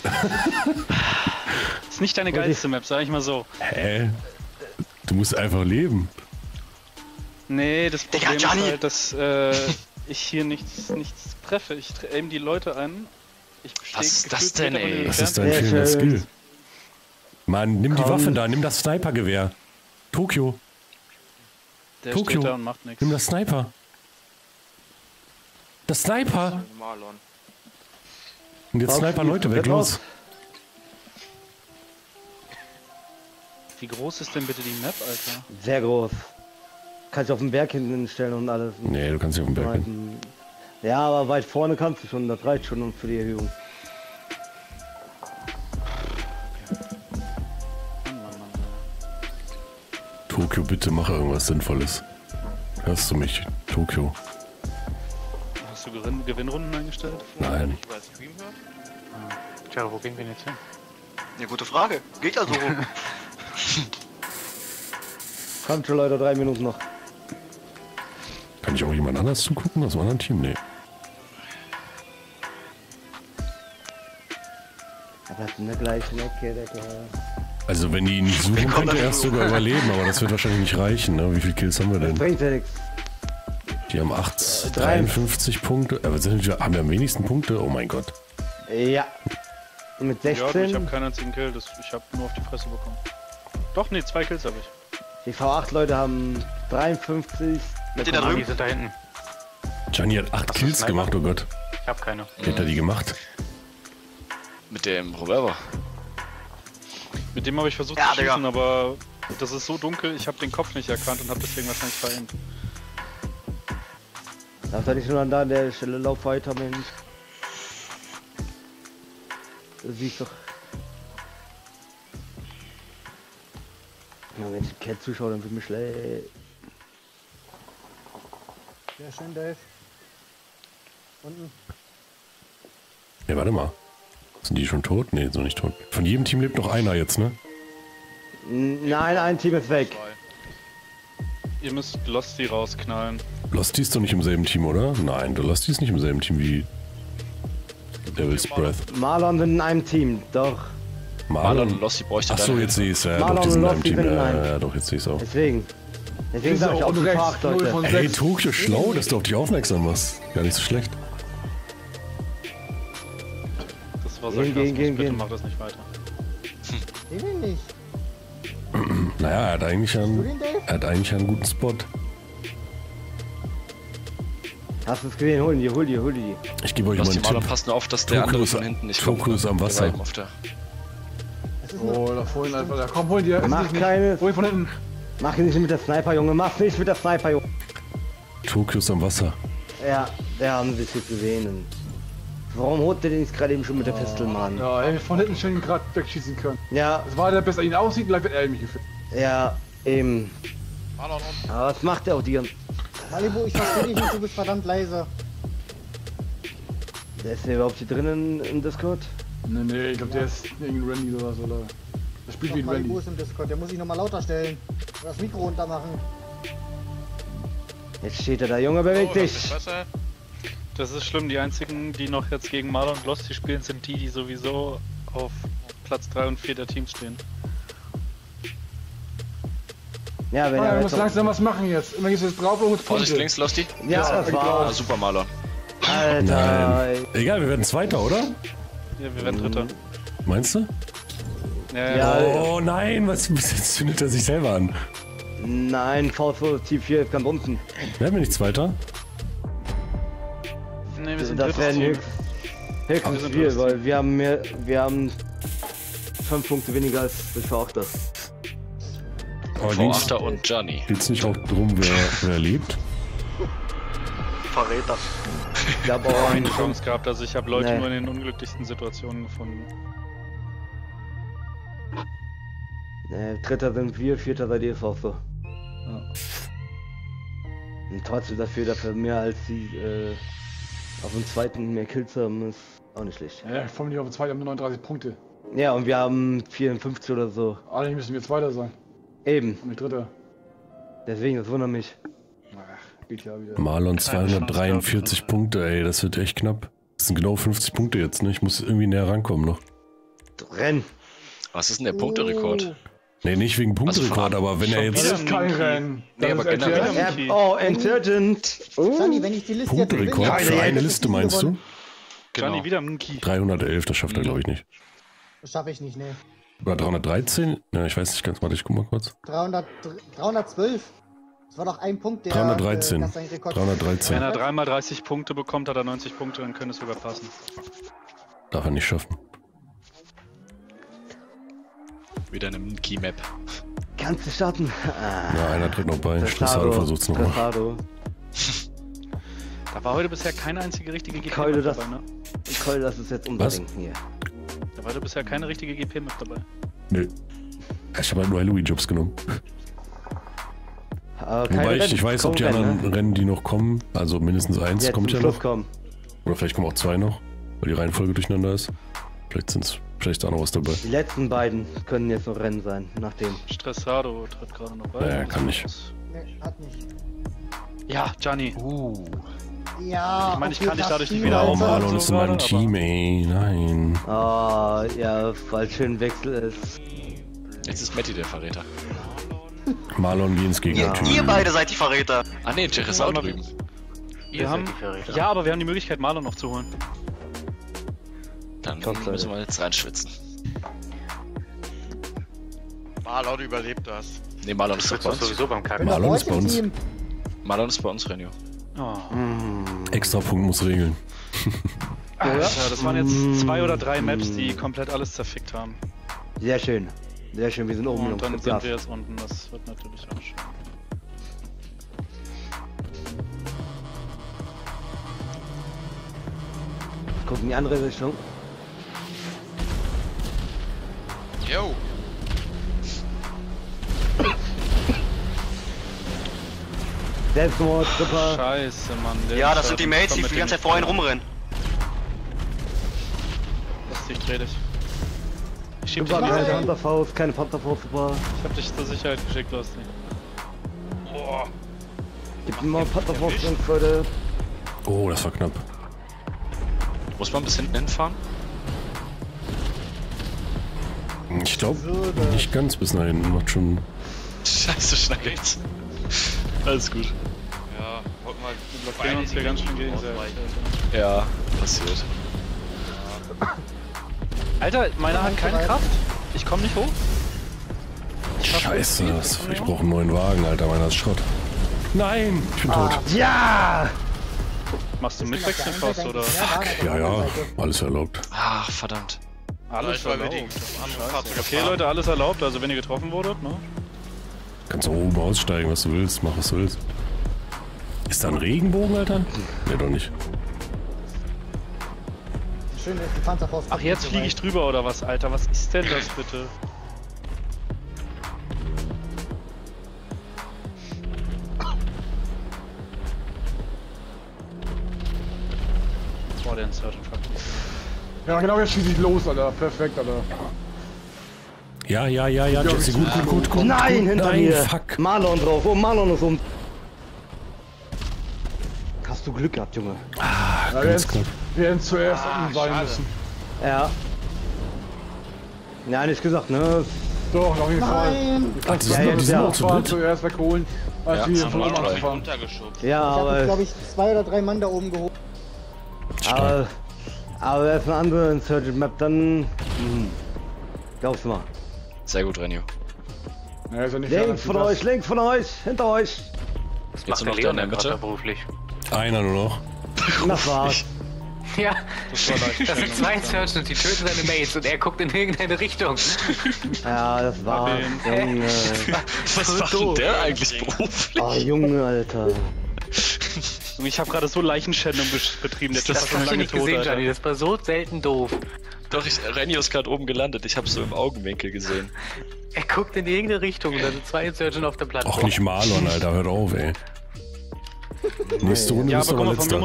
Ist nicht deine geilste Map, sag ich mal so. Hä? Du musst einfach leben. Nee, das Problem ist halt, dass ich hier nichts treffe. Ich aim die Leute an. Ich was ist das denn, ey? Das ist dein fehlender Skill. Mann, nimm die Waffe da, nimm das Snipergewehr. Tokio. Der steht da und macht nichts. Nimm das Sniper. Das Sniper! Und jetzt Sniper Leute weg, los. Wie groß ist denn bitte die Map, Alter? Sehr groß. Kannst du auf den Berg hinten stellen und alles. Nee, du kannst nicht auf den Berg hin. Ja, aber weit vorne kannst du schon, das reicht schon für die Erhöhung. Tokio, bitte mach irgendwas Sinnvolles. Hörst du mich, Tokio? Hast du Gewinnrunden eingestellt? Nein. Ich weiß nicht, wie man hört. Tja, wo gehen wir denn jetzt hin? Ja, gute Frage. Geht also rum. Kommt schon, Leute, 3 Minuten noch. Kann ich auch jemand anders zugucken aus einem anderen Team? Nee. Aber in der gleichen Ecke, der Kerl. Also wenn die nicht suchen, könnte er erst sogar überleben, aber das wird wahrscheinlich nicht reichen, ne? Wie viele Kills haben wir denn? Das bringt ja nichts. Die haben 53 Punkte. Aber haben wir am wenigsten Punkte? Oh mein Gott. Ja. Mit 16? Ja, ich habe keinen einzigen Kill, ich habe nur auf die Fresse bekommen. Doch, nee, 2 Kills habe ich. Die V8 Leute haben 53. Mit den Armen sind da hinten. Gianni hat 8 Kills gemacht, oh Gott. Ich hab keine. Wie hat er die gemacht? Mit dem Revolver. Mit dem habe ich versucht zu schießen, aber das ist so dunkel, ich habe den Kopf nicht erkannt und habe deswegen wahrscheinlich verhindert. Darf er nicht nur an der Stelle lauf weiter, Mensch. Das siehst doch. Ja, wenn ich Cat zuschaue, dann wird mir schlecht. Sehr schön, Dave. Unten. Ja, warte mal. Sind die schon tot? Ne, so nicht tot. Von jedem Team lebt noch einer jetzt, ne? Nein, ein Team ist weg. Ihr müsst Losti rausknallen. Losti ist doch nicht im selben Team, oder? Nein, Losti ist nicht im selben Team wie Devil's Breath. Marlon sind in einem Team, doch. Marlon und Losti bräuchte. Achso, jetzt sehe ich es. Ja, Marlon doch, die sind in einem Team. Ja, doch, jetzt sehe ich es auch. Deswegen sag ich auch gefragt, Leute. Ey, Tokio, schlau, dass du auf dich aufmerksam machst. Gar nicht so schlecht. Bitte mach das nicht weiter. Ich will nicht. Naja, er hat eigentlich einen guten Spot. Hast du es gesehen? Hol die. Ich gebe euch mal einen Tipp. Passt nur auf, dass der andere von hinten nicht kommt. Fokus am Wasser. Oh, da vorhin einfach. Da komm, hol dir. Mach keine. Hol von hinten. Mach nicht mit der Sniper, Junge. Mach nicht mit der Sniper, Junge. Tokio ist am Wasser. Ja, der haben wir jetzt gesehen. Warum holt der den jetzt gerade eben schon mit der Pistole, Mann? Ja, ey, von hinten schön gerade wegschießen können. Ja. Das war der besser ihn aussieht, bleibt er mich gefühlt. Ja, eben. Aber was macht der auch dir? Malibu, ich verstehe dich nicht, du bist verdammt leise. Der ist ja überhaupt hier drinnen im Discord? Nee, ich glaube, der ist irgendein Randy oder was, oder? Der spielt wie ein Randy. Malibu ist im Discord, der muss sich nochmal lauter stellen. Oder das Mikro runter machen. Jetzt steht er da, Junge, beweg dich! Das ist schlimm, die einzigen, die noch jetzt gegen Marlon und Losti spielen, sind die sowieso auf Platz 3 und 4 der Teams stehen. Ja, wenn er muss langsam was machen jetzt. Immer gehst du jetzt drauf und holst Punkte. Vorsicht links, Losti. Ja, das war super, Marlon. Alter. Nein. Egal, wir werden Zweiter, oder? Ja, wir werden Dritter. Meinst du? Ja. Oh nein, was jetzt zündet er sich selber an? Nein, V4 T4 kann bumsen. Werden wir nicht Zweiter? Nee, wir sind das Dritter. Höchstens viel, weil wir haben mehr, wir haben 5 Punkte weniger als das V8er. V8er und Gianni. Jetzt nicht auch drum, wer lebt. Verräter. Ich habe auch eine Chance gehabt, also ich habe Leute nur in den unglücklichsten Situationen gefunden. Ne, Dritter sind wir, Vierter bei dir ist auch so. Ja. Und trotzdem dafür mehr als die auf dem Zweiten mehr Kills haben, ist auch nicht schlecht. Ja, vor allem auf dem Zweiten haben wir 39 Punkte. Ja, und wir haben 54 oder so. Eigentlich müssen wir Zweiter sein. Eben. Und nicht Dritter. Deswegen, das wundert mich. Ach, geht ja wieder. Marlon 243 Punkte, ey, das wird echt knapp. Das sind genau 50 Punkte jetzt, ne? Ich muss irgendwie näher rankommen noch. Renn! Was ist denn der Punkterekord? Nee, nicht wegen Punkterekord, aber wenn er jetzt... Das ist kein Rennen. Nee, aber generell... Oh, Insurgent. Johnny, wenn ich die Liste... Punkterekord für eine Liste, meinst du? Johnny, wieder Monkey. 311, das schafft er, glaube ich, nicht. Das schaffe ich nicht, ne. Oder 313? Ja, ich weiß nicht ganz, warte, ich guck mal kurz. 312? Das war doch ein Punkt, der... 313. 313. Wenn er 3 mal 30 Punkte bekommt, hat er 90 Punkte, dann könnte es sogar passen. Darf er nicht schaffen. Wieder eine Key-Map. Kannst du starten? Ja, einer tritt noch bei. Stressado versucht's nochmal. Da war heute bisher keine einzige richtige GP-Map dabei, ne? Ich heule, das ist jetzt unbedingt hier. Da war heute bisher keine richtige GP-Map dabei. Nö. Ich habe halt nur Halloween-Jobs genommen. Wobei ich weiß, ob die anderen Rennen, die noch kommen, also mindestens eins kommt ja noch. Oder vielleicht kommen auch zwei noch, weil die Reihenfolge durcheinander ist. Vielleicht sind's. Vielleicht auch noch was dabei. Die letzten beiden können jetzt noch Rennen sein, nachdem. Stressado tritt gerade noch bei. Ja, kann nicht. Nee, hat nicht. Ja, Gianni. Ja. Ich meine, ich kann dich dadurch nicht wieder aufmachen. Marlon ist in meinem Team, ey. Nein. Ah, ja, weil schön Wechsel ist. Jetzt ist Matti der Verräter. Marlon geht ins Gegenteil. Ihr beide seid die Verräter. Ah, nee, Jerry ist auch drüben. Ja, aber wir haben die Möglichkeit, Marlon noch zu holen. Dann müssen wir jetzt reinschwitzen. Marlon überlebt das. Ne, Marlon ist bei uns. Sowieso beim Kacken. Marlon ist bei uns. Marlon ist bei uns, Renu. Oh. Extra Punkt muss regeln. Alter, das waren jetzt 2 oder 3 Maps, die komplett alles zerfickt haben. Sehr schön. Sehr schön, wir sind oben. Und dann sind wir jetzt unten, das wird natürlich auch schön. Gucken die andere Richtung. Yo! Selbstmord, super. Scheiße, Mann. Ja, das sind die Mates, die die ganze Zeit vorhin rumrennen. Lass dich, dreh dich. Ich schieb dich nicht. Keine Pantherfaust, keine Pantherfaust, super. Ich hab dich zur Sicherheit geschickt, Losti. Boah. Gib mir mal Pantherfaust, Leute. Oh, das war knapp. Muss man bis hinten hinfahren? Ich glaube nicht ganz bis nach hinten, macht schon... Scheiße, Schnaggels. Alles gut. Ja, heute mal, wir blockieren uns hier ganz schön gegenseitig. Ja, passiert. Alter, meiner hat keine Kraft. Ich komm nicht hoch. Scheiße, ich brauche einen neuen Wagen, Alter, meiner ist Schrott. Nein, ich bin tot. Ja! Machst du mitwechseln fast, oder? Fuck, ja, alles erlaubt. Ach, verdammt. Alles erlaubt. Okay, Leute, alles erlaubt, also wenn ihr getroffen wurdet, ne? Kannst du oben aussteigen, was du willst, mach was du willst. Ist da ein Regenbogen, Alter? Nee, doch nicht. Ach, jetzt fliege ich drüber, oder was, Alter? Was ist denn das, bitte? Ja, genau, jetzt schieße ich los, Alter. Perfekt, Alter. Ja, Jesse, gut. Nein, hinter mir. Fuck. Marlon drauf. Oh, Marlon ist um. Hast du Glück gehabt, Junge. Ah, ja, ganz knapp. Wir hätten zuerst unten sein müssen. Ja. Ja, nicht gesagt, ne? Doch, auf jeden Fall. Das ist noch zuerst wegholen, als wir von oben anfangen. Ja, aber... Ich hab, glaube ich, 2 oder 3 Mann da oben geholt. Aber das ist eine andere Insurgent Map, dann. Glaub's mal. Sehr gut, Renu. Ja, so links von euch, hinter euch. Das macht noch der in der Mitte. Beruflich. Einer nur noch. Das war's. Ja, das sind zwei Insurgents, die töten seine Mates und er guckt in irgendeine Richtung. Ja, das war's. Junge. Was macht denn der eigentlich beruflich? Oh, Junge, Alter. Ich habe gerade so Leichenschändung betrieben, das war schon lange tot. Das hab ich nicht gesehen, Gianni, das war so selten doof. Doch, Renu ist gerade oben gelandet, ich hab's so im Augenwinkel gesehen. Er guckt in irgendeine Richtung und da sind zwei Insurgents auf der Plattform. Auch nicht Marlon, Alter, hört auf, ey. Nächste Runde bist du aber letzter.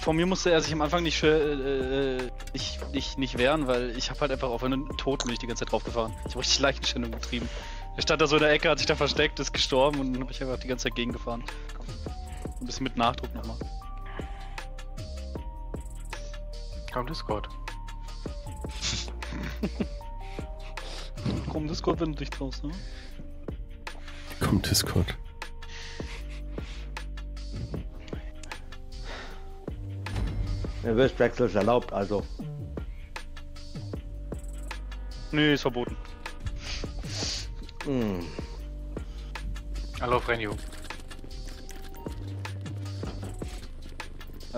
Von mir musste er sich am Anfang nicht wehren, weil ich habe halt einfach auf einen Toten die ganze Zeit draufgefahren. Ich habe richtig Leichenschändung betrieben. Er stand da so in der Ecke, hat sich da versteckt, ist gestorben und dann habe ich einfach die ganze Zeit gegengefahren. Ein bisschen mit Nachdruck nochmal. Komm Discord. Komm Discord, wenn du dich traust, ne? Komm Discord. Der Westwechsel ist erlaubt, also. Nee, ist verboten. Hallo, Renu.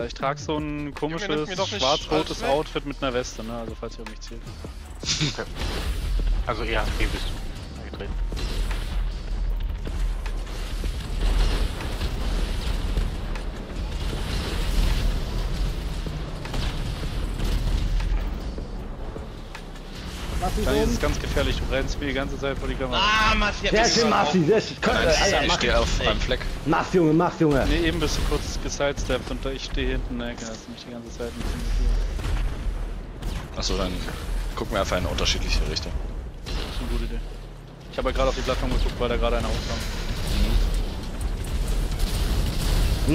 Ich trage so ein komisches schwarz-rotes Outfit mit einer Weste, ne? Also falls ihr um mich zählt. Okay. Also eher okay, bist du gedreht. Das ist ganz gefährlich, du brennst mir die ganze Zeit vor die Kamera. Ah, Massi, sehr schön, Massi, sehr schön. Ich stehe auf einem Fleck. Mach's, Junge, mach's, Junge. Ne, eben bist du kurz gesidesteppt und ich stehe hinten, ne, hast du mich die ganze Zeit ein bisschen gefühlt. Achso, dann gucken wir einfach in unterschiedliche Richtungen. Das ist eine gute Idee. Ich habe ja gerade auf die Plattform geguckt, weil da gerade einer aufkam.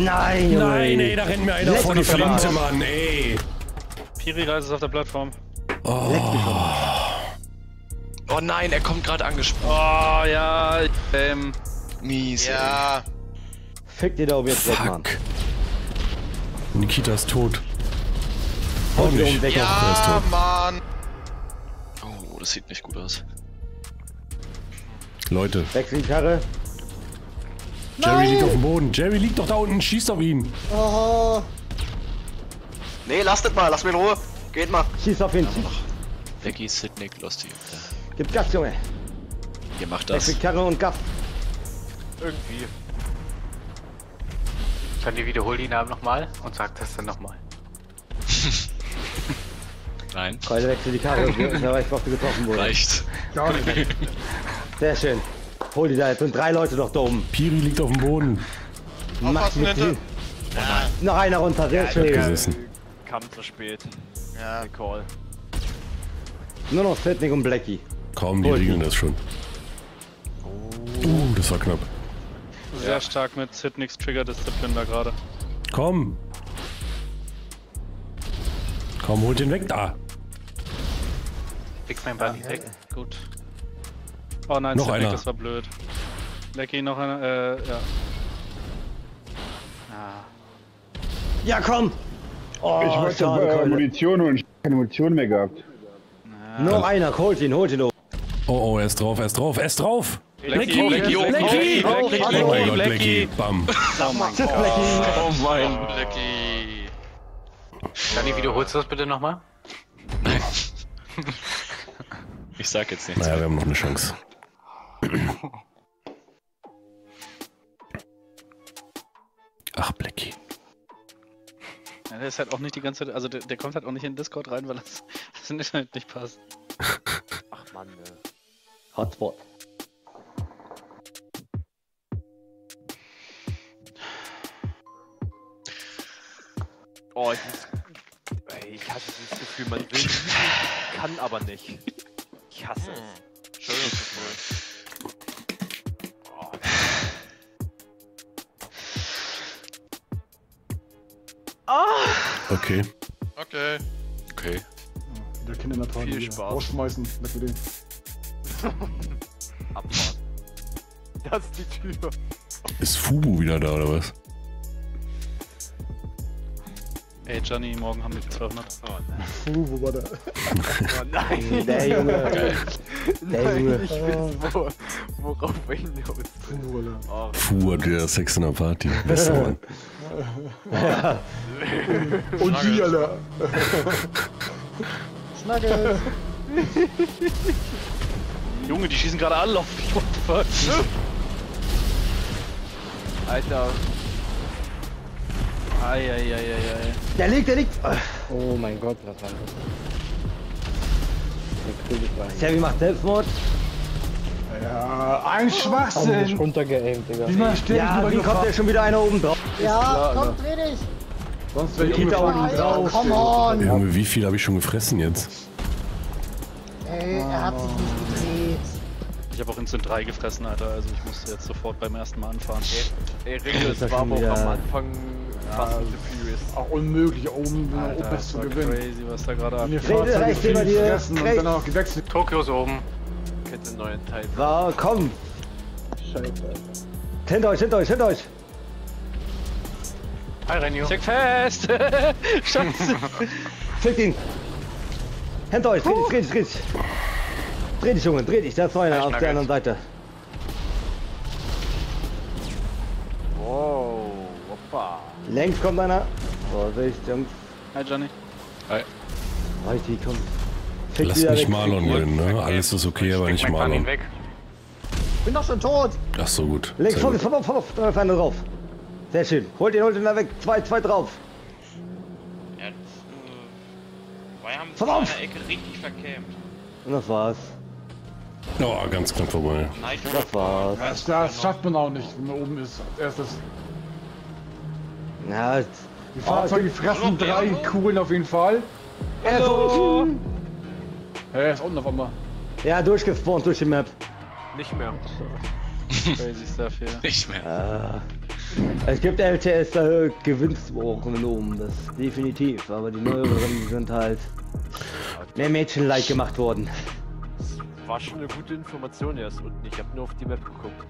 Nein, Junge. Nein, ey, da rennt mir einer vor die Flinte, Mann, ey. Piri-Reise ist auf der Plattform. Oh nein, er kommt gerade angesprungen. Oh ja, mies. Ja. Fick dir da oben jetzt weg, Mann. Nikita ist tot. Oh, ja, Mann. Oh, das sieht nicht gut aus. Leute. Wechsel die Karre. Jerry liegt auf dem Boden. Jerry liegt doch da unten. Schießt auf ihn. Oh. Nee, lasst mal. Lass mir in Ruhe. Geht mal. Schieß auf ihn. Blackie, Sidney, Losti. Gib Gas, Junge! Ihr macht das. Mit Karre und Gas. Irgendwie. Gianni, wiederhol die Namen nochmal und sag das dann nochmal. Nein. Heute wechsel die Karre, da war ich drauf getroffen wurde. Reicht. Gar nicht. Sehr schön. Hol die da, jetzt sind drei Leute noch da oben. Piri liegt auf dem Boden. Mach mit hin. Ja. Noch einer runter, sehr schön. Kam zu spät. Ja, Call. Nur noch Setnik und Blackie. Kaum, die regeln das schon. Das war knapp. Sehr stark mit Setniks Trigger-Disziplin da gerade. Komm! Komm, holt den weg da! Fix mein Buddy weg. Gut. Oh nein, noch Setnik, das war blöd. Blackie, noch einer, ja. Ja, komm! Oh, ich wollte schon Munition holen, ich hab keine Munition mehr gehabt. Noch einer, holt ihn oben. Oh, er ist drauf. Blackie. Bam. Oh mein Gott. Blackie. Gianni, wiederholst du das bitte nochmal? Nein. Ich sag jetzt nichts. Naja, wir haben noch eine Chance. Ach, Blackie. Ja, der ist halt auch nicht die ganze Zeit, also der kommt halt auch nicht in den Discord rein, weil das Internet nicht passt. Ach Mann, ne. Hotspot. Oh, ich hatte dieses Gefühl, man will, kann aber nicht. Ich hasse es. Schönes Gefühl. Oh. Okay. Der kann immer tragen. Viel Spaß. Rausschmeißen, weg mit dem. Abfahrt. Das ist die Tür. Ist Fubu wieder da, oder was? Ey, Gianni, morgen haben wir 200. Oh nein. Wo war der? Oh nein! Der Junge! Geil. Der Junge! Ich weiß, worauf wir hinaus sind. Oh. Fuhr, der Sex in der Party. Bester Mann. Ja. Und die alle! Schnaggels! Junge, die schießen gerade alle auf mich, what the fuck? Alter. Eieieiei. Der liegt! Oh mein Gott, was war das? Chevy macht Selbstmord. Ja, ein Schwachsinn! Ich runtergeaimt, Digga. Diesmal steht ja, wie kommt der schon wieder einer oben drauf? Ja, kommt wenig! Sonst wird Nikita oben drauf. Komm on! Junge, wie viel habe ich schon gefressen jetzt? Ey, er hat sich nicht gedreht. Ich habe auch Instant 3 gefressen, Alter, also ich musste jetzt sofort beim ersten Mal anfahren. Ey, Ringo, das war aber auch am Anfang fast furious. Auch unmöglich, oben das zu gewinnen. Crazy, was da gerade abgeht. Rechts über dir, und dann auch gewechselt. Tokio ist oben. Kennt den neuen Teil. So, komm! Scheiße, Alter. Hinter euch! Hi, Renu. Check fest! Scheiße! Check ihn! Hinter euch, dreh dich! Dreh dich, Junge, da ist noch einer auf der anderen Seite. Wow, hoppa. Längs kommt einer. Vorsicht, Jungs. Hi, Gianni. Hi. Richtig, komm. Lass mich Marlon rennen, ne? Alles ist okay, aber nicht Marlon. Bin doch schon tot. Ach so, gut. Links, voll auf, da ist einer drauf. Sehr schön. Holt ihn da weg. Zwei drauf. Ja, wir haben von der Ecke richtig verkämmt. Und das war's. Oh, ganz knapp vorbei. Das war's. Das schafft man auch nicht, wenn man oben ist. Als erstes. Na, die Fahrzeuge fressen 3 Kugeln auf jeden Fall. Er ist unten. Er ist unten auf einmal. Ja, durchgespawnt durch die Map. Nicht mehr. Crazy Stuff hier. Nicht mehr. Es gibt LTS, da gewinnst du auch, wenn du oben bist. Definitiv. Aber die neueren sind halt mehr Mädchen leicht gemacht worden. Das war schon eine gute Information erst unten. Ich habe nur auf die Map geguckt.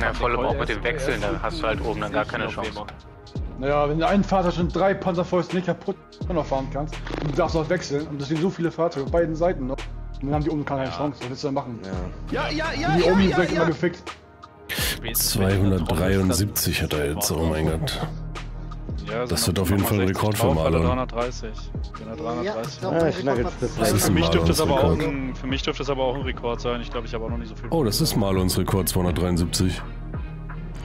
Na, vor allem auch mit dem Wechseln, dann hast du halt oben dann gar keine Chance. Naja, wenn du einen Fahrer schon 3 Panzerfäuste nicht kaputt noch fahren kannst, und du darfst auch wechseln und das sind so viele Fahrzeuge auf beiden Seiten noch. Und dann haben die oben keine Chance. Was willst du da machen? Ja. Die oben sind immer gefickt. 273 hat er jetzt, oh mein Gott. Ja, das wird auf jeden Fall ein Rekord für Marlon. 330. Für mich dürfte es aber auch ein Rekord sein. Ich glaube, ich habe auch noch nicht so viel. Oh, das ist Marlons Rekord, 273.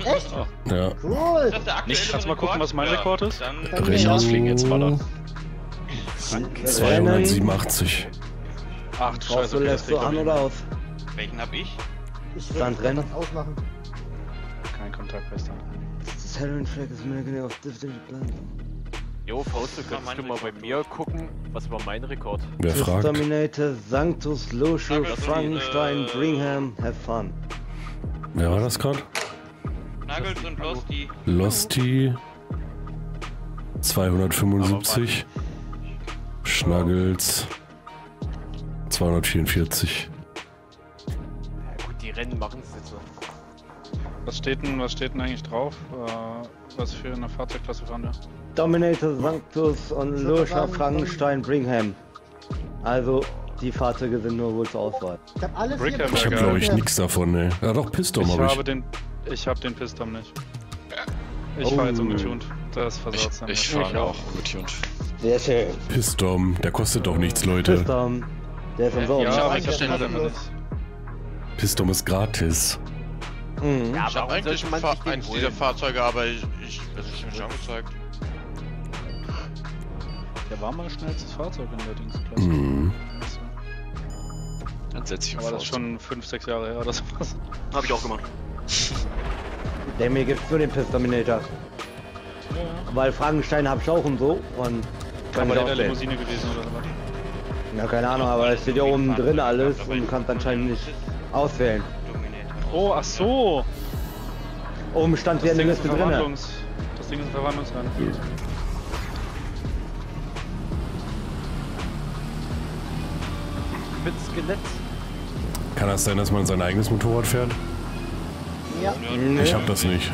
Echt? Ja. Cool. Nicht, kannst du mal gucken, was mein Rekord ist? Rechnen ausfliegen jetzt, Marlon. 287. Ach, scheiße. Lässt du an oder aus? Welchen hab ich? Ich werde das ausmachen. Kein Kontakt festhalten. Das Halloween Flag ist mir genau auf Different Plan. Jo, Fausto, kannst du mal bei mir gucken, was war mein Rekord? Wer fragt? Dominator, Sanctus, Locio, Frankenstein, Brigham, have fun. Wer war das gerade? Schnaggels und Losti. Losti 275. Schnaggels 244. Rennen machen sie jetzt so. Was steht denn eigentlich drauf? Was für eine Fahrzeugklasse fahren wir? Dominator, Sanctus und Lurcher, Frankenstein, Brigham. Also die Fahrzeuge sind nur wohl zur Auswahl. Ich hab alles. Ich hab glaube ich nichts davon, ey. Ja doch, Pistom ich hab den Pistom nicht. Ich fahr jetzt ungetuned. Das versaut sein. Ich fahr auch ungetuned. Sehr schön. Pistom, der kostet doch nichts, Leute. Pistom, der ist umsonst. Ja, ich verstehe den nicht. Pistom ist gratis. Mhm. Ja, aber ich habe eigentlich eins dieser Fahrzeuge, aber ich habe schon gezeigt. Der war mal schnellstes Fahrzeug in der Dingsklasse. Mhm. Also. Dann setze ich auf. Aber das ist schon 5-6 Jahre her oder sowas. Hab ich auch gemacht. Der mir gibt nur den Pistominator. Ja. Weil Frankenstein hab ich auch und so. Und kann man in der Limousine gewesen oder was? Ja, keine Ahnung, aber das steht ja oben drin alles und du kannst anscheinend nicht auswählen. Oh, ach so. Oben stand wieder eine Liste drin. Das Ding ist ein Verwandlungsrennen. Mit Skelett. Kann das sein, dass man sein eigenes Motorrad fährt? Ja. Ich hab das nicht.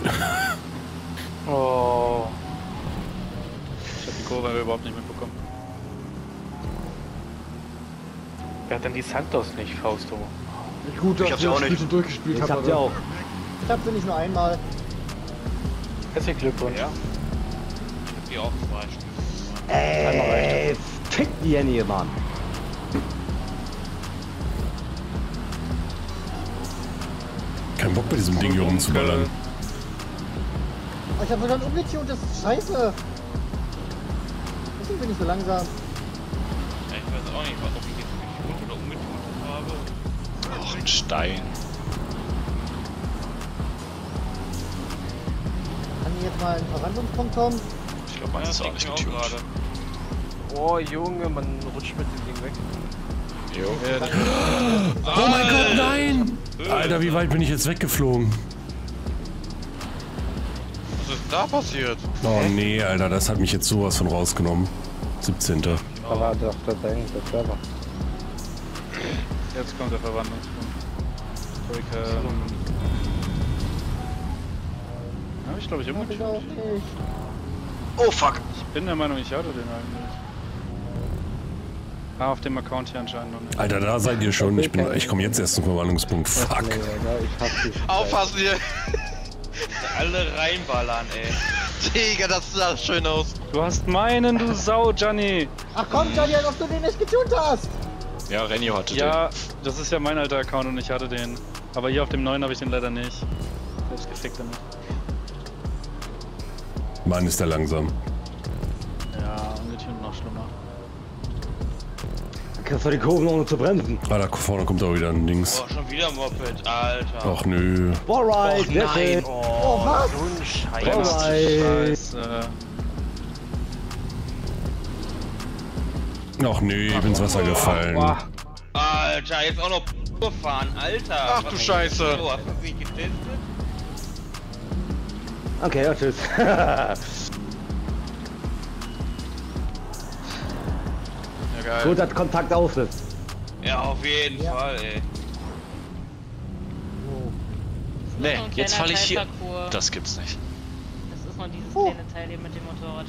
Oh. Semko, weil wir überhaupt nicht mitbekommen. Wer hat denn die Santos nicht, Fausto? Nicht gut, dass ich das Spiel schon durchgespielt habe. Ich auch. Ich hab sie nicht nur einmal. Herzlichen Glückwunsch. Ja. Ich hab die auch zwei Stück. Ey, fick die Jenny, Mann. Kein Bock bei diesem Ding hier rumzuballern. Ich hab sogar ein Umgezogen, das ist scheiße. Deswegen bin ich so langsam. Ja, ich weiß auch nicht, ob ich jetzt wirklich oder umgezogen habe. Och, ein Stein. Kann ich jetzt mal einen Verwandlungspunkt kommen? Ich glaube, meiner ist auch nicht getuned. Oh Junge, man rutscht mit dem Ding weg. Jo. Oh mein Gott, nein! Alter, wie weit bin ich jetzt weggeflogen? Was ist da passiert? Oh nee, Alter, das hat mich jetzt sowas von rausgenommen. 17. Aber doch, das ist eigentlich der Server. Jetzt kommt der Verwandlungspunkt. Hab ich glaube ich immer nicht. Oh fuck! Ich bin der Meinung, ich hatte den eigentlich. Ah, auf dem Account hier anscheinend noch nicht. Alter, da seid ihr schon. Ich komme jetzt erst zum Verwandlungspunkt. Fuck. Aufpassen hier. Alle reinballern, ey. Digga, das sah schön aus. Du hast meinen, du Sau, Gianni. Ach komm, Gianni, als ob du den nicht getunt hast. Ja, Renio hatte den. Ja, das ist ja mein alter Account und ich hatte den. Aber hier auf dem neuen habe ich den leider nicht. Selbst gefickt damit. Mann, ist der langsam. Ja, ungetunt noch schlimmer. Kannst du die Kurven ohne zu bremsen? Ah, da vorne kommt auch wieder ein Dings. Oh, schon wieder ein Moped, Alter. Ach nö. Wallride, nein. Oh, was? So ein Scheiß. Ach nö, ich bin ins Wasser gefallen. Alter, jetzt auch noch fahren, Alter. Ach du Scheiße. So, hast du das nicht getestet? Okay, ja, tschüss. Geil. Gut, dass Kontakt auf ist. Ja, auf jeden Fall, ey. Oh. Ne, jetzt falle ich hier. Das gibt's nicht. Das ist nur dieses kleine Teil hier mit dem Motorrad.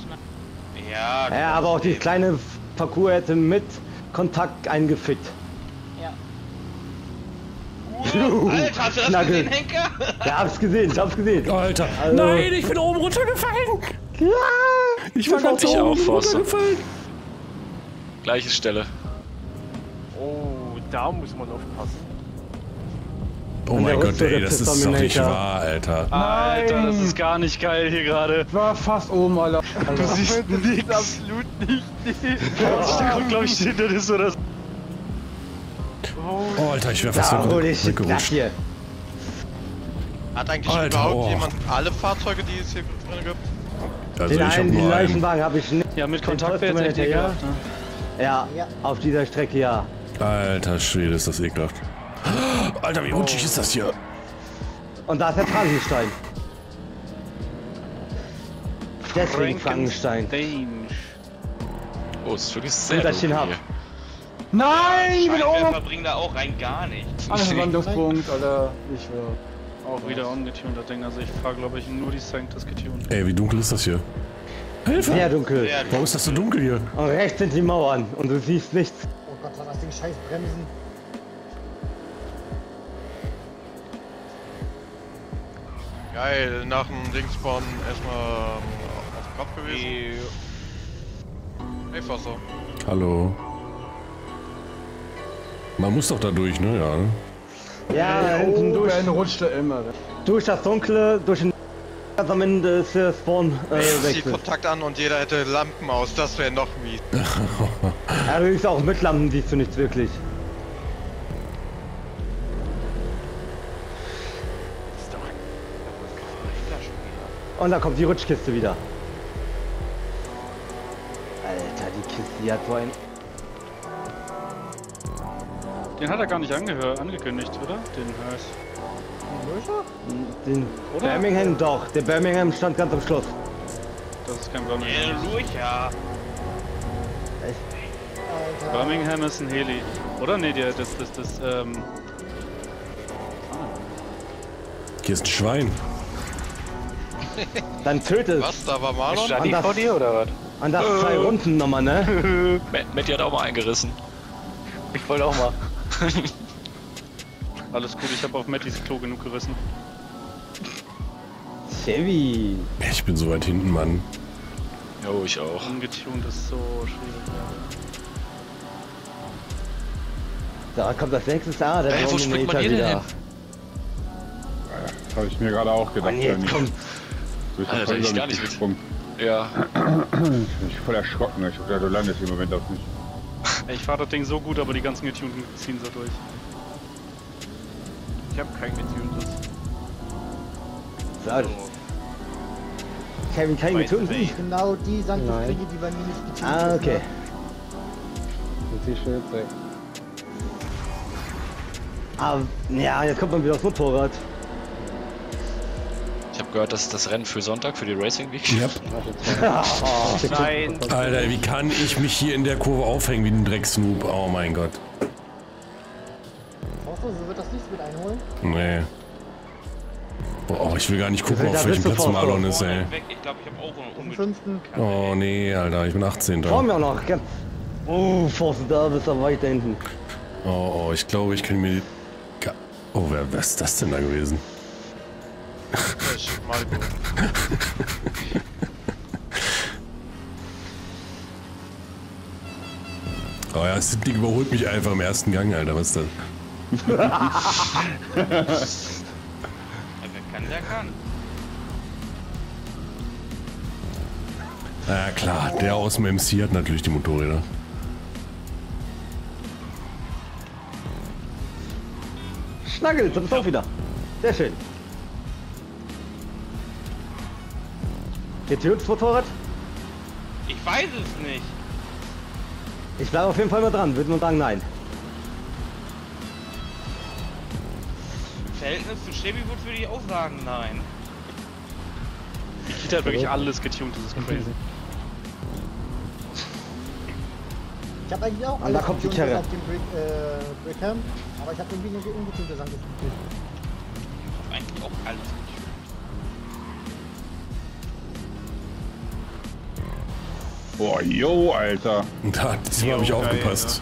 Ja, genau. Ja, aber auch dieses kleine Parcours hätte mit Kontakt eingefickt. Ja. Oh, Alter, hast du das gesehen, Henker? Ja, hab's gesehen, ich hab's gesehen. Alter. Also, nein, ich bin oben runtergefallen. Ja, ich bin ganz oben runtergefallen. Gleiche Stelle. Oh, da muss man aufpassen. Oh mein Gott, ey, das ist doch nicht wahr, Alter. Nein. Alter, das ist gar nicht geil hier gerade. War fast oben, Alter. Du siehst nichts. Absolut nicht. Ich guck, glaube ich, hinter dir so das. Oh, Alter, ich wäre fast weggerutscht. Hat eigentlich überhaupt jemand alle Fahrzeuge, die es hier drin gibt? Also, ich hab nur einen. Den Leichenwagen habe ich nicht. Ja, mit Kontakt wäre jetzt nicht gehabt, ne? Ja, auf dieser Strecke ja. Alter Schwede, ist das ekelhaft. Alter, wie rutschig ist das hier? Und da ist der Frankenstein. Deswegen Frankenstein. Oh, ist wirklich sehr gut hier. Nein, ich bin oben. Wir verbringen da auch rein gar nicht. Anwendungspunkt, Alter. Ich will auch wieder ungetuned, das Ding. Also ich fahre, glaube ich, nur die Sanctus getuned. Ey, wie dunkel ist das hier? Hilfe! Sehr dunkel. Warum ist das so dunkel hier? Und rechts sind die Mauern und du siehst nichts. Oh Gott, was das Ding scheiß bremsen. Geil, nach dem Dingsbaum erstmal auf Kopf gewesen. Hey Fausto. Hallo. Man muss doch da durch, ne? Ja, ja, da hinten durch. Rutscht er immer. Durch das Dunkle, durch den. Am Ende ist der Spawn weg. Kontakt an und jeder hätte Lampen aus, das wäre noch mies. Ja, du siehst auch mit Lampen, siehst du nichts wirklich. Und da kommt die Rutschkiste wieder. Alter, die Kiste, die hat so ein... Den hat er gar nicht angekündigt, oder? Den Hals. Den oder? Birmingham doch, der Birmingham stand ganz am Schluss. Das ist kein Birmingham. Ja. Birmingham ist ein Heli. Oder? Nee, das. Hier ist ein Schwein. Dann tötet es. Was, da war Marlon? Ist Gianni vor dir oder was? An das 2 Runden nochmal, ne? Matti hat auch mal eingerissen. Ich wollte auch mal. Alles gut, ich habe auf Mattis Klo genug gerissen. Chevy. Ich bin so weit hinten, Mann. Oh, ich auch. Ungetunt ist so schwierig. Da kommt das nächste A, der wo springt man hier wieder hin? Das habe ich mir gerade auch gedacht. Mann, kommt. So, ich Alter, ich gar nicht gesprungen. Ja. Ich bin voll erschrocken. Ich dachte, du landest im Moment auf mich. Ich fahre das Ding so gut, aber die ganzen Getunten ziehen so durch. Ich habe kein Getuntes. Schade. Ich habe kein Getuntes. Genau die Sandstriche, die bei mir nicht getuntet sind. Ah, okay. Das ist schön. Ah, ja, jetzt kommt man wieder aufs Motorrad. Ich habe gehört, dass das Rennen für Sonntag, für die Racing Week. Yep. Oh, nein. Alter, wie kann ich mich hier in der Kurve aufhängen wie ein Drecksnoob? Oh mein Gott. Fausto, so wird das nicht mit einholen? Nee. Oh, ich will gar nicht gucken, auf welchem Platz Marlon ist, ey. Ich glaube, ich habe auch einen fünften. Oh nee, Alter, ich bin 18. Komm ja noch. Oh, Fausto, da bist du weit hinten. Oh, oh, ich glaube, ich kann mir... Oh, wer ist das denn da gewesen? Oh ja, das Ding überholt mich einfach im ersten Gang, Alter, was ist das? Wer kann, der kann. Na klar, der aus dem MC hat natürlich die Motorräder. Schnaggels, das ist auch wieder. Sehr schön. GTOs Motorrad? Ich weiß es nicht. Ich bleibe auf jeden Fall mal dran, würde man sagen, nein. Im Verhältnis zu Chevy würde ich auch sagen, nein. Nikita hat wirklich alles getunt, das ist crazy. Ich habe eigentlich auch alles getunt auf dem Brigham, aber ich habe irgendwie nur die ungetunte Sachen gefunden. Ich habe eigentlich auch alles getunt. Boah, yo, Alter. Da habe ich aufgepasst.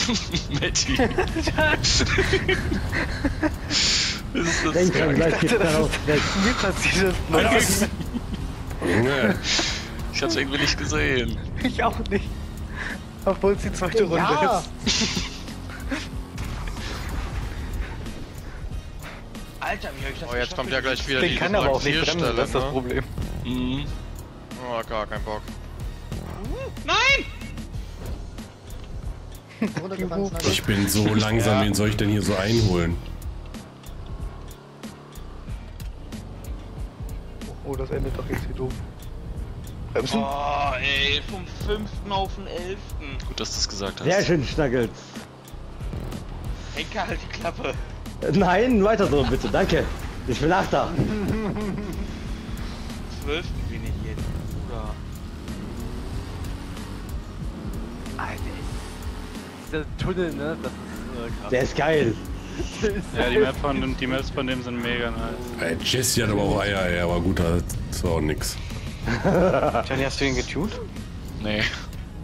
Ja. Okay. Matti. Das ist krank. Mir passiert das noch. Ich hab's irgendwie nicht gesehen. Ich auch nicht. Obwohl es die zweite Runde ist. Alter, wie hab ich das oh, jetzt kommt ja gleich wieder die kann aber auch nicht bremsen, das ist das Problem. Mhm. Oh, gar kein Bock. Nein! Ich bin so langsam, wen soll ich denn hier so einholen? Oh, das endet doch jetzt hier doof. Bremsen? Oh, ey, vom 5. auf den 11. Gut, dass du das gesagt hast. Sehr schön, Schnaggels. Henker, halt die Klappe. Nein, weiter so bitte, danke. Ich bin Achter. 12. bin ich jetzt, Bruder. Alter, dieser Tunnel, ne? Das ist krass. Der ist geil. Ja, die Maps von dem sind mega nice. Ey, Jesse hat aber auch Eier, ey, aber gut, das war auch nix. Johnny, hast du ihn getuned? Nee.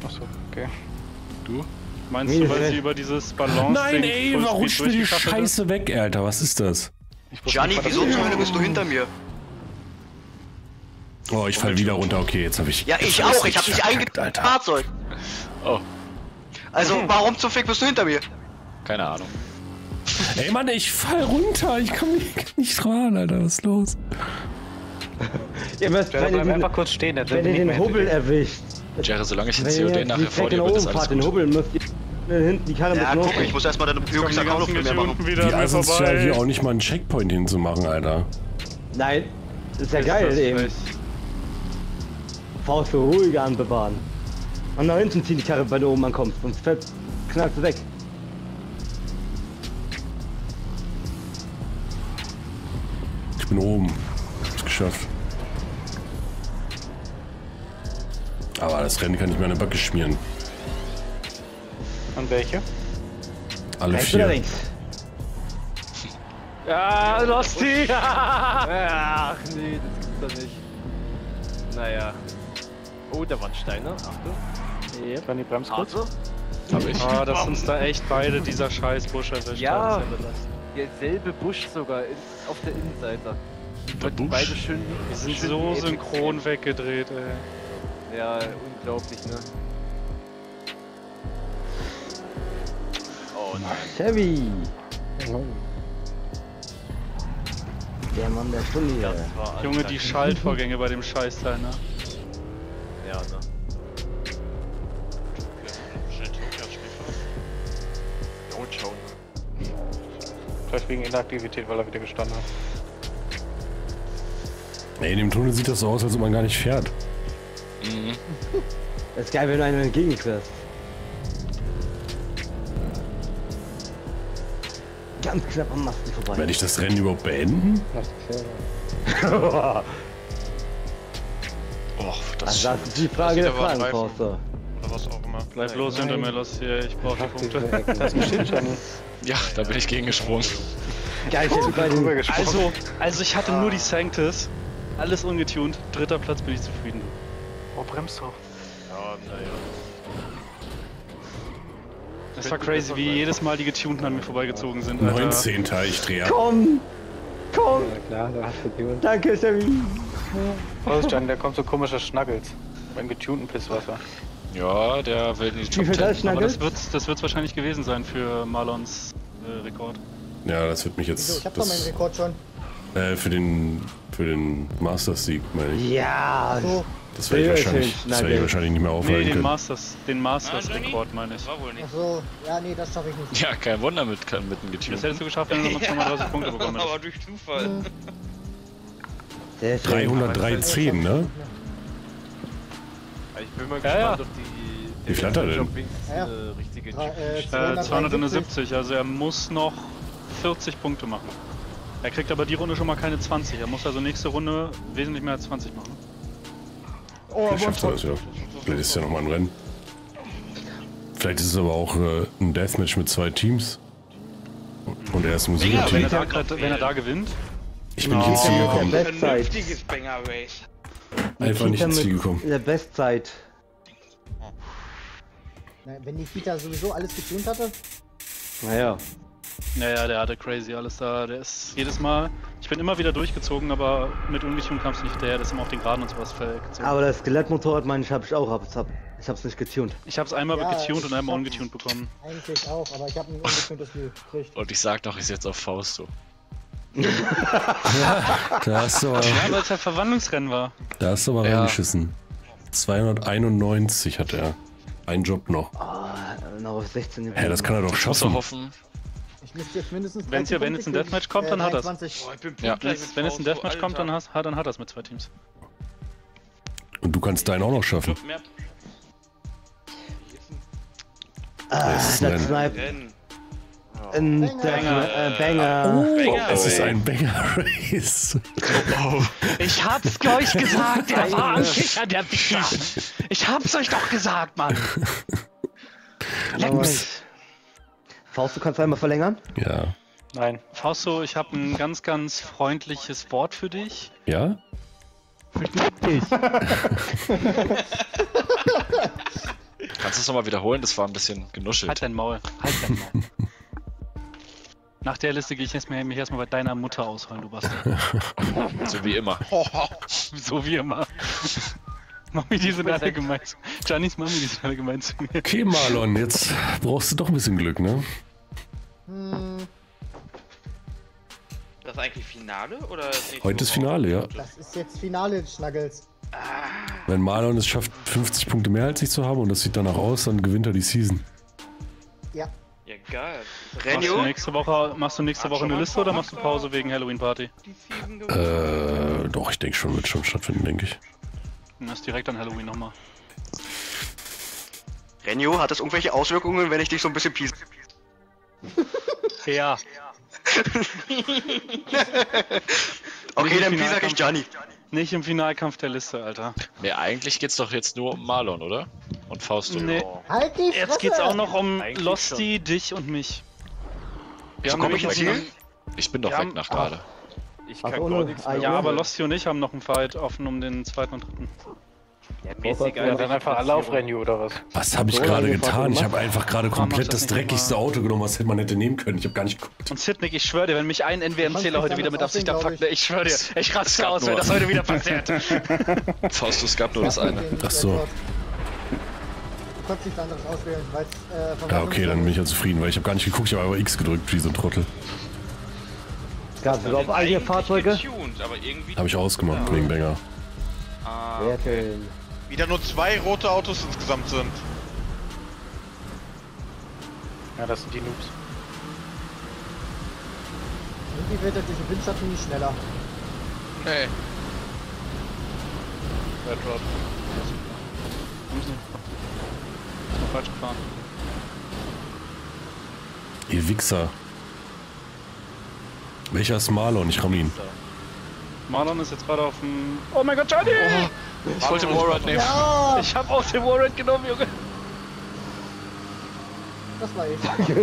Achso, okay. Du? Meinst du, weil sie über dieses Balance... Nein, ey, warum rutschst du die Scheiße weg, Alter? Was ist das? Gianni, wieso zur Hölle bist du hinter mir? Oh, ich fall wieder runter. Okay, jetzt hab ich... Ja, ich auch. Ich hab dich eingetragen, Fahrzeug. Oh. Also, warum zum Fick bist du hinter mir? Keine Ahnung. Ey, Mann, ich fall runter. Ich komm nicht ran, Alter. Was ist los? Ihr müsst einfach kurz stehen. Wenn ihr den Hubbel erwischt. Jerry, solange ich jetzt COD nachher vor dir bin, ist alles gut. Hubbel, müsst ihr hinten die Karre mit guck, ich muss erstmal deine Pyroksack auch noch mehr machen. Ja, sonst scheint hier auch nicht mal einen Checkpoint hinzumachen, Alter. Nein, ist ja geil eben. Faust für ruhiger anbewahren. Und nach hinten ziehen die Karre, wenn du oben ankommst, sonst knallst du weg. Ich bin oben. Hab's geschafft. Aber das Rennen kann ich mir eine Backe schmieren. An welche? Alle 4. Ja, Losti! Ach nee, das gibt's doch nicht. Naja. Oh, da waren Steine. Achtung. Ja, kann die Bremse kurz? Ah, dass uns da echt beide dieser scheiß Busch erwischt haben. Ja, derselbe Busch sogar auf der Innenseite. Und beide schön. Wir sind so synchron weggedreht, ey. Ja, unglaublich, ne? Oh nein. Chevy! Oh. Der Mann der Stunde hier. Junge, die Schaltvorgänge bei dem Scheißteil, ne? Ja, ne? Vielleicht wegen Inaktivität, weil er wieder gestanden hat. Nee, in dem Tunnel sieht das so aus, als ob man gar nicht fährt. Mhm. Das ist geil, wenn du einem entgegenkriegst. Ganz knapp am Masti vorbei. Werde ich das Rennen überhaupt beenden? Och, das also, ist die Frage der Fragen, Fausto. Oder was auch immer. Bleib bloß hinter mir, lass hier, ich brauche die Punkte. Das ist ein Schild. Ja, da bin ich gegen gesprungen. Geil, ich bin drüber gesprungen. Also ich hatte nur die Sanctis, alles ungetuned, dritter Platz bin ich zufrieden. Oh, bremst drauf. Ja, naja. Das war crazy, wie jedes Mal die getunten an mir vorbeigezogen sind. 19. Ich drehe ab. Komm! Komm! Ja, klar, da hast du jemanden. Danke, Sammy! Vorsicht, Gianni, da kommt so komischer Schnaggels. Beim getunten Pisswasser. Ja, der will nicht Top 10. Aber das wird's wahrscheinlich gewesen sein für Marlons Rekord. Ja, das wird mich jetzt... Ich hab doch meinen Rekord schon. Für den Masters-Sieg, meine ich. Ja! So. Das werde ich wahrscheinlich nicht mehr aufhalten können. Masters-Rekord, meine ich. Ach so, ja, nee, das schaffe ich nicht. Ja, kein Wunder mit dem Getunten. Das hättest du geschafft, wenn du noch 2.000 Punkte bekommen hättest. Aber durch Zufall. 313, ne? Ich bin mal gespannt auf die... Wie viel hat er denn? Richtige 270, also er muss noch 40 Punkte machen. Er kriegt aber die Runde schon mal keine 20, er muss also nächste Runde wesentlich mehr als 20 machen. Oh, ich schaff's alles, ja. Vielleicht ist ja nochmal ein Rennen. Vielleicht ist es aber auch ein Deathmatch mit 2 Teams. Und er ist ein Siegerteam. Ja, wenn er da gewinnt. Ich bin nicht ins Ziel gekommen. Vernünftiges Banger Race. Einfach nicht ins Ziel gekommen. In der Bestzeit. Wenn Nikita sowieso alles getunt hatte? Naja, der hatte crazy alles da. Der ist jedes Mal. Ich bin immer wieder durchgezogen, aber mit ungetunt kam es nicht hinterher. Der ist immer auf den Geraden und sowas vergezogen. Aber das Skelettmotorrad, meine ich, habe ich auch. Ich hab's nicht getunt. Ich hab's einmal getunt und einmal ungetunt bekommen. Eigentlich auch, aber ich hab ein ungetuntes Spiel gekriegt. Und ich sag doch, ist jetzt auf Fausto. Ja, da hast du aber. Ja, weil es ja Verwandlungsrennen war. Da hast du aber reingeschissen. 291 hat er. Einen Job noch. Oh, noch auf 16. Ja, das kann er doch schaffen. Ich müsste jetzt mindestens. Wenn jetzt ein Deathmatch kommt, dann hat er es. Wenn jetzt ein Deathmatch kommt, dann hat er es mit 2 Teams. Und du kannst deinen auch noch schaffen. Das bleibt. Banger. Es ist ein Banger-Race. Oh. Ich hab's euch gesagt, der war am Kicker, der Bitter. Ich hab's euch doch gesagt, Mann. Leck's. Fausto, kannst du einmal verlängern? Ja. Nein. Fausto, ich hab ein ganz, ganz freundliches Wort für dich. Ja? Versteck dich. Kannst du es nochmal wiederholen? Das war ein bisschen genuschelt. Halt dein Maul. Halt dein Maul. Nach der Liste gehe ich mich erstmal bei deiner Mutter ausholen, du Bastard. So wie immer. So wie immer. Mami, die sind alle gemein zu mir. Giannis Mami, die sind alle gemein zu mir. Okay, Marlon, jetzt brauchst du doch ein bisschen Glück, ne? Das ist eigentlich Finale? Oder ist heute ist Finale, ja. Das ist jetzt Finale, Schnaggels. Wenn Marlon es schafft, 50 Punkte mehr als ich zu haben und das sieht danach aus, dann gewinnt er die Season. Ja. Ja, geil. Machst du nächste Woche eine Liste oder machst du Pause wegen Halloween Party? Doch, ich denke schon, wird schon stattfinden, denke ich. Dann ist direkt an Halloween nochmal. Renu, hat das irgendwelche Auswirkungen, wenn ich dich so ein bisschen piese? Ja. Okay, dann pieser ich Gianni. Nicht im Finalkampf der Liste, Alter. Nee, eigentlich geht's doch jetzt nur um Marlon, oder? Und Fausto. Nee. Halt die Fresse! Jetzt geht's auch noch um Losti, dich und mich. Wir haben nämlich ein Ziel. Ich bin doch weg nach gerade. Ich kann gar nichts mehr. Ja, aber Losti und ich haben noch einen Fight offen um den zweiten und dritten. Ja, mäßig, ja, dann einfach alle auf Renu oder was? Was habe ich gerade getan? Ich habe einfach gerade komplett das dreckigste Auto genommen, was hätte man hätte nehmen können. Ich habe gar nicht geguckt. Und Sidnik, ich schwöre dir, wenn mich ein NWM-Zähler heute wieder mit Absicht abfuckt, ich schwöre dir, ich raste aus, wenn das heute wieder passiert. Fausto, es gab nur das eine. Ach so. Du konntest nichts anderes auswählen, weil ja, okay, dann bin ich ja zufrieden, weil ich habe gar nicht geguckt, ich habe aber X gedrückt, wie so ein Trottel. Gab es überhaupt all die Fahrzeuge? Habe ich ausgemacht, wegen Banger. Ah, okay. Wieder nur 2 rote Autos insgesamt sind. Ja, das sind die Noobs. Irgendwie wird er diese Windschatten nicht schneller. Nee. Red Rod. Ich bin falsch gefahren. Ihr Wichser. Welcher ist Marlon? Ich komm ihn. Marlon ist jetzt gerade auf dem... Oh mein Gott, Charlie! Oh, ich wollte den Wallride nehmen. Ja. Ich hab auch den Wallride genommen, Junge. Das war ich. Danke.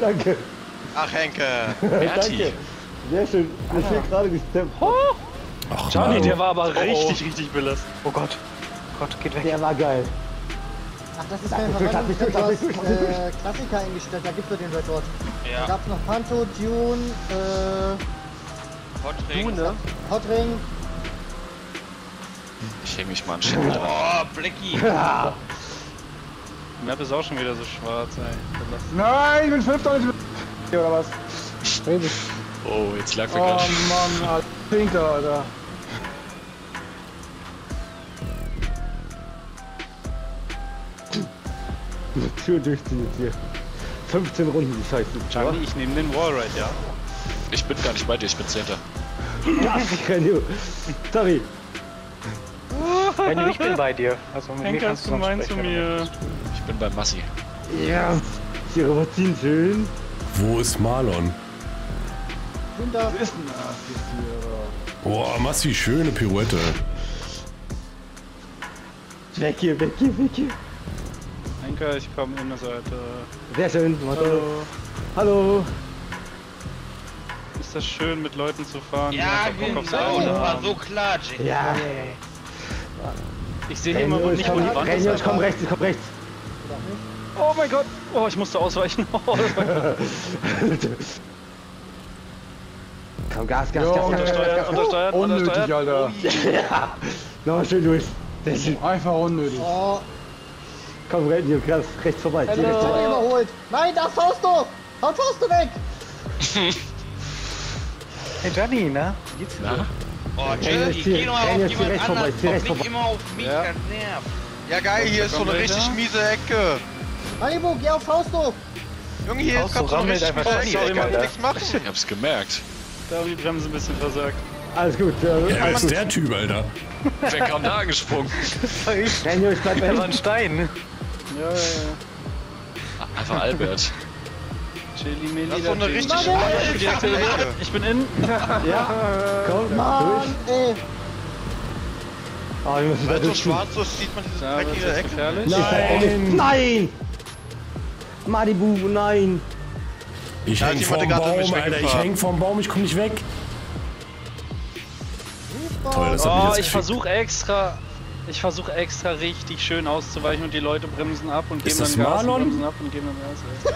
Danke. Ach, Henker. Danke. Sehr schön. Ich bin gerade gestemmt. Oh. Charlie, der war aber richtig belastet. Oh Gott. Gott, geht weg. Der war geil. Ach, das ist kein Verwandlung, ich hab das Klassiker eingestellt, da gibt's doch den Red Dot. Ja. Da gab's noch Panto, Dune, Hotring. Dune. Hotring. Ich häng mich mal an Schild. Oh, Blackie. Ja. Die Map ist auch schon wieder so schwarz, ey. Nein, ich bin 5 oder was? Oh, jetzt lag wir gerade. Oh Mann, Pinker, Alter. Die Tür durchzieht hier. 15 Runden, die Scheiße. Charlie, ich nehme den Wallride, ja. Ich bin gar nicht bei dir, ich bin 10. Ja, ich Renu. Sorry. Renu, ich bin bei dir. Also mit mir kannst du meinen zu mir. Ich bin bei Massi. Ja, die Robotin schön. Wo ist Marlon? Was ist denn das hier? Boah, Massi, schöne Pirouette. Weg hier, weg hier, weg hier. Henker, ich komme in der Seite. Sehr schön, hallo. Hallo. Ist das schön, mit Leuten zu fahren? Ja, genau, das war so klar, Jesse. Ja. Ich sehe hier immer nicht, wo die Wand ist. Renu, komm rechts, komm rechts. Oh mein Gott. Oh, ich musste ausweichen. Komm, Gas, Gas, Gas. Untersteuert, untersteuert, unnötig, Alter. Ja. Nochmal schön durch. Einfach unnötig. Komm, Renu, rechts vorbei. Hello. Rechts vorbei. Überholt. Nein, da ist Fausto! Haut Fausto weg! Hey, Gianni, ne? Wie geht's dir? Oh, Jerry, geh nochmal auf jemand anders, komm nicht immer auf mich, das nervt. Ja geil, hier ist so eine richtig miese Ecke. Malibu, geh auf Fausto! Junge, hier ist gerade so eine richtig miese Ecke. Ich hab's gemerkt. Da haben die Bremse ein bisschen versagt. Alles gut. Wer ist der Typ, Alter? Wer kam da angesprungen? Das war ich. Renu, ich bleib bei einem Stein. Ja. Einfach Albert. Chili, das ist so eine richtig schöne. Ich bin in. Ja. Komm, Mann, ey. Ah, wir müssen da durch. Schwarz, so sieht man dieses dreckige Eck. Nein. Nein. Malibu, nein. Ich häng vom Baum, Alter. Ich häng vom Baum, ich komm nicht weg. Toll, das hat mich jetzt ich versuche extra richtig schön auszuweichen und die Leute bremsen ab und geben dann Gas und bremsen ab und geben dann Gas.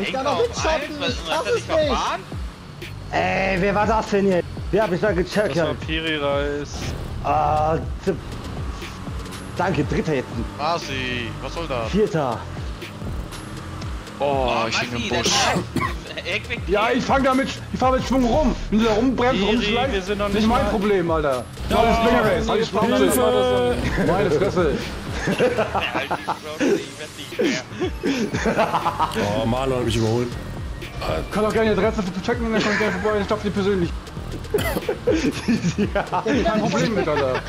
Ich kann doch mitschatten, ich schaff es nicht! Ey, wer war das denn hier? Wer hab ich da gecheckt? Das war Piri-Reis. Ah, danke, dritter jetzt. Massi, was soll das? Vierter. Oh, ich hänge im Busch. Ja, ich fang damit, ich fahr mit Schwung rum. Wenn du da rumbremst, rumschleift, ist nicht mein Problem, Alter. Das ist Banger Race, Hilfe! Meine Fresse. Oh, Marlon hab ich überholt. Kann auch gerne die Adresse checken und dann kommt gerne vorbei und stopft die persönlich. Ja. Kein Problem mit, Alter.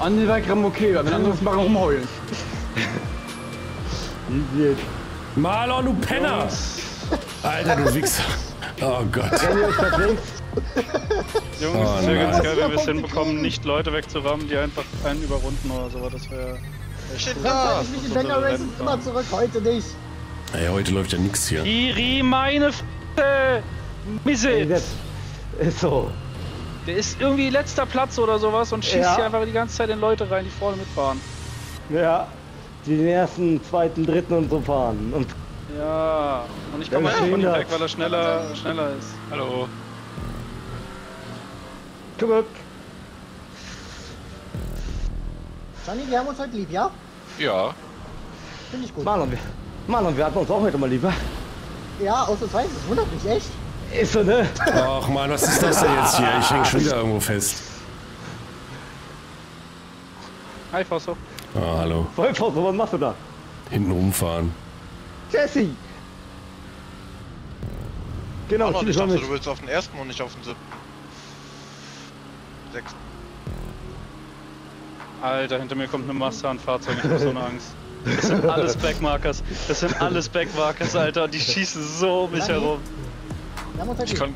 An die Wegrammen okay, wenn andere machen, rumheulen. Marlon, du Penner! Alter, du Wichser. Oh Gott. Jungs, oh, nirgends geil, wenn wir es hinbekommen, nicht Leute wegzurammen, die einfach einen überrunden oder so, das wäre... Shit, das ich bin immer zurück, heute nicht. Naja, heute läuft ja nichts hier. Iri, meine F***! Misse! Ist so. Der ist irgendwie letzter Platz oder sowas und schießt ja hier einfach die ganze Zeit in Leute rein, die vorne mitfahren. Ja, die den ersten, zweiten, dritten und so fahren. Und ja, und ich komme einfach von ihm weg, weil er schneller ist. Hallo. Komm weg. Johnny, wir haben uns heute lieb, ja? Ja. Finde ich gut. Marlon, wir hatten uns auch heute mal lieber. Ja, ausnahmsweise, das wundert mich echt. Ist so, ne? Ach man, was ist das denn jetzt hier? Ich häng schon wieder irgendwo fest. Hi, Fausto. Ah, hallo. Voll, Fausto, was machst du da? Hinten rumfahren. Jesse! Genau, Marlon, ich dachte, du willst auf den ersten und nicht auf den sechsten. Alter, hinter mir kommt eine Masse an Fahrzeugen, ich hab so eine Angst. Das sind alles Backmarkers, Alter, die schießen so um mich herum. Ich hatte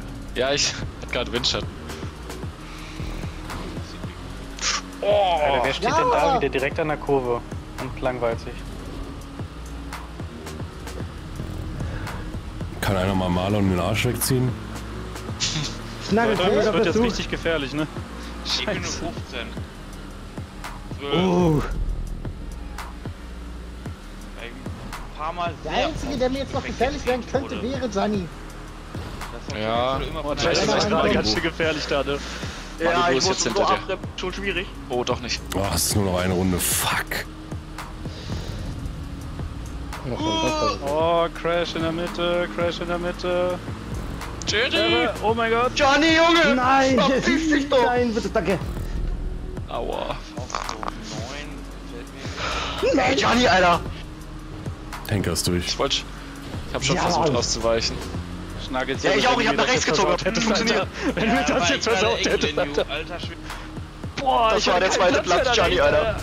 gerade Windschatten. Oh, Alter, wer steht denn da wieder direkt an der Kurve? Und langweilig. Kann einer mal Marlon den Arsch wegziehen? Schnaggels, das wird jetzt richtig gefährlich, ne? 7:15. Oh. Ein paar Mal der Einzige, der mir jetzt noch gefährlich werden könnte, wäre Gianni. Ja, vielleicht ist das gerade ganz schön gefährlich da, ne? Ja, ich muss nur abreppen, schon schwierig. Oh, doch nicht. Oh, es ist nur noch eine Runde, fuck. Oh, Crash in der Mitte. Jerry! Oh mein Gott! Johnny, Junge! Nein, verpiss dich doch! Nein, bitte, danke! Aua. Nein, Johnny, Alter! Henker ist durch. Ich wollte... Ich hab schon versucht auszuweichen. Schnaggels, ja, ich hab nach rechts gezogen, hat nicht funktioniert. Wenn wir das jetzt versaut hätten, Alter. Boah, das war der zweite Platz, Johnny, Alter.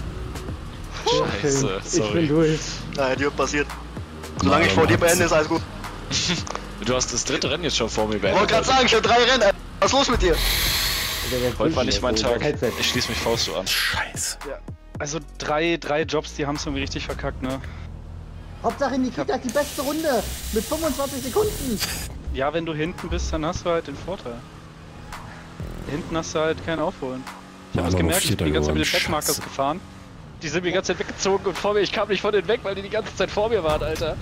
Scheiße, sorry. Ich bin durch. Nein, die wird passiert. Solange ich vor dir beende, ist alles gut. Du hast das dritte Rennen jetzt schon vor mir beendet. Ich wollte gerade sagen, ich hab 3 Rennen, Alter. Was ist los mit dir? Heute war nicht mein Tag. Ich schließe mich Fausto an. Scheiße. Also drei Jobs, die haben es irgendwie richtig verkackt, ne? Hauptsache Nikita hat die beste Runde mit 25 Sekunden. Ja, wenn du hinten bist, dann hast du halt den Vorteil. Hinten hast du halt kein Aufholen. Ich habe es gemerkt, ich bin die ganze Zeit mit den Backmarkers gefahren. Die sind mir die ganze Zeit weggezogen und vor mir, ich kam nicht von denen weg, weil die ganze Zeit vor mir waren, Alter.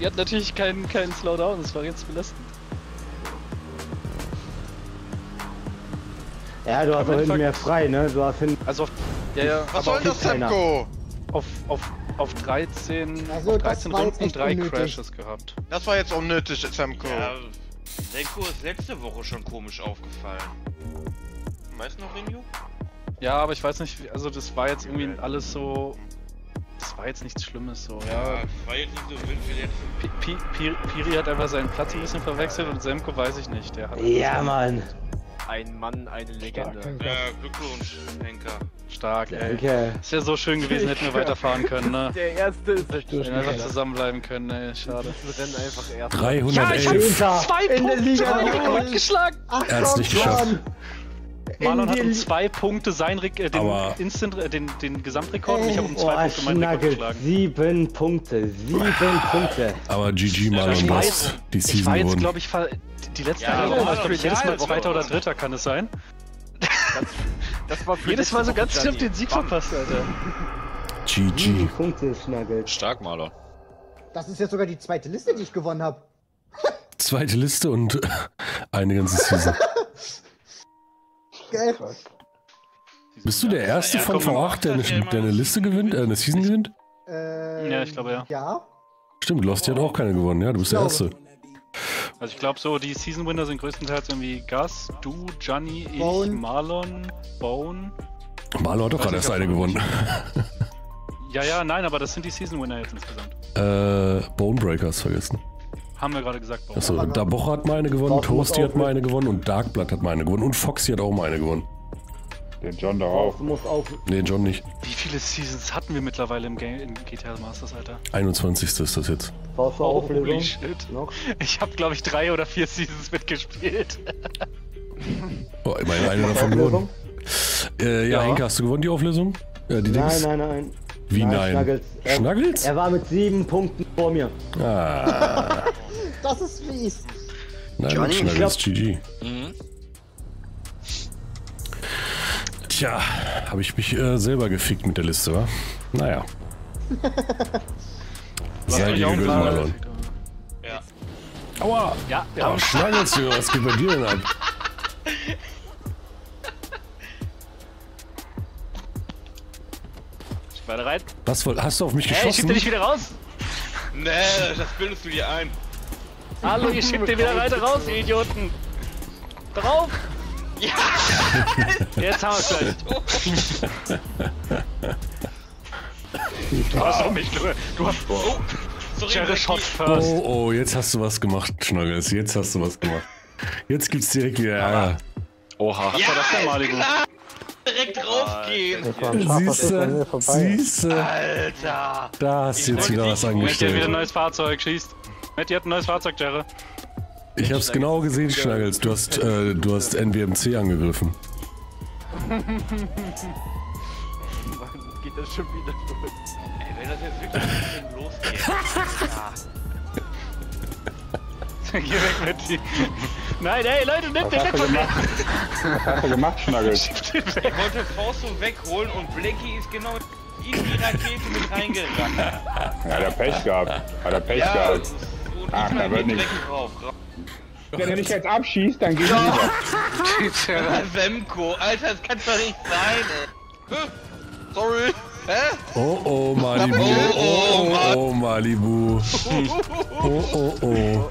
Die hatten natürlich keinen Slowdown, das war jetzt belastend. Ja, du hast auch hinten mehr frei, ne? Du hast hinten... Also auf... Ja. Was soll das, Semko? Auf 13, also, auf 13 Runden 3 unnötig. Crashes gehabt. Das war jetzt unnötig, Semko. Ja, Semko ist letzte Woche schon komisch aufgefallen. Weißt du noch, Renu? Ja, aber ich weiß nicht, also das war jetzt irgendwie alles so... Das war jetzt nichts Schlimmes so, ja. Das war jetzt nicht so wild wie letzte... Piri hat einfach seinen Platz ein bisschen verwechselt und Semko weiß ich nicht, der hat... Ja, Mann! Ein Mann, eine Legende. Stark, Glückwunsch, Henker. Stark, ey. Danke. Ist ja so schön gewesen, hätten wir weiterfahren können, ne? Der erste ist echt schön. Einfach zusammenbleiben können, ey. Schade. Das Rennen einfach erst. 311. Ja, ich hab 2 Punkte in der Liga geschlagen. Er hat's nicht geschafft. Marlon hat um 2 Punkte sein den Gesamtrekord und ich habe um 2 Punkte meinen Rekord geschlagen. 7 Punkte. Aber GG, Marlon, was? Die Season ich war jetzt, glaube ich, die letzte Runde. Ja, ich glaube, jedes Mal Zweiter oder Dritter kann es sein. Das war jedes Mal so ganz schlimm den Sieg verpasst, Alter. GG. Punkte, Schnaggels. Stark, Marlon. Das ist jetzt sogar die zweite Liste, die ich gewonnen habe. Zweite Liste und eine ganze Season. Geil. Bist du der Erste von V8, der eine Liste gewinnt, eine Season gewinnt? Ja, ich glaube ja. Ja. Stimmt, Losti hat auch keine gewonnen, ja, du bist der Erste. Also ich glaube so, die Season-Winner sind größtenteils irgendwie Gus, du, Gianni, ich, Marlon, Bone. Marlon hat doch gerade erst eine gewonnen. Ja, nein, aber das sind die Season-Winner jetzt insgesamt. Bonebreakers vergessen. Haben wir gerade gesagt, Bone. Achso, Daboch hat meine gewonnen, Toasty hat meine gewonnen und Darkblood hat meine gewonnen und Foxy hat auch meine gewonnen. Den John da auch. Nee, John nicht. Wie viele Seasons hatten wir mittlerweile im Game in GTA Masters, Alter? 21. ist das jetzt. Holy shit. Ich hab glaube ich 3 oder 4 Seasons mitgespielt. Oh, immerhin einer davon gewonnen. Ja, Henker, hast du gewonnen die Auflösung? Ja, die nein. Wie nein? Schnaggels? Er war mit 7 Punkten vor mir. Ah. Das ist fies. Nein, Schnaggels GG. Mhm. Tja, habe ich mich selber gefickt mit der Liste, wa? Naja. Sei dir gegönnt, Marlon. Ja. Aua! Ja, ja. Oh, Schnaggels, was geht bei dir denn ab? Weiter rein. Was, hast du auf mich geschossen? Ich schieb dir nicht wieder raus. Nee, das bildest du dir ein. Hallo, ich schieb dir wieder weiter raus, ihr Idioten. Drauf. Ja. Jetzt haben wir's gleich. Du hast auf mich, du hast... Oh, sorry, Shot first. Oh, jetzt hast du was gemacht, Schnaggels. Jetzt hast du was gemacht. Jetzt gibt's direkt wieder... Ja. Oha. Ja, war das der direkt raufgehen! Siehste! Alter! Da hast du jetzt wieder was angestellt. Matti hat wieder ein neues Fahrzeug, schießt! Matti hat ein neues Fahrzeug, Jerry! Ich hab's genau gesehen, Schnaggels. Du hast NWMC angegriffen. Mann, geht das schon wieder los? Ey, wenn das jetzt wirklich ein bisschen losgeht. Geh weg, Matti! Nein, ey, Leute, nimm den weg von mir! Was hast du gemacht, Schnaggels? Er wollte Fausto wegholen und Blackie ist genau in die Rakete mit reingerannt. Ja, hat er Pech gehabt. Hat er Pech gehabt. Ach, da wird nichts. Wenn er dich jetzt abschießt, dann geht er wieder. Semko, Alter, das kann's doch nicht sein, ey. Sorry. Hä? Oh, oh, Malibu. Oh, oh, oh, Malibu. Oh, oh, oh.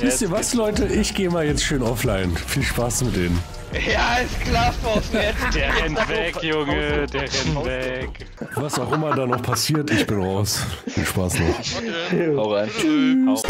Wisst ihr was, Leute? Ich gehe mal jetzt schön offline. Viel Spaß mit denen. Ja, ist klar, Fausto. Der rennt weg, Junge. Der rennt weg. Was auch immer da noch passiert, ich bin raus. Viel Spaß noch. Okay. Hau rein. Tschüss.